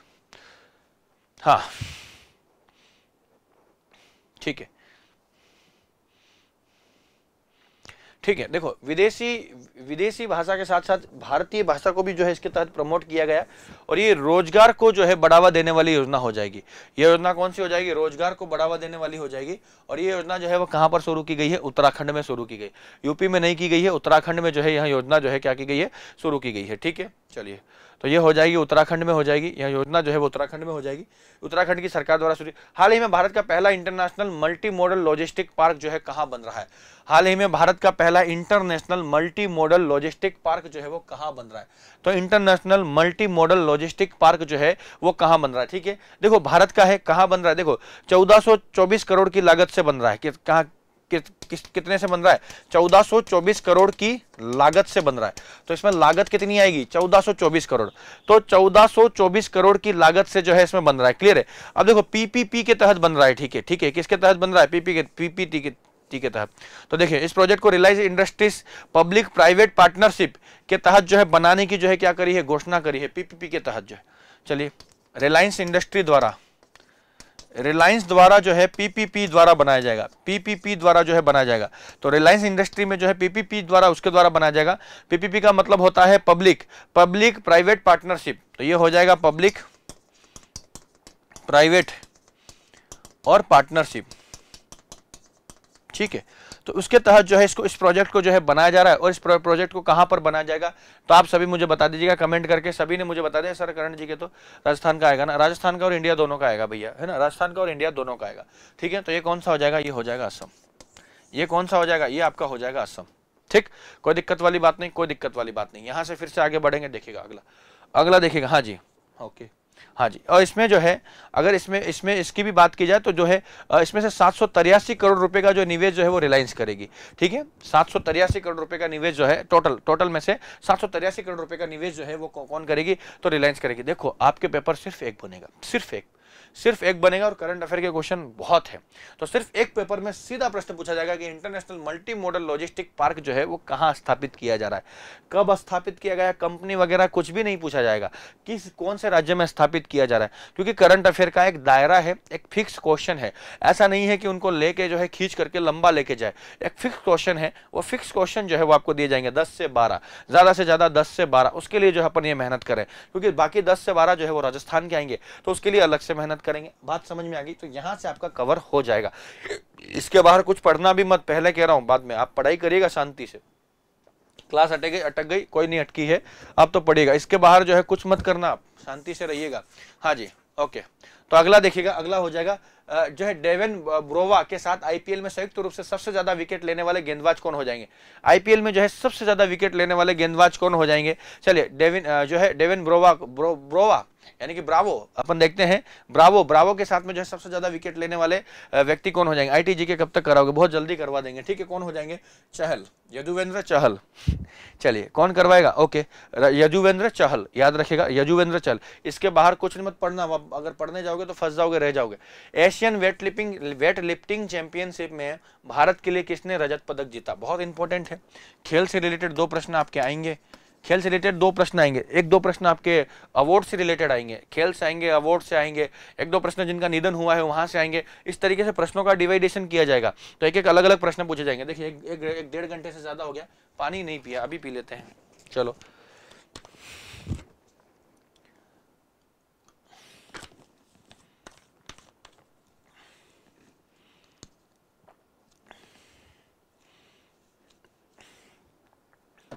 हाँ, ठीक है, ठीक है। देखो, विदेशी भाषा के साथ साथ भारतीय भाषा को भी जो है इसके तहत प्रमोट किया गया। और ये रोजगार को जो है बढ़ावा देने वाली योजना हो जाएगी। ये योजना कौन सी हो जाएगी, रोजगार को बढ़ावा देने वाली हो जाएगी। और ये योजना जो है वो कहाँ पर शुरू की गई है, उत्तराखंड में शुरू की गई, यूपी में नहीं की गई है, उत्तराखंड में जो है यह योजना जो है क्या की गई है, शुरू की गई है, ठीक है। चलिए, तो ये हो जाएगी, उत्तराखंड में हो जाएगी, यह योजना जो है वो उत्तराखंड में हो जाएगी, उत्तराखंड की सरकार द्वारा शुरू। हाल ही में भारत का पहला international multi modal logistic park जो है कहाँ बन रहा है। हाल ही में भारत का पहला international multi modal logistic park जो है वो कहाँ बन रहा है, तो international multi modal logistic park जो है वो कहाँ बन रहा है, ठीक है। देखो, भारत का है, कहाँ बन रहा है, देखो 1424 करोड़ की लागत से बन रहा है। कितने से बन रहा है, 1424 करोड़ की लागत से बन रहा है। तो इसमें लागत कितनी आएगी, 1424 करोड़, तो 1424 करोड़ की लागत से जो है इसमें बन रहा है, क्लियर है। अब देखो, पीपीपी के तहत बन रहा है, ठीक है, ठीक है, किसके तहत बन रहा है, पीपीटी के, ठीक है, तहत। तो देखिए, इस प्रोजेक्ट को Reliance Industries public private partnership के तहत जो है बनाने की जो है क्या करी है, घोषणा करी है, पीपीपी के तहत जो है। चलिए, रिलायंस इंडस्ट्री द्वारा, रिलायंस द्वारा जो है पीपीपी द्वारा बनाया जाएगा, पीपीपी द्वारा जो है बनाया जाएगा। तो रिलायंस इंडस्ट्री में जो है पीपीपी द्वारा, उसके द्वारा बनाया जाएगा। पीपीपी का मतलब होता है पब्लिक प्राइवेट पार्टनरशिप, तो ये हो जाएगा पब्लिक प्राइवेट और पार्टनरशिप, ठीक है। तो उसके तहत जो है इसको, इस प्रोजेक्ट को जो है बनाया जा रहा है। और इस प्रोजेक्ट को कहां पर बनाया जाएगा तो आप सभी मुझे बता दीजिएगा कमेंट करके। सभी ने मुझे बता दिया सर करण जी के तो राजस्थान का आएगा ना, राजस्थान का और इंडिया दोनों का आएगा भैया, है ना, राजस्थान का और इंडिया दोनों का आएगा, ठीक है। तो ये कौन सा हो जाएगा, ये हो जाएगा असम। ये कौन सा हो जाएगा, ये आपका हो जाएगा असम, ठीक। कोई दिक्कत वाली बात नहीं, कोई दिक्कत वाली बात नहीं। यहाँ से फिर से आगे बढ़ेंगे, देखिएगा अगला देखिएगा, हाँ जी ओके, हाँ जी। और इसमें जो है अगर इसमें इसकी भी बात की जाए तो जो है इसमें से 783 करोड़ रुपए का जो निवेश जो है वो रिलायंस करेगी, ठीक है। 783 करोड़ रुपए का निवेश जो है टोटल में से 783 करोड़ रुपए का निवेश जो है वो कौन करेगी तो रिलायंस करेगी। देखो आपके पेपर सिर्फ एक बनेगा, सिर्फ एक बनेगा और करंट अफेयर के क्वेश्चन बहुत है, तो सिर्फ एक पेपर में सीधा प्रश्न पूछा जाएगा कि international multi modal logistic park जो है वो कहां स्थापित किया जा रहा है, कब स्थापित किया गया, कंपनी वगैरह कुछ भी नहीं पूछा जाएगा, कौन से राज्य में स्थापित किया जा रहा है, क्योंकि करंट अफेयर का एक दायरा है, एक फिक्स क्वेश्चन है। ऐसा नहीं है कि उनको लेके जो है खींच करके लंबा लेके जाए, एक फिक्स क्वेश्चन है, वो फिक्स क्वेश्चन जो है वो आपको दिए जाएंगे 10 से 12, ज्यादा से ज्यादा 10 से 12। उसके लिए जो है अपन ये मेहनत करें, क्योंकि बाकी 10 से 12 जो है वो राजस्थान के आएंगे, तो उसके लिए अलग से मेहनत करेंगे। बात समझ में आ गई तो यहां से आपका कवर हो जाएगा। इसके बाहर कुछ पढ़ना भी मत, पहले कह रहा हूं, बाद में आप पढ़ाई करिएगा शांति से। क्लास अटक गई, कोई नहीं अटकी है, आप तो पढ़िएगा। इसके बाहर जो है कुछ मत करना, आप शांति से रहिएगा, हाँ जी ओके। तो अगला देखिएगा, अगला हो जाएगा जो है डेवन ब्रोवा के साथ आईपीएल में संयुक्त रूप से सबसे ज्यादा विकेट लेने वाले गेंदबाज कौन हो जाएंगे। आईपीएल में जो है सबसे ज्यादा विकेट लेने वाले गेंदबाज कौन हो जाएंगे, चलिए डेवन ब्रोवा यानी कि ब्रावो, अपन देखते हैं ब्रावो के साथ में जो है सबसे ज्यादा विकेट लेने वाले व्यक्ति कौन हो जाएंगे। आईटीजी के कब तक कराओगे, बहुत जल्दी करवा देंगे, ठीक है। कौन हो जाएंगे, चहल, यजुवेंद्र चहल। चलिए कौन करवाएगा, ओके यजुवेंद्र चहल, याद रखिएगा यजुवेंद्र चहल। इसके बाहर कुछ मत पढ़ना, अगर पढ़ने जाओगे तो फंस जाओगे, रह जाओगे। एशियन वेट लिफ्टिंग चैंपियनशिप में भारत के लिए किसने रजत पदक जीता, बहुत इंपॉर्टेंट है। खेल से रिलेटेड 2 प्रश्न आपके आएंगे, खेल से रिलेटेड 2 प्रश्न आएंगे, 1-2 प्रश्न आपके अवार्ड से रिलेटेड आएंगे, खेल से आएंगे, अवार्ड से आएंगे, 1-2 प्रश्न जिनका निधन हुआ है वहां से आएंगे। इस तरीके से प्रश्नों का डिवाइडेशन किया जाएगा, तो एक एक अलग अलग प्रश्न पूछे जाएंगे। देखिए 1-1.5 घंटे से ज्यादा हो गया, पानी नहीं पिया, अभी पी लेते हैं, चलो।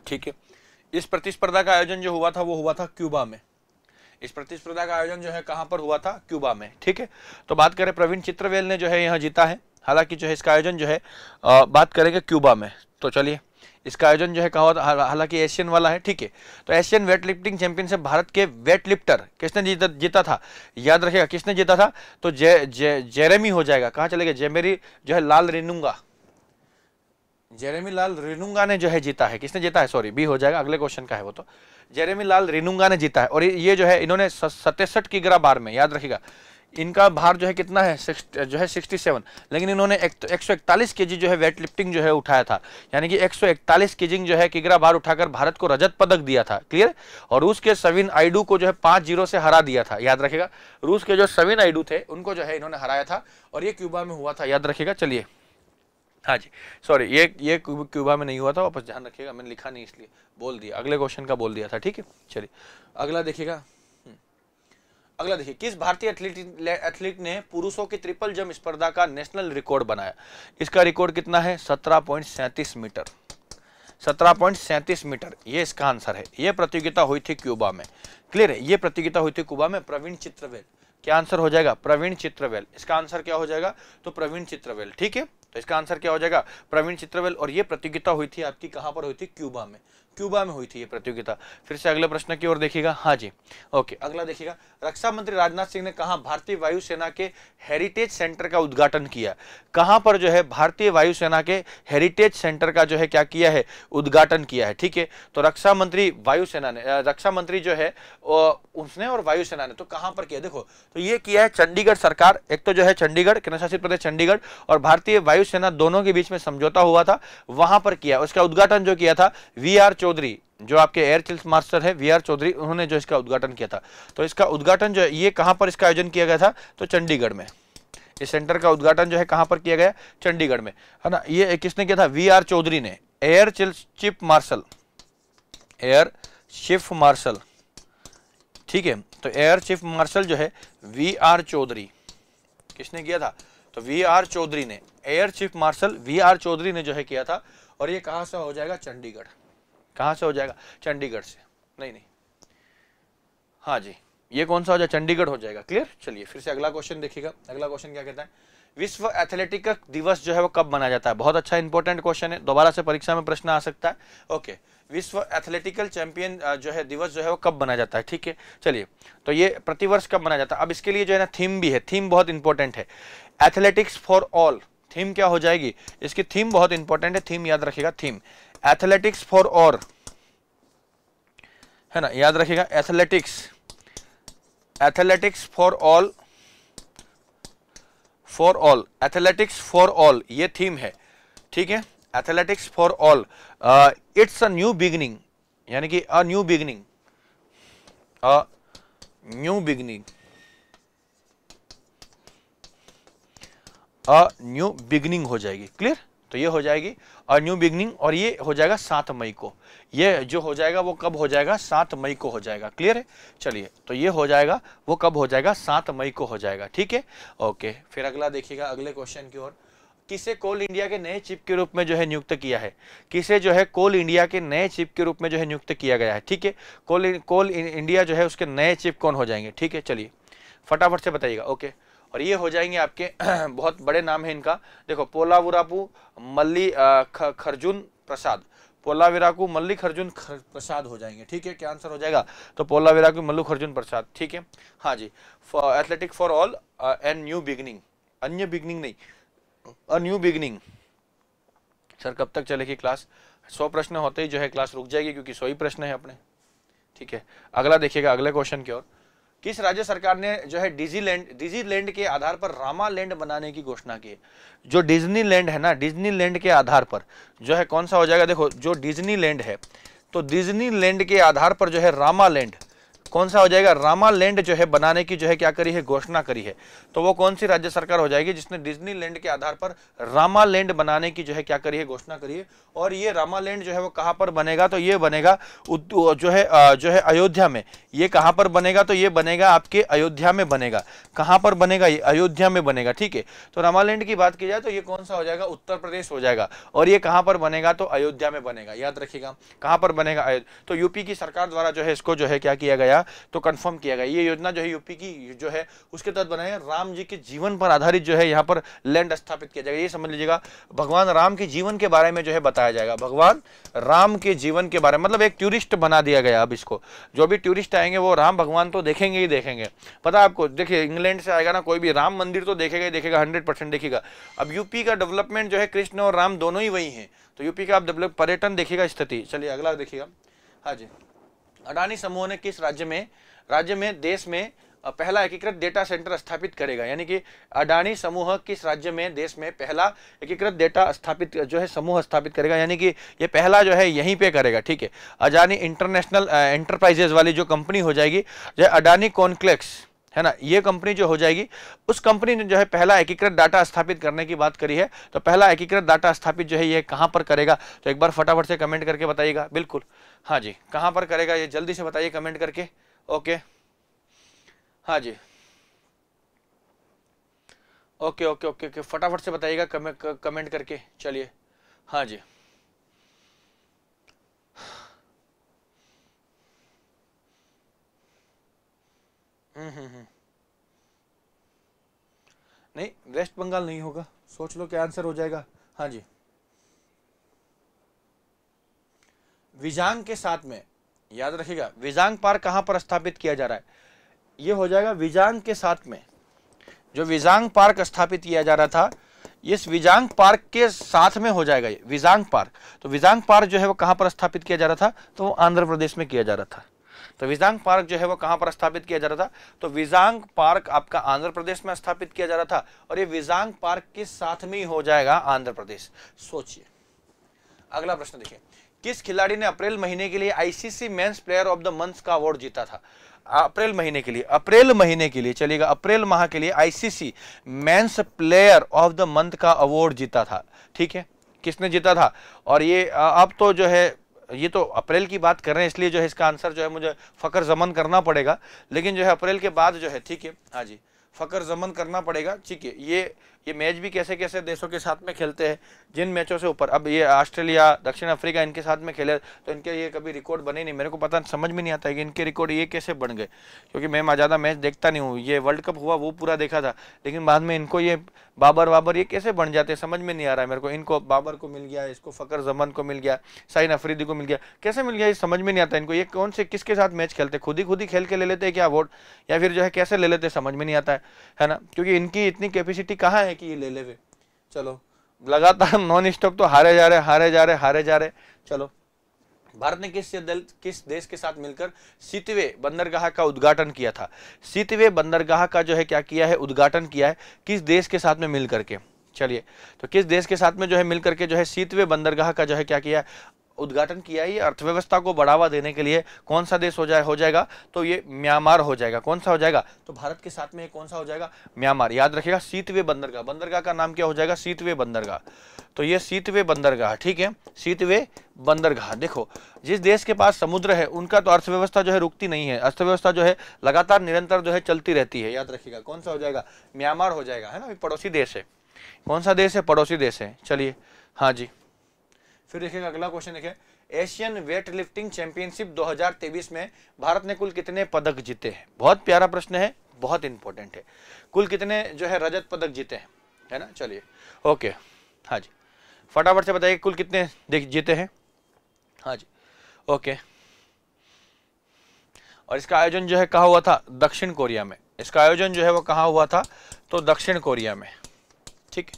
ठीक है, इस प्रतिस्पर्धा का आयोजन जो हुआ था वो हुआ था क्यूबा में। इस प्रतिस्पर्धा का आयोजन जो है कहां पर हुआ था, क्यूबा में, ठीक है। तो बात करें प्रवीण चित्रवेल ने जो है यहां जीता है, हालांकि जो है इसका आयोजन जो है बात करेंगे क्यूबा में। तो चलिए इसका आयोजन जो है कहा था, हालांकि एशियन वाला है, ठीक है। तो एशियन वेट लिफ्टिंग चैंपियनशिप भारत के वेट लिफ्टर किसने जीता था, याद रखेगा किसने जीता था, तो जेरेमी हो जाएगा। कहाँ चले गए, जेमेरी जो है लाल रेनुंगा, जेरेमी लाल रेनुंगा ने जो है जीता है। किसने जीता है, सॉरी बी हो जाएगा, अगले क्वेश्चन का है वो, तो जेरेमी लाल रेनुंगा ने जीता है। और ये जो है इन्होंने 67 किग्रा बार में, याद रखिएगा इनका भार जो है कितना है, जो है 67, लेकिन इन्होंने 141 केजी जो है वेट लिफ्टिंग जो है उठाया था, यानी कि 141 केजी जो है किग्रा भार उठाकर भारत को रजत पदक दिया था, क्लियर। और रूस के सविन आइडू को जो है 5-0 से हरा दिया था, याद रखेगा रूस के जो सविन आइडू थे उनको जो है इन्होंने हराया था, और ये क्यूबा में हुआ था, याद रखेगा। चलिए हाँ जी सॉरी, ये क्यूबा में नहीं हुआ था, वापस ध्यान रखिएगा, मैंने लिखा नहीं इसलिए बोल दिया, अगले क्वेश्चन का बोल दिया था, ठीक है। चलिए अगला देखिएगा, अगला देखिए, किस भारतीय एथलीट ने पुरुषों की ट्रिपल जंप स्पर्धा का नेशनल रिकॉर्ड बनाया। इसका रिकॉर्ड कितना है, 17.37 मीटर, 17.37 मीटर ये इसका आंसर है। ये प्रतियोगिता हुई थी क्यूबा में, क्लियर है, ये प्रतियोगिता हुई थी क्यूबा में। प्रवीण चित्रवेल, क्या आंसर हो जाएगा, प्रवीण चित्रवेल, इसका आंसर क्या हो जाएगा तो प्रवीण चित्रवेल, ठीक है। तो इसका आंसर क्या हो जाएगा, प्रवीण चित्रवेल। और ये प्रतियोगिता हुई थी आपकी कहां पर हुई थी, क्यूबा में, क्यूबा में हुई थी ये प्रतियोगिता। फिर से अगले प्रश्न की ओर देखिएगा, हाँ जी ओके। अगला देखिएगा, रक्षा मंत्री राजनाथ सिंह ने कहां भारतीय वायुसेना के हेरिटेज सेंटर का उद्घाटन किया। कहां पर जो है भारतीय वायुसेना के हेरिटेज सेंटर का जो है क्या किया है, उद्घाटन किया है, ठीक है। तो रक्षा मंत्री वायुसेना ने, रक्षा मंत्री जो है उसने और वायुसेना ने तो कहां पर किया, देखो तो ये किया है चंडीगढ़ सरकार, एक तो जो है चंडीगढ़ केंद्र शासित प्रदेश चंडीगढ़ और भारतीय वायुसेना दोनों के बीच में समझौता हुआ था, वहां पर किया। उसका उद्घाटन जो किया था वीआर चौधरी, जो आपके एयर चीफ मार्शल है वीआर चौधरी, उन्होंने जो इसका उद्घाटन किया था। तो इसका उद्घाटन जो है ये कहां पर इसका आयोजन किया गया था तो चंडीगढ़ में। इस सेंटर का उद्घाटन जो है कहां पर किया गया, चंडीगढ़ में, है ना। ये किसने किया था, वीआर चौधरी ने, air chief marshal, air chief marshal, ठीक है। तो एयर चीफ मार्शल जो है वीआर चौधरी, किसने किया था, तो वीआर चौधरी ने, air chief marshal VR Chaudhari ने जो है किया था। और ये कहाँ से हो जाएगा? चंडीगढ़। कहाँ से हो जाएगा? चंडीगढ़ से। नहीं नहीं, हाँ जी, ये कौन सा हो जाएगा? चंडीगढ़ हो जाएगा। क्लियर। चलिए फिर से अगला क्वेश्चन देखिएगा। अगला क्वेश्चन क्या कहता है? विश्व एथलेटिक दिवस जो है वो कब मनाया जाता है? बहुत अच्छा इंपॉर्टेंट क्वेश्चन है, दोबारा से परीक्षा में प्रश्न आ सकता है। ओके, विश्व एथलेटिकल चैंपियन जो है दिवस जो है वो कब मनाया जाता है? ठीक है, चलिए तो ये प्रतिवर्ष कब मनाया जाता है? अब इसके लिए जो है ना थीम भी है, थीम बहुत इंपॉर्टेंट है। एथलेटिक्स फॉर ऑल, थीम क्या हो जाएगी इसकी? थीम बहुत इंपॉर्टेंट है, थीम याद रखेगा। थीम एथलेटिक्स फॉर ऑल है ना, याद रखेगा। Athletics, athletics for all, for all, athletics for all, ये थीम है। ठीक है, athletics for all. It's a new beginning, यानी कि a new beginning, a new beginning, a new beginning हो जाएगी। क्लियर। तो ये हो जाएगी अ न्यू बिगनिंग, और ये हो जाएगा 7 मई को। ये जो हो जाएगा वो कब हो जाएगा? 7 मई को हो जाएगा। क्लियर है। चलिए तो ये हो जाएगा, वो कब हो जाएगा? 7 मई को हो जाएगा। ठीक है, ओके। फिर अगला देखिएगा, अगले क्वेश्चन की ओर। किसे कोल इंडिया के नए चीफ के रूप में जो है नियुक्त किया है? किसे जो है कोल इंडिया के नए चीफ के रूप में जो है नियुक्त किया गया है? ठीक है, कोल इंडिया जो है उसके नए चीफ कौन हो जाएंगे? ठीक है, चलिए फटाफट से बताइएगा। ओके, और ये हो जाएंगे आपके, बहुत बड़े नाम है इनका। देखो, पोलावुरापू मल्ली खर्जुन प्रसाद, पोलाविराकू मल्ली खर्जुन प्रसाद हो जाएंगे। ठीक है, क्या आंसर हो जाएगा? तो पोलाविराकू मल्लू खर्जुन प्रसाद। ठीक है, हाँ जी। Athletic for all and new beginning, अन्य बिगनिंग नहीं, अ न्यू बिगनिंग। सर कब तक चलेगी क्लास? 100 प्रश्न होते ही जो है क्लास रुक जाएगी, क्योंकि 100 ही प्रश्न है अपने। ठीक है, अगला देखिएगा, अगले क्वेश्चन की ओर। किस राज्य सरकार ने जो है डिज्नीलैंड के आधार पर रामा लैंड बनाने की घोषणा की है? जो डिज्नीलैंड है ना, डिज्नीलैंड के आधार पर जो है कौन सा हो जाएगा? देखो, जो डिज्नीलैंड है, तो डिज्नीलैंड के आधार पर जो है रामा लैंड, कौन सा हो जाएगा? रामा लैंड जो है बनाने की जो है क्या करी है? घोषणा करी है। तो वो कौन सी राज्य सरकार हो जाएगी जिसने डिज्नीलैंड के आधार पर रामा लैंड बनाने की जो है क्या करी है? घोषणा करी है। और ये रामा लैंड जो है वो कहाँ पर बनेगा? तो ये बनेगा जो है अयोध्या में। ये कहाँ पर बनेगा? तो ये बनेगा आपके अयोध्या में बनेगा। कहाँ पर बनेगा? ये अयोध्या में बनेगा। ठीक है, तो रामा लैंड की बात की जाए तो ये कौन सा हो जाएगा? उत्तर प्रदेश हो जाएगा। और ये कहाँ पर बनेगा? तो अयोध्या में बनेगा। याद रखिएगा, कहाँ पर बनेगा? तो यूपी की सरकार द्वारा जो है इसको जो है क्या किया गया? तो कंफर्म किया गया। ये योजना जो है यूपी की जो है उसके तहत बनाया, राम जी के जीवन पर आधारित जो है यहाँ पर लैंड स्थापित किया जाएगा। ये समझ लीजिएगा, भगवान राम के जीवन के बारे में जो है बताया जाएगा। भगवान राम के जीवन के बारे में, मतलब एक टूरिस्ट बना दिया गया। अब इसको जो भी टूरिस्ट आएंगे वो राम भगवान तो देखेंगे ही देखेंगे। पता है आपको, देखिए इंग्लैंड से आएगा ना कोई भी, राम मंदिर तो देखेगा ही देखेगा, 100% देखेगा। अब यूपी का डेवलपमेंट जो है, कृष्ण और राम दोनों ही वही है, तो यूपी का आप डेवलप पर्यटन देखिएगा स्थिति। चलिए अगला देखिएगा। हाँ जी, अडानी समूह ने किस राज्य में देश में पहला एकीकृत डेटा सेंटर स्थापित करेगा? यानी कि अडानी समूह किस राज्य में देश में पहला एकीकृत डेटा स्थापित जो है समूह स्थापित करेगा? यानी कि ये पहला जो है यहीं पे करेगा। ठीक है, अडानी इंटरनेशनल एंटरप्राइजेज वाली जो कंपनी हो जाएगी, जो अडानी कॉन्क्लेक्स है ना, ये कंपनी जो हो जाएगी, उस कंपनी ने जो है पहला एकीकृत डाटा स्थापित करने की बात करी है। तो पहला एकीकृत डाटा स्थापित जो है ये कहाँ पर करेगा? तो एक बार फटाफट से कमेंट करके बताइएगा। बिल्कुल, हाँ जी, कहाँ पर करेगा ये जल्दी से बताइए कमेंट करके। ओके, हाँ जी, ओके ओके ओके ओके, फटाफट से बताइएगा कमेंट करके। चलिए, हाँ जी, नहीं, वेस्ट बंगाल नहीं होगा, सोच लो क्या आंसर हो जाएगा। हाँ जी, विजांग के साथ में, याद रखिएगा। विजांग पार्क कहाँ पर स्थापित किया जा रहा है? ये हो जाएगा विजांग के साथ में। जो विजांग पार्क स्थापित किया जा रहा था, इस विजांग पार्क के साथ में हो जाएगा ये विजांग पार्क। तो विजांग पार्क जो है वो कहाँ पर स्थापित किया जा रहा था? तो वो आंध्र प्रदेश में किया जा रहा था। तो विजांग पार्क जो है वो कहां पर स्थापित किया जा रहा था? तो विजांग पार्क आपका आंध्र प्रदेश में स्थापित किया जा रहा था। और ये विजांग पार्क के साथ में ही हो जाएगा आंध्र प्रदेश। सोचिए, अगला प्रश्न देखिए। किस खिलाड़ी ने अप्रैल महीने के लिए ICC men's player of the month का अवार्ड जीता था? अप्रैल महीने के लिए, अप्रैल महीने के लिए, चलिएगा, अप्रैल माह के लिए ICC men's player of the month का अवार्ड जीता था। ठीक है, किसने जीता था? और ये अब तो जो है, ये तो अप्रैल की बात कर रहे हैं, इसलिए जो है इसका आंसर जो है मुझे फकर जमन करना पड़ेगा, लेकिन जो है अप्रैल के बाद जो है। ठीक है, हाँ जी, फ़ख्र ज़मन करना पड़ेगा। ठीक है, ये मैच भी कैसे कैसे देशों के साथ में खेलते हैं, जिन मैचों से ऊपर अब ये ऑस्ट्रेलिया, दक्षिण अफ्रीका इनके साथ में खेले तो इनके ये कभी रिकॉर्ड बने नहीं। मेरे को पता समझ में नहीं आता है कि इनके रिकॉर्ड ये कैसे बन गए, क्योंकि मैं ज़्यादा मैच देखता नहीं हूँ। ये वर्ल्ड कप हुआ वो पूरा देखा था, लेकिन बाद में इनको ये बाबर ये कैसे बन जाते समझ में नहीं आ रहा है मेरे को। इनको बाबर को मिल गया, इसको फ़ख्र ज़मन को मिल गया, शाहीन अफरीदी को मिल गया, कैसे मिल गया ये समझ में नहीं आता इनको। ये कौन से किसके साथ मैच खेलते, खुद ही खेल के ले लेते हैं क्या अवार्ड, या फिर जो है कैसे ले लेते समझ में नहीं आता है ना। क्योंकि इनकी इतनी कैपेसिटी कहाँ है कि ये ले लेवे। चलो लगातार नॉन स्टॉप तो हारे जा रहे। चलो भारत ने किस देश के साथ मिलकर 7वें बंदरगाह का उद्घाटन किया था, 7वें बंदरगाह का जो है क्या किया है, उद्घाटन किया है किस देश के साथ में मिल करके। चलिए तो किस देश के साथ में जो है मिल करके जो है 7वें बंदरगाह का जो है क्या किया, उद्घाटन किया। ये अर्थव्यवस्था को बढ़ावा देने के लिए कौन सा देश हो जाएगा तो ये म्यांमार हो जाएगा। कौन सा हो जाएगा तो भारत के साथ में कौन सा हो जाएगा, म्यांमार। याद रखिएगा 7वें बंदरगाह, बंदरगाह का नाम क्या हो जाएगा, 7वें बंदरगाह। तो ये 7वें बंदरगाह, ठीक है 7वें बंदरगाह। देखो जिस देश के पास समुद्र है उनका तो अर्थव्यवस्था जो है रुकती नहीं है, अर्थव्यवस्था जो है लगातार निरंतर जो है चलती रहती है। याद रखिएगा कौन सा हो जाएगा, म्यांमार हो जाएगा, है ना। पड़ोसी देश है, कौन सा देश है, पड़ोसी देश है। चलिए हाँ जी, फिर देखिएगा अगला क्वेश्चन देखिए, एशियन वेट लिफ्टिंग चैंपियनशिप 2023 में भारत ने कुल कितने पदक जीते हैं। बहुत प्यारा प्रश्न है, बहुत इंपॉर्टेंट है। कुल कितने जो है रजत पदक जीते हैं, है ना। चलिए ओके हाँ जी, फटाफट से बताइए कुल कितने जीते हैं। हाँ जी ओके। और इसका आयोजन जो है कहाँ हुआ था, दक्षिण कोरिया में। इसका आयोजन जो है वो कहाँ हुआ था तो दक्षिण कोरिया में, ठीक।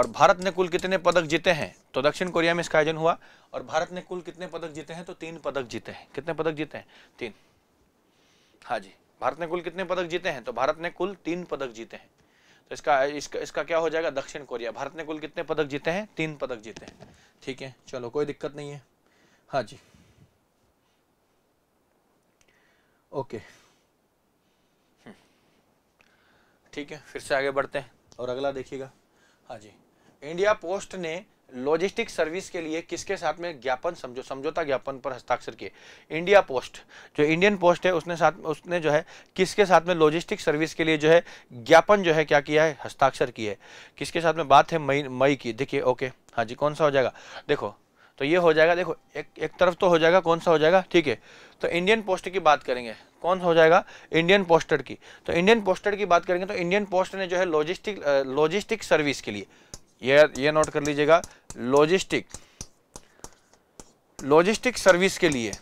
और भारत ने कुल कितने पदक जीते हैं तो दक्षिण कोरिया में इसका आयोजन हुआ, और भारत ने कुल कितने पदक जीते हैं तो 3 पदक जीते हैं। कितने पदक जीते हैं, 3। हाँ जी, भारत ने कुल कितने पदक जीते हैं तो भारत ने कुल 3 पदक जीते हैं। तो इसका क्या हो जाएगा, दक्षिण कोरिया। भारत ने कुल कितने पदक जीते हैं, 3 पदक जीते हैं, ठीक है। चलो कोई दिक्कत नहीं है। हाँ जी ओके ठीक है, फिर से आगे बढ़ते हैं और अगला देखिएगा। हाँ जी, इंडिया पोस्ट ने लॉजिस्टिक सर्विस के लिए किसके साथ में ज्ञापन समझौता ज्ञापन पर हस्ताक्षर किए। इंडिया पोस्ट जो इंडियन पोस्ट है उसने जो है किसके साथ में लॉजिस्टिक सर्विस के लिए जो है ज्ञापन जो है क्या किया है, हस्ताक्षर किए। किसके साथ में बात है, मई की। देखिए ओके हाँ जी, कौन सा हो जाएगा, देखो तो ये हो जाएगा, देखो एक तरफ तो हो जाएगा कौन सा हो जाएगा, ठीक है। तो इंडियन पोस्ट की बात करेंगे, कौन हो जाएगा, इंडियन पोस्टर की। तो इंडियन पोस्टर की बात करेंगे तो इंडियन पोस्ट ने जो है लॉजिस्टिक सर्विस के लिए, ये नोट कर लीजिएगा, लॉजिस्टिक सर्विस के लिए,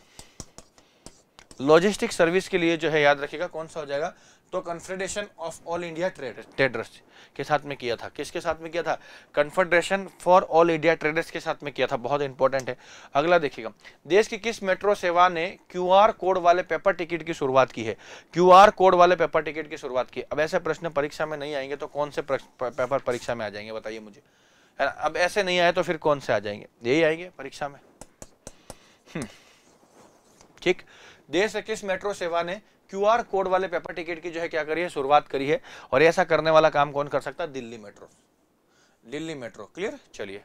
लॉजिस्टिक सर्विस के लिए जो है याद रखिएगा कौन सा हो जाएगा तो confederation of all India traders के साथ में किया था। किसके साथ में किया था, confederation for all India traders के साथ में किया था। बहुत इंपॉर्टेंट है। अगला देखिएगा, देश की किस मेट्रो सेवा ने QR कोड वाले पेपर टिकट की शुरुआत की है। QR कोड वाले पेपर टिकट की शुरुआत की। अब ऐसे प्रश्न परीक्षा में नहीं आएंगे तो कौन से पेपर परीक्षा में आ जाएंगे बताइए मुझे, है ना। अब ऐसे नहीं आए तो फिर कौन से आ जाएंगे, यही आएंगे परीक्षा में, ठीक। देश की किस मेट्रो सेवा ने QR कोड वाले पेपर टिकट की जो है क्या करी है, शुरुआत करी है। और ऐसा करने वाला काम कौन कर सकता है, Delhi metro, Delhi metro. Clear. चलिए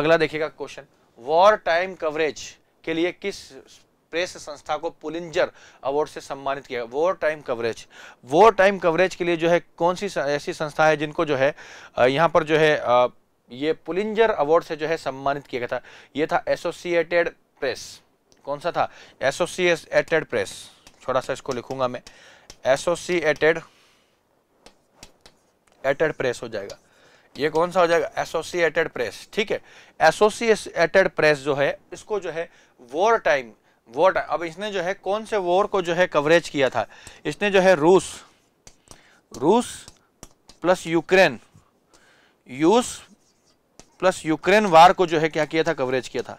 अगला देखिएगा क्वेश्चन, वॉर टाइम कवरेज के लिए किस प्रेस संस्था को पुलिंजर अवार्ड से सम्मानित किया। War time coverage, war time coverage के लिए जो है कौन सी ऐसी संस्था है जिनको जो है यहाँ पर जो है ये पुलिंजर अवार्ड से जो है सम्मानित किया गया था। ये था एसोसिएटेड प्रेस। कौन सा था, एसोसिएटेड प्रेस। थोड़ा सा इसको लिखूंगा मैं, एसोसिएटेड प्रेस हो जाएगा। ये कौन सा हो जाएगा, एसोसिएटेड प्रेस, ठीक है। एसोसिएटेड प्रेस जो है इसको जो है वॉर टाइम, अब इसने जो है कौन से वॉर को जो है कवरेज किया था, इसने जो है रूस प्लस यूक्रेन, वार को जो है क्या किया था, कवरेज किया था।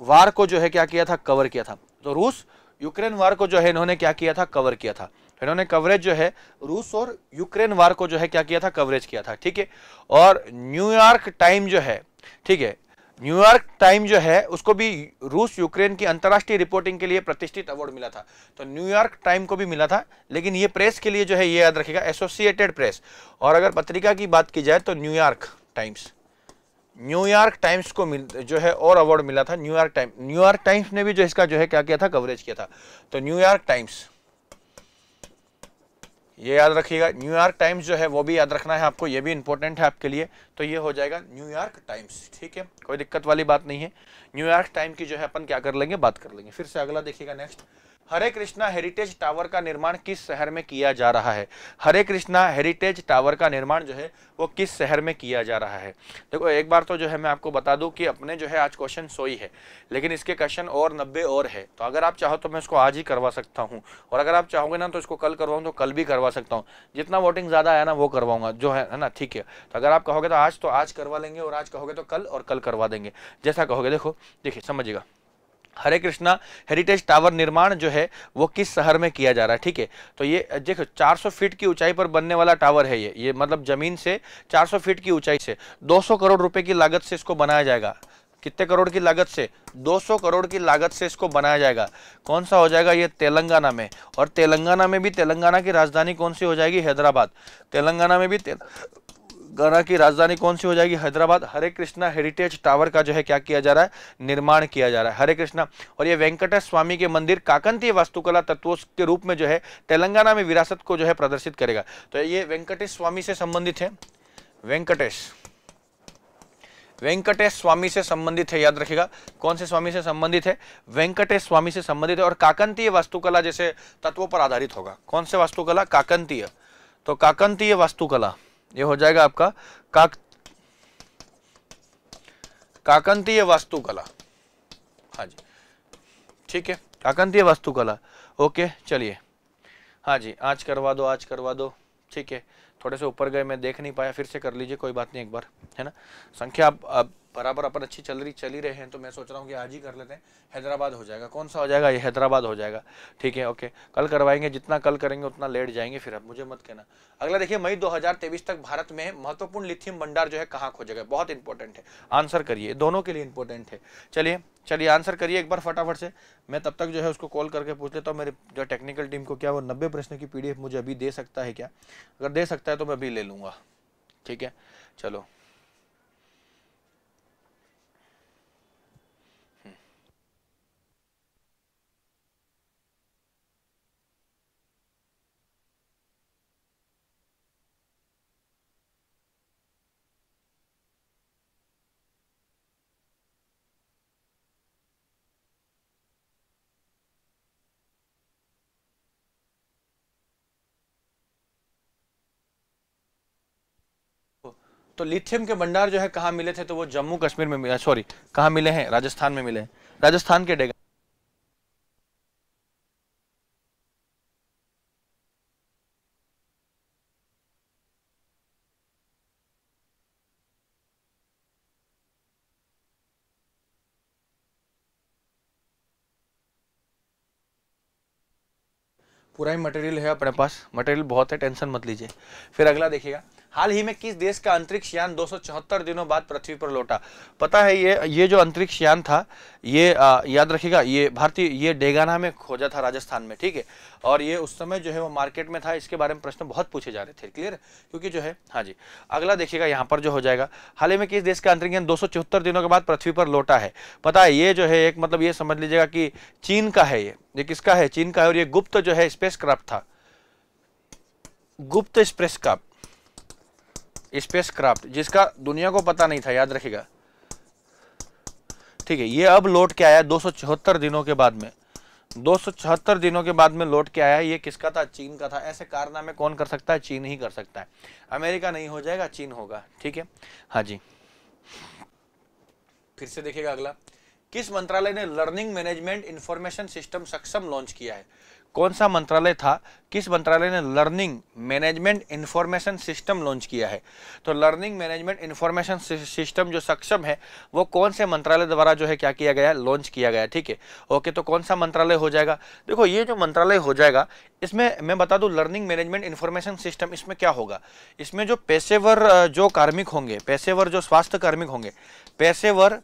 वार को जो है क्या किया था, कवर किया था। तो रूस यूक्रेन वार को जो है इन्होंने क्या किया था, कवर किया था। इन्होंने कवरेज जो है रूस और यूक्रेन वार को जो है क्या किया था, कवरेज किया था, ठीक है। और न्यूयॉर्क टाइम जो है, ठीक है, न्यूयॉर्क टाइम जो है उसको भी रूस यूक्रेन की अंतर्राष्ट्रीय रिपोर्टिंग के लिए प्रतिष्ठित अवार्ड मिला था। तो न्यूयॉर्क टाइम को भी मिला था, लेकिन ये प्रेस के लिए जो है ये याद रखेगा एसोसिएटेड प्रेस। और अगर पत्रिका की बात की जाए तो न्यूयॉर्क टाइम्स को जो है और अवार्ड मिला था। न्यूयॉर्क टाइम्स ने भी जो इसका जो है क्या किया था, कवरेज किया था। तो न्यूयॉर्क टाइम्स ये याद रखिएगा। न्यूयॉर्क टाइम्स जो है वो भी याद रखना है आपको, ये भी इंपॉर्टेंट है आपके लिए। तो ये हो जाएगा न्यूयॉर्क टाइम्स, ठीक है, कोई दिक्कत वाली बात नहीं है। न्यूयॉर्क टाइम की जो है अपन क्या कर लेंगे, बात कर लेंगे। फिर से अगला देखिएगा next, Hare Krishna heritage tower का निर्माण किस शहर में किया जा रहा है। हरे कृष्णा हेरिटेज टावर का निर्माण जो है वो किस शहर में किया जा रहा है। देखो एक बार तो जो है मैं आपको बता दूं कि अपने जो है आज क्वेश्चन 100 ही है, लेकिन इसके क्वेश्चन और 90 और है। तो अगर आप चाहो तो मैं इसको आज ही करवा सकता हूं, और अगर आप चाहोगे ना तो इसको कल करवाऊँ तो कल भी करवा सकता हूँ। जितना वोटिंग ज़्यादा आया ना वो करवाऊंगा जो है ना, ठीक है। तो अगर आप कहोगे तो आज करवा लेंगे, और आज कहोगे तो कल, और कल करवा देंगे, जैसा कहोगे। देखो देखिए समझिएगा, हरे कृष्णा हेरिटेज टावर निर्माण जो है वो किस शहर में किया जा रहा है, ठीक है। तो ये देखो 400 फीट की ऊंचाई पर बनने वाला टावर है ये मतलब जमीन से 400 फीट की ऊंचाई से 200 करोड़ रुपए की लागत से इसको बनाया जाएगा। कितने करोड़ की लागत से, 200 करोड़ की लागत से इसको बनाया जाएगा। कौन सा हो जाएगा ये, तेलंगाना में। और तेलंगाना में भी तेलंगाना की राजधानी कौन सी हो जाएगी, हैदराबाद। तेलंगाना में भी गाना की राजधानी कौन सी हो जाएगी, हैदराबाद। हरे कृष्णा हेरिटेज टावर का जो है क्या किया जा रहा है, निर्माण किया जा रहा है। हरे कृष्णा, और ये वेंकटेश स्वामी के मंदिर काकंतीय वास्तुकला तत्वों के रूप में जो है तेलंगाना में विरासत को जो है प्रदर्शित करेगा। तो ये वेंकटेश स्वामी से संबंधित है, वेंकटेश स्वामी से संबंधित है, याद रखेगा। कौन से स्वामी से संबंधित है, वेंकटेश स्वामी से संबंधित है। और काकंतीय वास्तुकला जैसे तत्वों पर आधारित होगा। कौन से वास्तुकला, काकंतीय। तो काकंतीय वास्तुकला ये हो जाएगा आपका काकंतीय वास्तुकला, हाँ जी, ठीक है, काकंतीय वास्तुकला। ओके चलिए, हाँ जी, आज करवा दो, आज करवा दो, ठीक है। थोड़े से ऊपर गए, मैं देख नहीं पाया, फिर से कर लीजिए, कोई बात नहीं, एक बार है ना। संख्या अब बराबर अपन अच्छी चल ही रहे हैं, तो मैं सोच रहा हूँ कि आज ही कर लेते हैं। हैदराबाद हो जाएगा, कौन सा हो जाएगा ये, हैदराबाद हो जाएगा, ठीक है, ओके। कल करवाएंगे, जितना कल करेंगे उतना लेट जाएंगे, फिर आप मुझे मत कहना। अगला देखिए, मई 2023 तक भारत में महत्वपूर्ण लिथियम भंडार जो है कहाँ खोजेगा, बहुत इंपॉर्टेंट है, आंसर करिए, दोनों के लिए इंपॉर्टेंट है। चलिए चलिए आंसर करिए एक बार फटाफट से, मैं तब तक जो है उसको कॉल करके पूछ लेता हूँ मेरी जो टेक्निकल टीम को, क्या वो 90 प्रश्न की PDF मुझे अभी दे सकता है क्या। अगर दे सकता है तो मैं अभी ले लूँगा, ठीक है, चलो। तो लिथियम के भंडार जो है कहाँ मिले थे, तो वो जम्मू कश्मीर में मिले, सॉरी कहाँ मिले हैं, राजस्थान में मिले हैं, राजस्थान के डेगा। पूरा ही मटेरियल है अपने पास, मटेरियल बहुत है, टेंशन मत लीजिए। फिर अगला देखिएगा, हाल ही में किस देश का अंतरिक्ष यान 274 दिनों बाद पृथ्वी पर लौटा। पता है ये जो अंतरिक्ष यान था ये याद रखिएगा, ये भारतीय, ये डेगाना में खोजा था, राजस्थान में, ठीक है। और ये उस समय जो है वो मार्केट में था, इसके बारे में प्रश्न बहुत पूछे जा रहे थे, क्लियर, क्योंकि जो है, हाँ जी। अगला देखिएगा, यहाँ पर जो हो जाएगा, हाल ही में किस देश का अंतरिक्ष यान 274 दिनों के बाद पृथ्वी पर लौटा है। पता है ये जो है एक, मतलब ये समझ लीजिएगा कि चीन का है, ये किसका है, चीन का है। और ये गुप्त जो है स्पेसक्राफ्ट था, गुप्त स्पेसक्राफ्ट, स्पेसक्राफ्ट जिसका दुनिया को पता नहीं था, याद रखिएगा, ठीक है। ये अब लौट के आया 274 दिनों के बाद में, 274 दिनों के बाद में लौट के आया। ये किसका था, चीन का था। ऐसे कारनामे कौन कर सकता है, चीन ही कर सकता है, अमेरिका नहीं हो जाएगा, चीन होगा, ठीक है, हाँ जी। फिर से देखिएगा अगला, किस मंत्रालय ने learning management information system Saksham launch किया है। कौन सा मंत्रालय था, किस मंत्रालय ने learning management information system launch किया है। तो लर्निंग मैनेजमेंट इंफॉर्मेशन सिस्टम जो सक्षम है वो कौन से मंत्रालय द्वारा जो है क्या किया गया, लॉन्च किया गया, ठीक है, ओके। तो कौन सा मंत्रालय हो जाएगा, देखो ये जो मंत्रालय हो जाएगा इसमें मैं बता दूं, लर्निंग मैनेजमेंट इंफॉर्मेशन सिस्टम, इसमें क्या होगा, इसमें जो पेशेवर जो कार्मिक होंगे, पेशेवर जो स्वास्थ्य कार्मिक होंगे, पेशेवर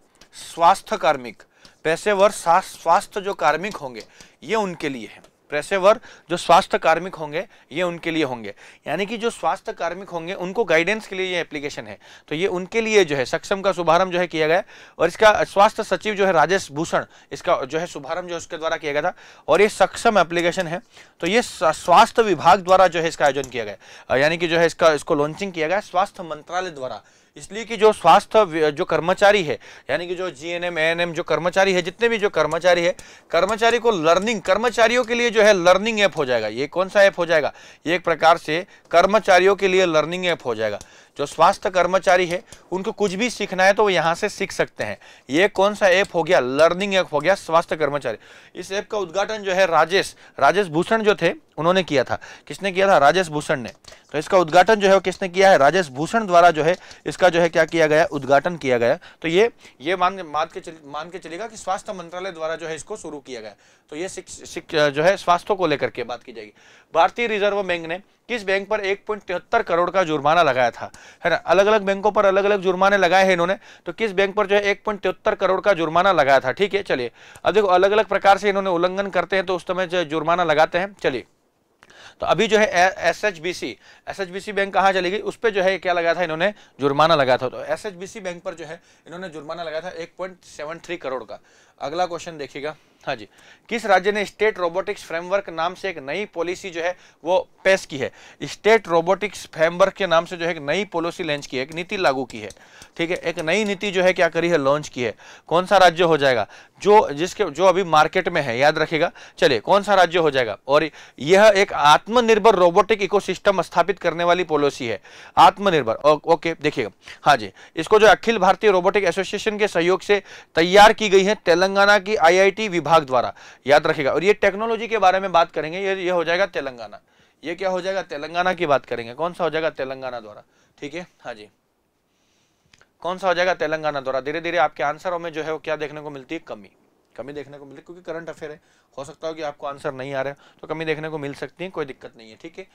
स्वास्थ्य कार्मिक, पेशेवर स्वास्थ्य जो कार्मिक होंगे, ये उनके लिए है। पेशेवर जो स्वास्थ्य कार्मिक होंगे ये उनके लिए होंगे, यानी कि जो स्वास्थ्य कार्मिक होंगे उनको गाइडेंस के लिए ये एप्लीकेशन है। तो ये उनके लिए जो है सक्षम का शुभारंभ जो है किया गया, और इसका स्वास्थ्य सचिव जो है राजेश भूषण इसका जो है शुभारंभ जो उसके द्वारा किया गया था, और ये सक्षम एप्लीकेशन है। तो ये स्वास्थ्य विभाग द्वारा जो है इसका आयोजन किया गया, यानी कि जो है इसको लॉन्चिंग किया गया स्वास्थ्य मंत्रालय द्वारा, इसलिए कि जो स्वास्थ्य जो कर्मचारी है, यानी कि जो जीएनएम एएनएम जो कर्मचारी है, जितने भी जो कर्मचारी है, कर्मचारी को लर्निंग, कर्मचारियों के लिए जो है लर्निंग ऐप हो जाएगा। ये कौन सा ऐप हो जाएगा? ये एक प्रकार से कर्मचारियों के लिए लर्निंग ऐप हो जाएगा। जो स्वास्थ्य कर्मचारी है उनको कुछ भी सीखना है तो वो यहाँ से सीख सकते हैं। ये कौन सा ऐप हो गया? लर्निंग ऐप हो गया स्वास्थ्य कर्मचारी। इस ऐप का उद्घाटन जो है राजेश भूषण जो थे उन्होंने किया था। किसने किया था? राजेश भूषण ने। तो इसका उद्घाटन जो है किसने किया है? राजेश भूषण द्वारा जो है इसका जो है क्या किया गया? उद्घाटन किया गया। तो ये मान के चलेगा कि स्वास्थ्य मंत्रालय द्वारा जो है इसको शुरू किया गया। तो ये जो है स्वास्थ्य को लेकर के बात की जाएगी। भारतीय रिजर्व बैंक ने किस बैंक पर 1.73 करोड़ का जुर्माना लगाया था, है ना? अलग अलग बैंकों पर अलग अलग जुर्माने लगाए हैं इन्होंने। तो किस बैंक पर जो है 1.73 करोड़ का जुर्माना लगाया था? ठीक है, चलिए अब देखो अलग अलग प्रकार से इन्होंने उल्लंघन करते हैं तो उस समय जो जुर्माना लगाते हैं। चलिए तो अभी जो है एसएचबीसी बैंक कहाँ चली गई, उस पर जो है क्या लगाया था इन्होंने? जुर्माना लगाया था। तो एसएचबीसी बैंक पर जो है इन्होंने जुर्माना लगाया था 1.73 करोड़ का। अगला क्वेश्चन देखिएगा, हाँ जी, किस राज्य ने स्टेट रोबोटिक्स फ्रेमवर्क नाम से एक नई पॉलिसी जो है वो पेश की है? स्टेट रोबोटिक्स फ्रेमवर्क के नाम से जो है एक नई पॉलिसी लॉन्च की है, एक नीति लागू की है। ठीक है, एक नई नीति जो है क्या करी है? लॉन्च की है। कौन सा राज्य हो जाएगा? जो अभी मार्केट में है, याद रखेगा। चलिए कौन सा राज्य हो जाएगा? और यह एक आत्मनिर्भर रोबोटिक इकोसिस्टम स्थापित करने वाली पॉलिसी है। आत्मनिर्भर, ओके देखिएगा, हाँ जी, इसको जो अखिल भारतीय रोबोटिक एसोसिएशन के सहयोग से तैयार की गई है तेलंगाना की IIT विभाग द्वारा, याद रखिएगा। और ये टेक्नोलॉजी के बारे में बात करेंगे, ये हो जाएगा तेलंगाना। ये क्या हो जाएगा? तेलंगाना की बात करेंगे। कौन सा हो जाएगा? तेलंगाना द्वारा। ठीक है, हाँ जी, कौन सा हो जाएगा? तेलंगाना द्वारा। धीरे धीरे आपके आंसरों में जो है वो क्या देखने को मिलती है? कमी देखने को मिलती है, क्योंकि करंट अफेयर है, हो सकता हो कि आपको आंसर नहीं आ रहा है तो कमी देखने को मिल सकती है, कोई दिक्कत नहीं है। ठीक है,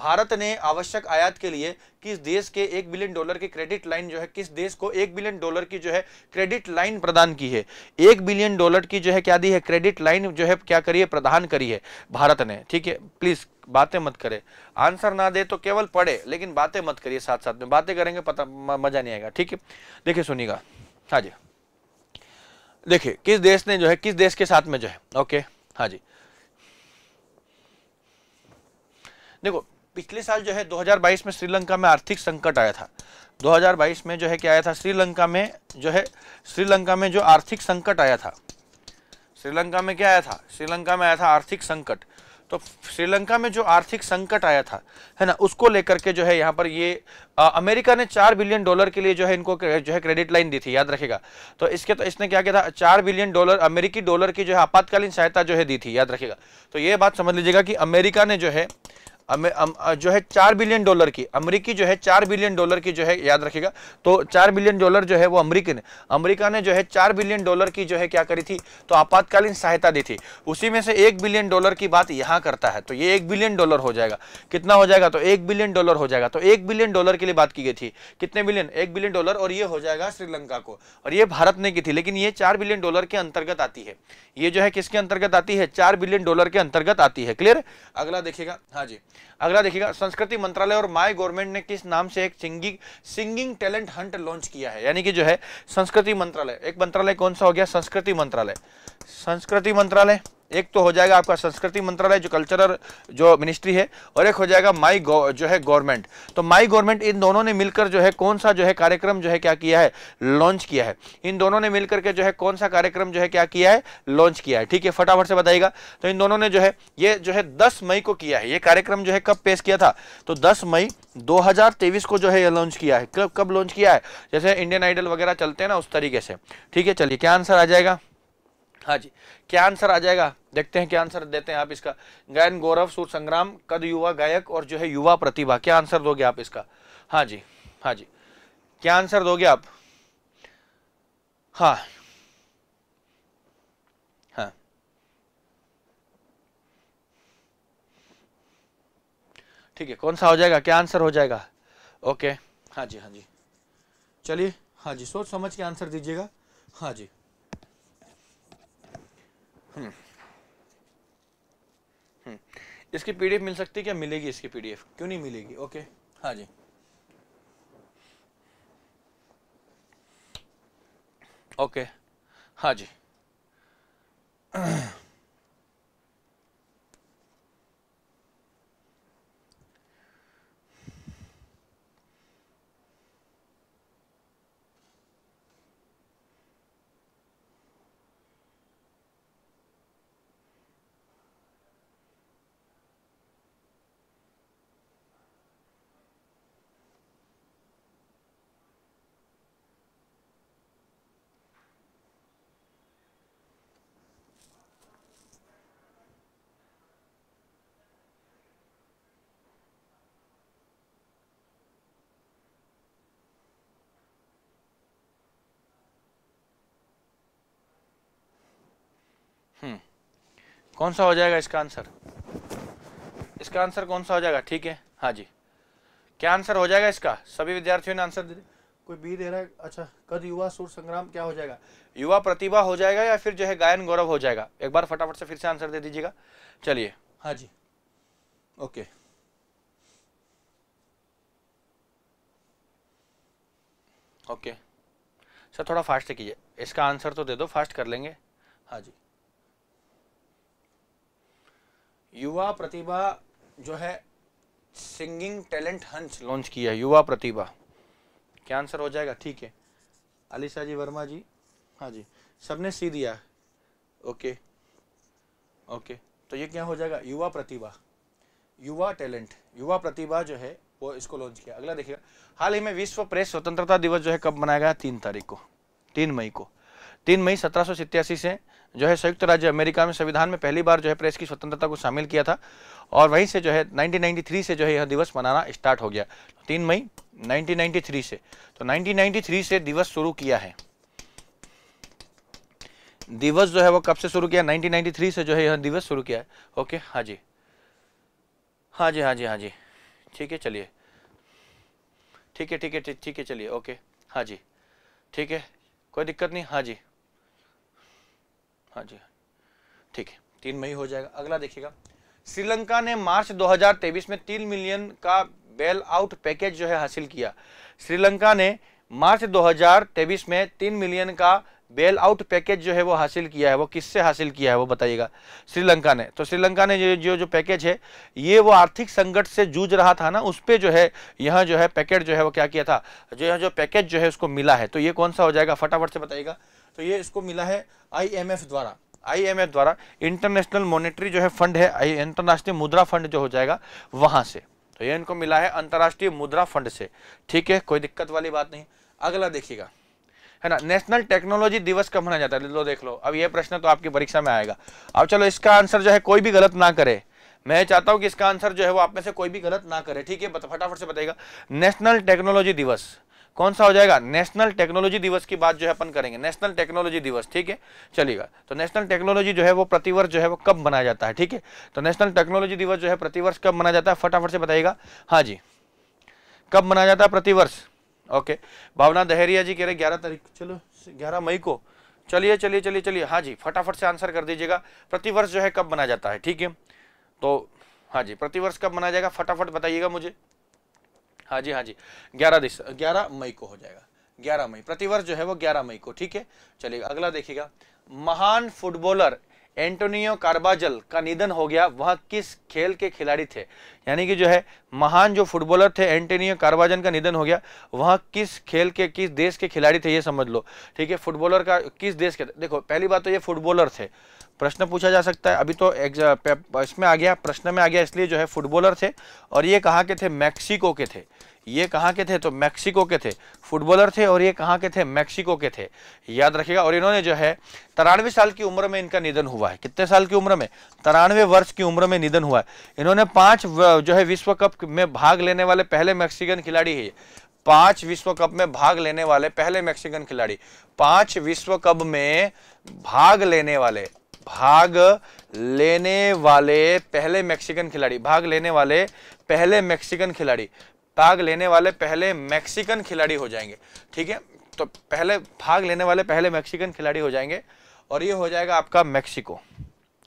भारत ने आवश्यक आयात के लिए किस देश के $1 बिलियन की क्रेडिट लाइन जो है, किस देश को $1 बिलियन की जो है क्रेडिट लाइन प्रदान की है? $1 बिलियन की जो है क्या दी है? क्रेडिट लाइन जो है क्या करी है? प्रदान करी है भारत ने। ठीक है, प्लीज बातें मत करें, आंसर ना दे तो केवल पढ़े, लेकिन बातें मत करिए, साथ साथ में बातें करेंगे, पता मजा नहीं आएगा। ठीक है, देखिए सुनिएगा, हाँ जी, देखिए किस देश ने जो है किस देश के साथ में जो है, ओके हाँ जी, देखो पिछले साल जो है 2022 में श्रीलंका में आर्थिक संकट आया था। 2022 में जो है क्या आया था? श्रीलंका में जो आर्थिक संकट आया था, श्रीलंका में क्या आया था? श्रीलंका में आया था आर्थिक संकट। तो श्रीलंका में जो आर्थिक संकट आया था, है ना, उसको लेकर के जो है यहाँ पर ये अमेरिका ने $4 बिलियन के लिए जो है इनको जो है क्रेडिट लाइन दी थी, याद रखेगा। तो इसने क्या किया था? $4 बिलियन अमेरिकी डॉलर की जो है आपातकालीन सहायता जो है दी थी, याद रखेगा। तो ये बात समझ लीजिएगा कि अमेरिका ने जो है $4 बिलियन की अमरीकी जो है $4 बिलियन की जो है, याद रखेगा। तो $4 बिलियन जो है वो अमरीका ने जो है $4 बिलियन की जो है क्या करी थी? तो आपातकालीन सहायता दी थी। उसी में से $1 बिलियन की बात यहाँ करता है, तो ये $1 बिलियन हो जाएगा। कितना हो जाएगा? तो $1 बिलियन हो जाएगा। तो $1 बिलियन के लिए बात की गई थी। कितने बिलियन? $1 बिलियन। और ये हो जाएगा श्रीलंका को, और ये भारत ने की थी, लेकिन ये $4 बिलियन के अंतर्गत आती है। ये जो है किसके अंतर्गत आती है? $4 बिलियन के अंतर्गत आती है। क्लियर? अगला देखिएगा, हाँ जी, अगला देखिएगा, संस्कृति मंत्रालय और माय गवर्नमेंट ने किस नाम से एक सिंगिंग टैलेंट हंट लॉन्च किया है? यानी कि जो है संस्कृति मंत्रालय, एक मंत्रालय कौन सा हो गया? संस्कृति मंत्रालय। एक तो हो जाएगा आपका संस्कृति मंत्रालय जो कल्चरल जो मिनिस्ट्री है, और एक हो जाएगा माई जो है गवर्नमेंट। तो माई गवर्नमेंट, इन दोनों ने मिलकर जो है कौन सा जो है कार्यक्रम जो है क्या किया है? लॉन्च किया है। इन दोनों ने मिलकर के जो है कौन सा कार्यक्रम जो है क्या किया है? लॉन्च किया है। ठीक है, फटाफट से बताइएगा। तो इन दोनों ने जो है ये जो है 10 मई को किया है। ये कार्यक्रम जो है कब पेश किया था? तो 10 मई 2023 को जो है ये लॉन्च किया है। कब लॉन्च किया है? जैसे इंडियन आइडल वगैरह चलते हैं ना, उस तरीके से। ठीक है, चलिए क्या आंसर आ जाएगा? हाँ जी, क्या आंसर आ जाएगा? देखते हैं क्या आंसर देते हैं आप इसका। गायन गौरव, सुर संग्राम, कद युवा गायक और जो है युवा प्रतिभा, क्या आंसर दोगे आप इसका? हाँ जी, हाँ जी, क्या आंसर दोगे आप? हाँ हाँ, ठीक है, कौन सा हो जाएगा? क्या आंसर हो जाएगा? ओके, हाँ जी, हाँ जी, चलिए, हाँ जी, सोच समझ के आंसर दीजिएगा। हाँ जी, इसकी पीडीएफ मिल सकती है क्या? मिलेगी इसकी पीडीएफ, क्यों नहीं मिलेगी। ओके हाँ जी, ओके हाँ जी, कौन सा हो जाएगा इसका आंसर? इसका आंसर कौन सा हो जाएगा? ठीक है हाँ जी, क्या आंसर हो जाएगा इसका? सभी विद्यार्थियों ने आंसर दे दिया, कोई बी दे रहा है। अच्छा, कद युवा सुर संग्राम क्या हो जाएगा? युवा प्रतिभा हो जाएगा या फिर जो है गायन गौरव हो जाएगा। एक बार फटाफट से फिर से आंसर दे दीजिएगा। चलिए हाँ जी, ओके ओके सर थोड़ा फास्ट कीजिए, इसका आंसर तो दे दो, फास्ट कर लेंगे। हाँ जी, युवा प्रतिभा जो है सिंगिंग टैलेंट हंस लॉन्च किया, युवा प्रतिभा क्या आंसर हो जाएगा? ठीक है अलीशा जी, वर्मा जी हाँ जी, सबने सी दिया। ओके ओके तो ये क्या हो जाएगा? युवा प्रतिभा, युवा टैलेंट, युवा प्रतिभा जो है वो इसको लॉन्च किया। अगला देखिएगा, हाल ही में विश्व प्रेस स्वतंत्रता दिवस जो है कब मनाया गया? 3 तारीख को, 3 मई को। 3 मई 1787 से जो है संयुक्त राज्य अमेरिका में संविधान में पहली बार जो है प्रेस की स्वतंत्रता को शामिल किया था, और वहीं से जो है 1993 से जो है यह दिवस मनाना स्टार्ट हो गया। 3 मई 1993 से, तो 1993 से दिवस शुरू किया है। दिवस जो है वो कब से शुरू किया? 1993 से जो है यह दिवस शुरू किया है। ओके हाँ जी हाँ जी हाँ जी हाँ जी, ठीक है चलिए, ठीक है ठीक है ठीक है चलिए, ओके हाँ जी ठीक है, कोई दिक्कत नहीं। हाँ जी हाँ जी ठीक है, 3 मई हो जाएगा। अगला देखिएगा, श्रीलंका ने मार्च 2023 में 3 मिलियन का बेल आउट पैकेज जो है हासिल किया। श्रीलंका ने मार्च 2023 में 3 मिलियन का बेल आउट पैकेज जो है वो हासिल किया है। वो किससे हासिल किया है वो बताइएगा। श्रीलंका ने, तो श्रीलंका ने जो पैकेज है ये वो आर्थिक संकट से जूझ रहा था ना, उस पे जो है यहाँ जो है पैकेज जो है वो क्या किया था, जो यह जो पैकेज जो है उसको मिला है। तो ये कौन सा हो जाएगा? फटाफट से बताइएगा। तो ये इसको मिला है आईएमएफ द्वारा, आईएमएफ द्वारा, इंटरनेशनल मॉनेटरी जो है फंड है, अंतर्राष्ट्रीय मुद्रा फंड जो हो जाएगा वहां से। तो ये इनको मिला है अंतर्राष्ट्रीय मुद्रा फंड से, ठीक है, कोई दिक्कत वाली बात नहीं। अगला देखिएगा है ना, नेशनल टेक्नोलॉजी दिवस कब मनाया जाता है? लो देख लो, अब ये प्रश्न तो आपकी परीक्षा में आएगा। अब चलो इसका आंसर जो है कोई भी गलत ना करे, मैं चाहता हूं कि इसका आंसर जो है वो आप में से कोई भी गलत ना करे, ठीक है, फटाफट से बताइएगा। नेशनल टेक्नोलॉजी दिवस कौन सा हो जाएगा? नेशनल टेक्नोलॉजी दिवस की बात जो है अपन करेंगे, नेशनल टेक्नोलॉजी दिवस, ठीक है चलिएगा। तो नेशनल टेक्नोलॉजी जो है वो प्रतिवर्ष जो है वो कब मनाया जाता है? ठीक है, तो नेशनल टेक्नोलॉजी दिवस जो है प्रतिवर्ष कब मनाया जाता है? फटाफट से बताइएगा। हाँ जी, कब मनाया जाता है? प्रतिवर्ष। ओके, भावना दहेरिया जी कह रहे 11 तारीख, चलो 11 मई को। चलिए चलिए चलिए चलिए हाँ जी, फटाफट से आंसर कर दीजिएगा, प्रतिवर्ष जो है कब मनाया जाता है? ठीक है, तो हाँ जी प्रतिवर्ष कब मनाया जाएगा फटाफट बताइएगा मुझे। हाँ जी हाँ जी, 11 मई को हो जाएगा, 11 मई, प्रतिवर्ष जो है वो 11 मई को, ठीक है चलिएगा। अगला देखिएगा, महान फुटबॉलर एंटोनियो कार्बाजल का निधन हो गया, वह किस खेल के खिलाड़ी थे? यानी कि जो है महान जो फुटबॉलर थे एंटोनियो कार्बाजल का निधन हो गया, वह किस खेल के, किस देश के खिलाड़ी थे ये समझ लो, ठीक है। फुटबॉलर का किस देश के, देखो पहली बात तो ये फुटबॉलर थे, प्रश्न पूछा जा सकता है, अभी तो इसमें आ गया, प्रश्न में आ गया इसलिए जो है फुटबॉलर थे, और ये कहाँ के थे? मैक्सिको के थे। ये कहाँ के थे? तो मैक्सिको के थे, फुटबॉलर थे, और ये कहाँ के थे? मैक्सिको के थे, याद रखिएगा। और इन्होंने जो है 93 साल की उम्र में इनका निधन हुआ है। कितने साल की उम्र में? 93 वर्ष की उम्र में निधन हुआ है। इन्होंने 5 जो है विश्व कप में भाग लेने वाले पहले मैक्सिकन खिलाड़ी है, 5 विश्व कप में भाग लेने वाले पहले मैक्सिकन खिलाड़ी, 5 विश्व कप में भाग लेने वाले पहले मैक्सिकन खिलाड़ी हो जाएंगे, ठीक है। तो पहले भाग लेने वाले पहले मैक्सिकन खिलाड़ी हो जाएंगे, और ये हो जाएगा आपका मैक्सिको।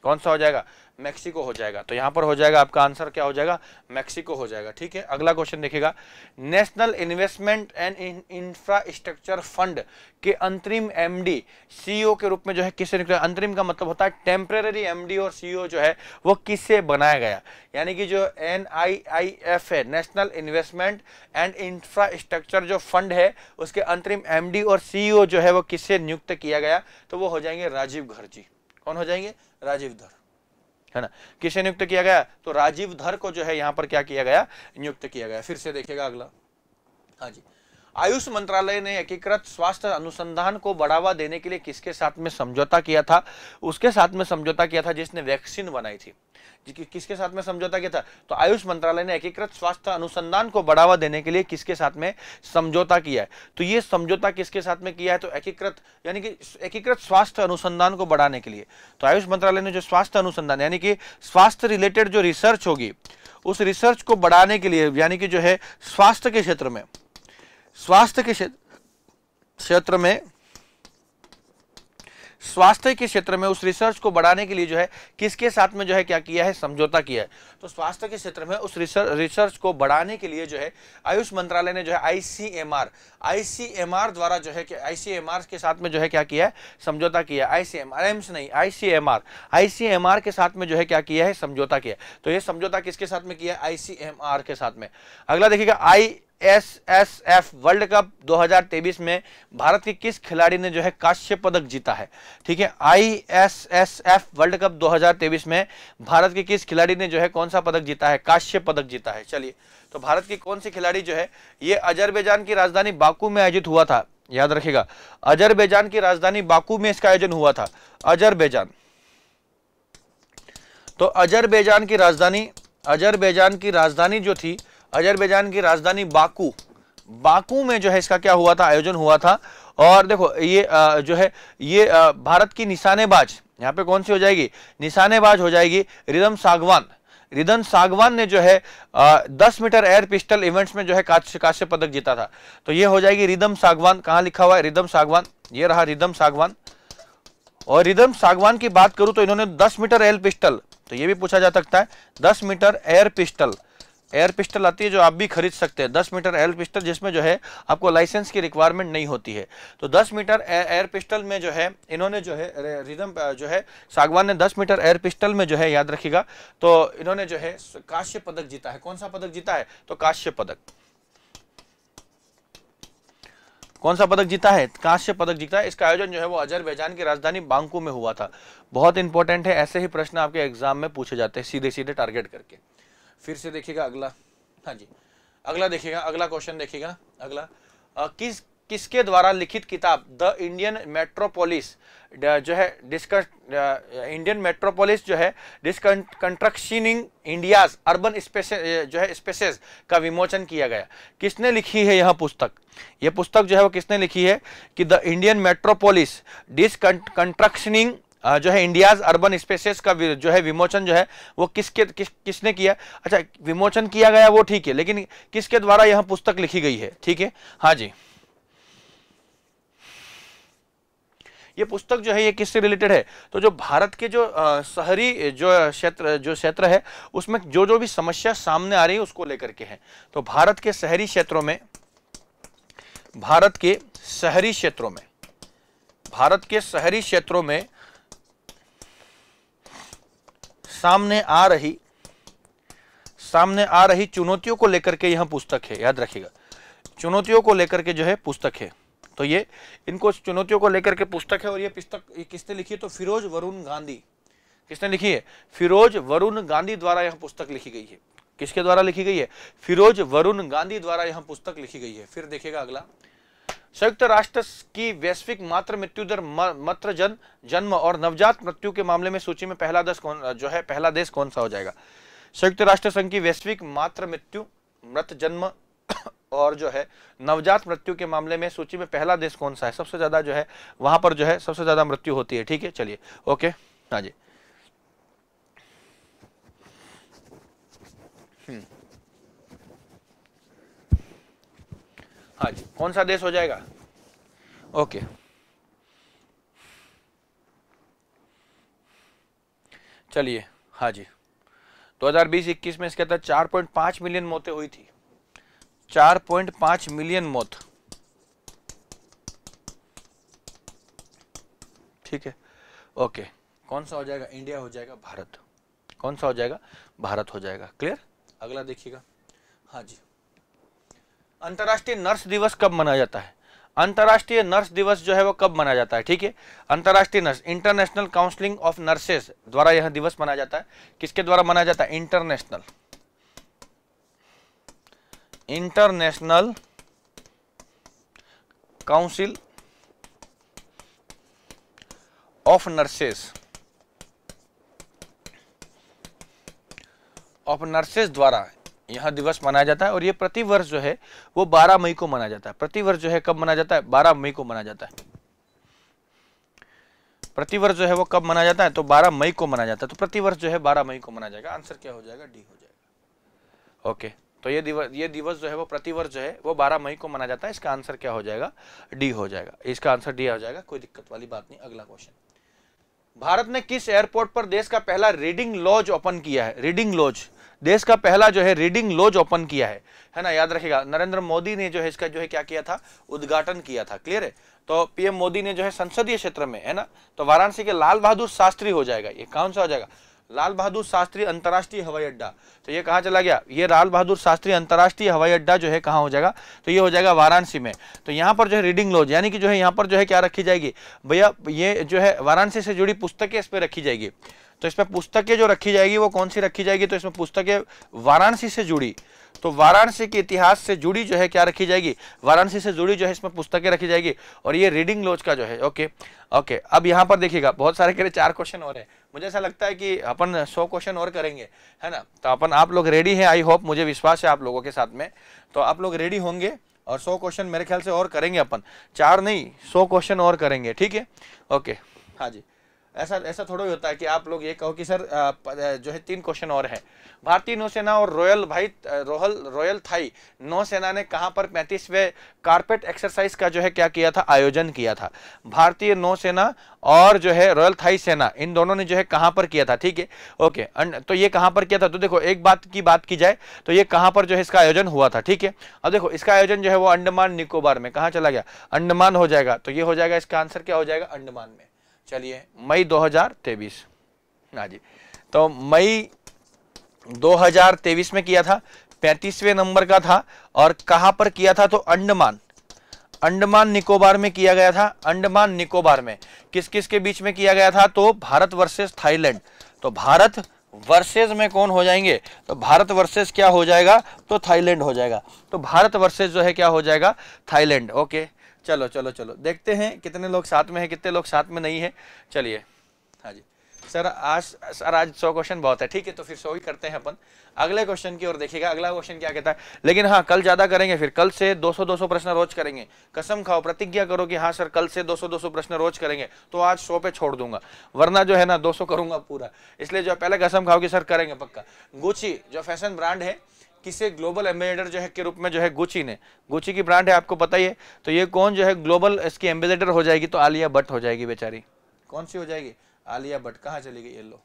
कौन सा हो जाएगा? मैक्सिको हो जाएगा। तो यहाँ पर हो जाएगा आपका आंसर क्या हो जाएगा, मैक्सिको हो जाएगा। ठीक है, अगला क्वेश्चन देखिएगा। National investment and infrastructure fund के अंतरिम एमडी सीईओ के रूप में जो है किससे निकला। अंतरिम का मतलब होता है टेम्परेरी, एमडी और सीईओ जो है वो किससे बनाया गया, यानी कि जो NIIF है, नेशनल इन्वेस्टमेंट एंड इंफ्रास्ट्रक्चर जो फंड है उसके अंतरिम एमडी और सीईओ जो है वो किससे नियुक्त किया गया, तो वो हो जाएंगे राजीव धर जी। कौन हो जाएंगे, राजीव धर, है ना। किसे नियुक्त किया गया, तो राजीव धर को जो है यहाँ पर क्या किया गया, नियुक्त किया गया। फिर से देखिएगा अगला। हाँ जी, आयुष मंत्रालय ने एकीकृत स्वास्थ्य अनुसंधान को बढ़ावा देने के लिए किसके साथ में समझौता किया था, उसके साथ में समझौता किया था जिसने वैक्सीन बनाई थी। किसके साथ में समझौता किया था, तो आयुष मंत्रालय ने एकीकृत स्वास्थ्य अनुसंधान को बढ़ावा देने के लिए किसके साथ में समझौता किया है, तो ये समझौता किसके साथ में किया है, तो एकीकृत, यानी कि एकीकृत स्वास्थ्य अनुसंधान को बढ़ाने के लिए। तो आयुष मंत्रालय ने जो स्वास्थ्य अनुसंधान यानी कि स्वास्थ्य रिलेटेड जो रिसर्च होगी उस रिसर्च को बढ़ाने के लिए, यानी कि जो है स्वास्थ्य के क्षेत्र में, स्वास्थ्य के क्षेत्र में, स्वास्थ्य के क्षेत्र में उस रिसर्च को बढ़ाने के लिए जो है किसके साथ में जो है क्या किया है, समझौता किया है। तो स्वास्थ्य के क्षेत्र में उस रिसर्च को बढ़ाने के लिए जो है आयुष मंत्रालय ने जो है ICMR द्वारा जो है कि ICMR के साथ में जो है क्या किया है, समझौता किया। ICMR एम्स नहीं, ICMR के साथ में जो है क्या किया है, समझौता किया। तो यह समझौता किसके साथ में किया है, ICMR के साथ में। अगला देखिएगा, ISSF वर्ल्ड कप 2023 में भारत के किस खिलाड़ी ने जो है कांस्य पदक जीता है। ठीक है, ISSF वर्ल्ड कप 2023 में भारत के किस खिलाड़ी ने जो है कौन सा पदक जीता है, कांस्य पदक जीता है। चलिए, तो भारत के कौन से खिलाड़ी जो है, ये अजरबैजान की राजधानी बाकू में आयोजित हुआ था। याद रखेगा, अजरबैजान की राजधानी बाकू में इसका आयोजन हुआ था, अजरबैजान। तो अजरबैजान की राजधानी जो थी, अजरबैजान की राजधानी बाकू में जो है इसका क्या हुआ था, आयोजन हुआ था। और देखो ये जो है ये भारत की निशानेबाज यहाँ पे कौन सी हो जाएगी, निशानेबाज हो जाएगी रिदम सागवान ने जो है 10 मीटर एयर पिस्टल इवेंट्स में जो है कांस्य पदक जीता था। तो ये हो जाएगी रिदम सागवान। कहाँ लिखा हुआ है, रिदम सागवान, ये रहा रिदम सागवान। और रिदम सागवान की बात करूँ तो इन्होंने 10 मीटर एयर पिस्टल, तो ये भी पूछा जा सकता है, 10 मीटर एयर पिस्टल आती है जो आप भी खरीद सकते हैं, 10 मीटर एयर पिस्टल जिसमें जो है आपको लाइसेंस की रिक्वायरमेंट नहीं होती है। तो 10 मीटर एयर पिस्टल में जो है इन्होंने जो है रिदम जो है सागवान ने 10 मीटर एयर पिस्टल में जो है, याद रखिएगा, तो इन्होंने जो है कांस्य पदक जीता है। कौन सा पदक जीता है, तो कांस्य पदक। कौन सा पदक जीता है, कांस्य पदक जीता है। इसका आयोजन जो है वो अजरबैजान की राजधानी बाकू में हुआ था। बहुत इंपॉर्टेंट है, ऐसे ही प्रश्न आपके एग्जाम में पूछे जाते हैं, सीधे सीधे टारगेट करके। फिर से देखिएगा अगला। हाँ जी, अगला देखिएगा, अगला क्वेश्चन देखिएगा अगला। किसके द्वारा लिखित किताब द इंडियन मेट्रोपोलिस जो है डिस्कंस्ट्रक्शनिंग इंडियाज अर्बन स्पेसेस का विमोचन किया गया। किसने लिखी है यह पुस्तक, यह पुस्तक जो है वो किसने लिखी है कि द इंडियन मेट्रोपोलिस डिस्कंस्ट्रक्शनिंग जो है इंडियाज अर्बन स्पेसेस का जो है विमोचन जो है वो किसने किया। अच्छा, विमोचन किया गया वो ठीक है, लेकिन किसके द्वारा यह पुस्तक लिखी गई है। ठीक है, हाँ जी, ये पुस्तक जो है ये किससे रिलेटेड है, तो जो भारत के जो शहरी जो क्षेत्र है उसमें जो भी समस्या सामने आ रही है उसको लेकर के है। तो भारत के शहरी क्षेत्रों में सामने आ रही चुनौतियों को लेकर के यह पुस्तक है। याद रखिएगा, चुनौतियों को लेकर के जो है पुस्तक है। तो ये इनको चुनौतियों को लेकर के पुस्तक है। और ये पुस्तक किसने लिखी है, तो फिरोज वरुण गांधी। किसने लिखी है, फिरोज वरुण गांधी द्वारा यह पुस्तक लिखी गई है। किसके द्वारा लिखी गई है, फिरोज वरुण गांधी द्वारा यह पुस्तक लिखी गई है। फिर देखिएगा अगला। संयुक्त राष्ट्र की वैश्विक मातृ मृत्यु दर, मातृ जन्म और नवजात मृत्यु के मामले में सूची में पहला देश कौन सा हो जाएगा। संयुक्त राष्ट्र संघ की वैश्विक मातृ मृत्यु, मृत जन्म और जो है नवजात मृत्यु के मामले में सूची में पहला देश कौन सा है। सबसे ज्यादा जो है वहां पर जो है सबसे ज्यादा मृत्यु होती है। ठीक है, चलिए ओके। हाँ जी, हाँ जी, कौन सा देश हो जाएगा, ओके। चलिए, हाँ जी 2020-21 में इसके तहत 4.5 मिलियन मौतें हुई थी, 4.5 मिलियन मौत, ठीक है ओके। कौन सा हो जाएगा? इंडिया हो जाएगा, भारत। कौन सा हो जाएगा? भारत हो जाएगा। क्लियर। अगला देखिएगा। हाँ जी, अंतर्राष्ट्रीय नर्स दिवस कब मनाया जाता है? अंतर्राष्ट्रीय नर्स दिवस जो है वो कब मनाया जाता है? ठीक है, अंतर्राष्ट्रीय nurse, international council of nurses द्वारा यह दिवस मनाया जाता है। किसके द्वारा मनाया जाता है? International, international council of nurses, of nurses द्वारा यह दिवस मनाया जाता है। और ये प्रति वर्ष जो है वो 12 मई को मनाया जाता है। प्रति वर्ष जो है कब मनाया जाता है? 12 मई को मनाया जाता है। प्रति वर्ष जो है वो कब मनाया जाता है? तो 12 मई को मनाया जाता है। तो प्रति वर्ष जो है 12 मई को मनाया जाएगा। आंसर क्या हो जाएगा? डी हो जाएगा। ओके, तो ये दिवस जो है वो प्रति वर्ष जो है वो 12 मई को मनाया जाता है। इसका आंसर क्या हो जाएगा? डी हो जाएगा। इसका आंसर डी हो जाएगा, कोई दिक्कत वाली बात नहीं। अगला क्वेश्चन, भारत ने किस एयरपोर्ट पर देश का पहला रीडिंग लॉज ओपन किया है? रीडिंग लॉज, देश का पहला जो है रीडिंग लॉज ओपन किया है ना। याद रखिएगा, नरेंद्र मोदी ने जो है इसका जो है क्या किया था? उद्घाटन किया था। क्लियर है। तो पीएम मोदी ने जो है संसदीय क्षेत्र में, है ना, तो वाराणसी के लाल बहादुर शास्त्री हो जाएगा। ये कौन सा हो जाएगा? लाल बहादुर शास्त्री अंतर्राष्ट्रीय हवाई अड्डा। तो ये कहाँ चला गया? ये लाल बहादुर शास्त्री अंतर्राष्ट्रीय हवाई अड्डा जो है कहाँ हो जाएगा? तो ये हो जाएगा वाराणसी में। तो यहाँ पर जो है रीडिंग लॉज, यानी कि जो है यहाँ पर जो है क्या रखी जाएगी भैया? ये जो है वाराणसी से जुड़ी पुस्तकें इस पर रखी जाएगी। तो इसमें पुस्तकें जो रखी जाएगी वो कौन सी रखी जाएगी? तो इसमें पुस्तकें वाराणसी से जुड़ी, तो वाराणसी के इतिहास से जुड़ी जो है क्या रखी जाएगी? वाराणसी से जुड़ी जो है इसमें पुस्तकें रखी जाएगी। और ये रीडिंग लॉज का जो है ओके ओके। अब यहाँ पर देखिएगा, बहुत सारे के लिए 4 क्वेश्चन और हैं। मुझे ऐसा लगता है कि अपन 100 क्वेश्चन और करेंगे, है ना। तो अपन, आप लोग रेडी हैं? आई होप, मुझे विश्वास है आप लोगों के साथ में। तो आप लोग रेडी होंगे और 100 क्वेश्चन मेरे ख्याल से और करेंगे अपन, 4 नहीं 100 क्वेश्चन और करेंगे। ठीक है ओके। हाँ जी, ऐसा थोड़ा ही होता है कि आप लोग ये कहो कि सर जो है 3 क्वेश्चन और है। भारतीय नौसेना और रॉयल थाई नौसेना ने कहां पर 35वें कारपेट एक्सरसाइज का जो है क्या किया था? आयोजन किया था। भारतीय नौसेना और जो है रॉयल थाई सेना, इन दोनों ने जो है कहां पर किया था? ठीक है ओके। तो ये कहां पर किया था? तो देखो, एक बात की जाए तो ये कहां पर जो है इसका आयोजन हुआ था। ठीक है, अब देखो इसका आयोजन जो है वो अंडमान निकोबार में। कहां चला गया? अंडमान हो जाएगा। तो ये हो जाएगा, इसका आंसर क्या हो जाएगा? अंडमान में। चलिए, मई 2023, हाँ जी, तो मई 2023 में किया था, 35वें नंबर का था। और कहाँ पर किया था? तो अंडमान निकोबार में किया गया था। अंडमान निकोबार में किस किस के बीच में किया गया था? तो भारत वर्सेस थाईलैंड। तो भारत वर्सेस में कौन हो जाएंगे? तो भारत वर्सेस क्या हो जाएगा? तो थाईलैंड हो जाएगा। तो भारत वर्सेस जो है क्या हो जाएगा? थाईलैंड। ओके, चलो चलो चलो, देखते हैं कितने लोग साथ में हैं, कितने लोग साथ में नहीं है। चलिए, हाँ जी सर, आज 100 क्वेश्चन बहुत है। ठीक है, तो फिर 100 ही करते हैं अपन। अगले क्वेश्चन की ओर देखिएगा, अगला क्वेश्चन क्या कहता है। लेकिन हाँ, कल ज़्यादा करेंगे, फिर कल से 200-200 प्रश्न रोज करेंगे। कसम खाओ, प्रतिज्ञा करो कि हाँ सर कल से 200-200 प्रश्न रोज करेंगे, तो आज 100 पे छोड़ दूंगा, वरना जो है ना 200 करूंगा पूरा। इसलिए जो पहले कसम खाओ कि सर करेंगे पक्का। गुची जो फैशन ब्रांड है, किसे ग्लोबल एम्बेसडर जो है के रूप में जो है गुची की ब्रांड है, आपको पता ही है। तो ये कौन जो है ग्लोबल इसकी एम्बेसडर हो जाएगी? तो आलिया भट्ट हो जाएगी बेचारी। कौन सी हो जाएगी? आलिया भट्ट। कहाँ चली गई? ये लो।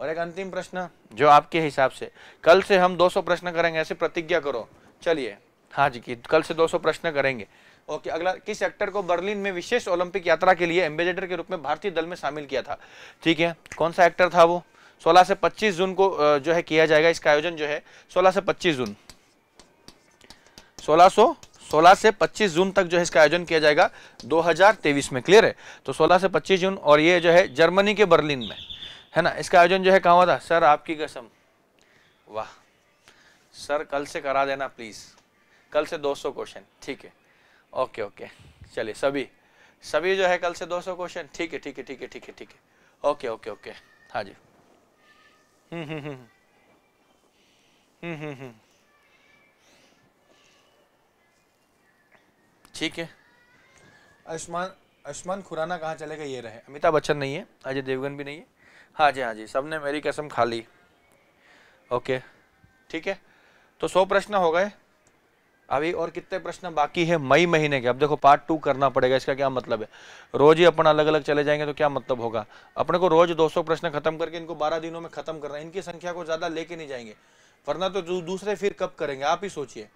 और एक अंतिम प्रश्न जो आपके हिसाब से, कल से हम 200 प्रश्न करेंगे, ऐसे प्रतिज्ञा करो। चलिए, हाँ जी, कि कल से 200 प्रश्न करेंगे। ओके, अगला, किस एक्टर को बर्लिन में विशेष ओलंपिक यात्रा के लिए एम्बेसडर के रूप में भारतीय दल में शामिल किया था? ठीक है, कौन सा एक्टर था वो? 16 से 25 जून को जो है किया जाएगा इसका आयोजन जो है। 16 से 25 जून 16 से 25 जून तक जो है इसका आयोजन किया जाएगा 2023 में। क्लियर है, तो 16 से 25 जून, और ये जो है जर्मनी के बर्लिन में, है ना। इसका आयोजन जो है कहाँ हुआ था? सर आपकी कसम, वाह सर, कल से करा देना प्लीज़, कल से 200 क्वेश्चन। ठीक है ओके ओके, चलिए सभी जो है कल से 200 क्वेश्चन। ठीक है ठीक है ठीक है ठीक है ठीक है ओके ओके ओके। हाँ जी, ठीक है। आयुष्मान खुराना कहाँ चले गए? ये रहे। अमिताभ बच्चन नहीं है, अजय देवगन भी नहीं है। हाँ जी हाँ जी, सबने मेरी कसम खा ली। ओके ठीक है, तो 100 प्रश्न हो गए। अभी और कितने प्रश्न बाकी है मई महीने के। अब देखो पार्ट टू करना पड़ेगा, इसका क्या मतलब है, रोज ही अपन अलग अलग चले जाएंगे तो क्या मतलब होगा। अपने को रोज 200 प्रश्न खत्म करके इनको 12 दिनों में खत्म करना है, इनकी संख्या को ज़्यादा लेके नहीं जाएंगे वरना तो दूसरे फिर कब करेंगे, आप ही सोचिए।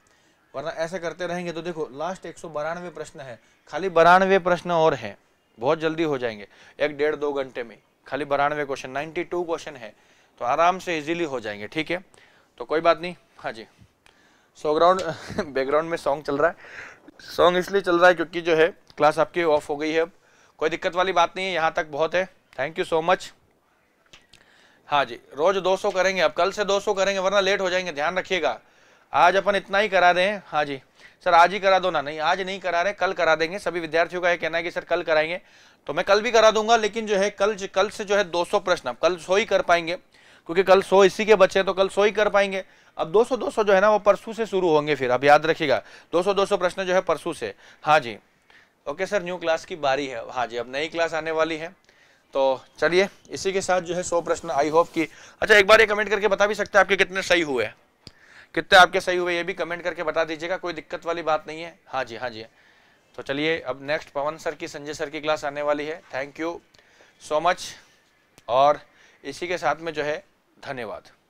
वरना ऐसे करते रहेंगे तो देखो लास्ट 192 प्रश्न है, खाली 92 प्रश्न और हैं, बहुत जल्दी हो जाएंगे, एक डेढ़ दो घंटे में खाली 92 क्वेश्चन, 92 क्वेश्चन है तो आराम से इजीली हो जाएंगे, ठीक है। तो कोई बात नहीं। हाँ जी, सोग्राउंड बैकग्राउंड में सॉन्ग चल रहा है, सॉन्ग इसलिए चल रहा है क्योंकि जो है क्लास आपकी ऑफ हो गई है, अब कोई दिक्कत वाली बात नहीं है, यहाँ तक बहुत है, थैंक यू सो मच। हाँ जी, रोज 200 करेंगे, अब कल से 200 करेंगे वरना लेट हो जाएंगे, ध्यान रखिएगा। आज अपन इतना ही करा रहे हैं। हाँ जी सर आज ही करा दो ना, नहीं आज नहीं करा रहे, कल करा देंगे। सभी विद्यार्थियों का ये कहना है कि सर कल कराएंगे, तो मैं कल भी करा दूंगा, लेकिन जो है कल से जो है 200 प्रश्न, कल 100 ही कर पाएंगे क्योंकि कल 100 इसी के बच्चे हैं तो कल 100 ही कर पाएंगे। अब 200 जो है ना वो परसों से शुरू होंगे, फिर अब याद रखिएगा 200 प्रश्न जो है परसों से। हाँ जी ओके सर, न्यू क्लास की बारी है। हाँ जी, अब नई क्लास आने वाली है, तो चलिए इसी के साथ जो है 100 प्रश्न, आई होप कि अच्छा एक बार ये कमेंट करके बता भी सकते हैं आपके कितने सही हुए, कितने आपके सही हुए ये भी कमेंट करके बता दीजिएगा, कोई दिक्कत वाली बात नहीं है। हाँ जी, हाँ जी, तो चलिए अब नेक्स्ट पवन सर की, संजय सर की क्लास आने वाली है, थैंक यू सो मच, और इसी के साथ में जो है धन्यवाद।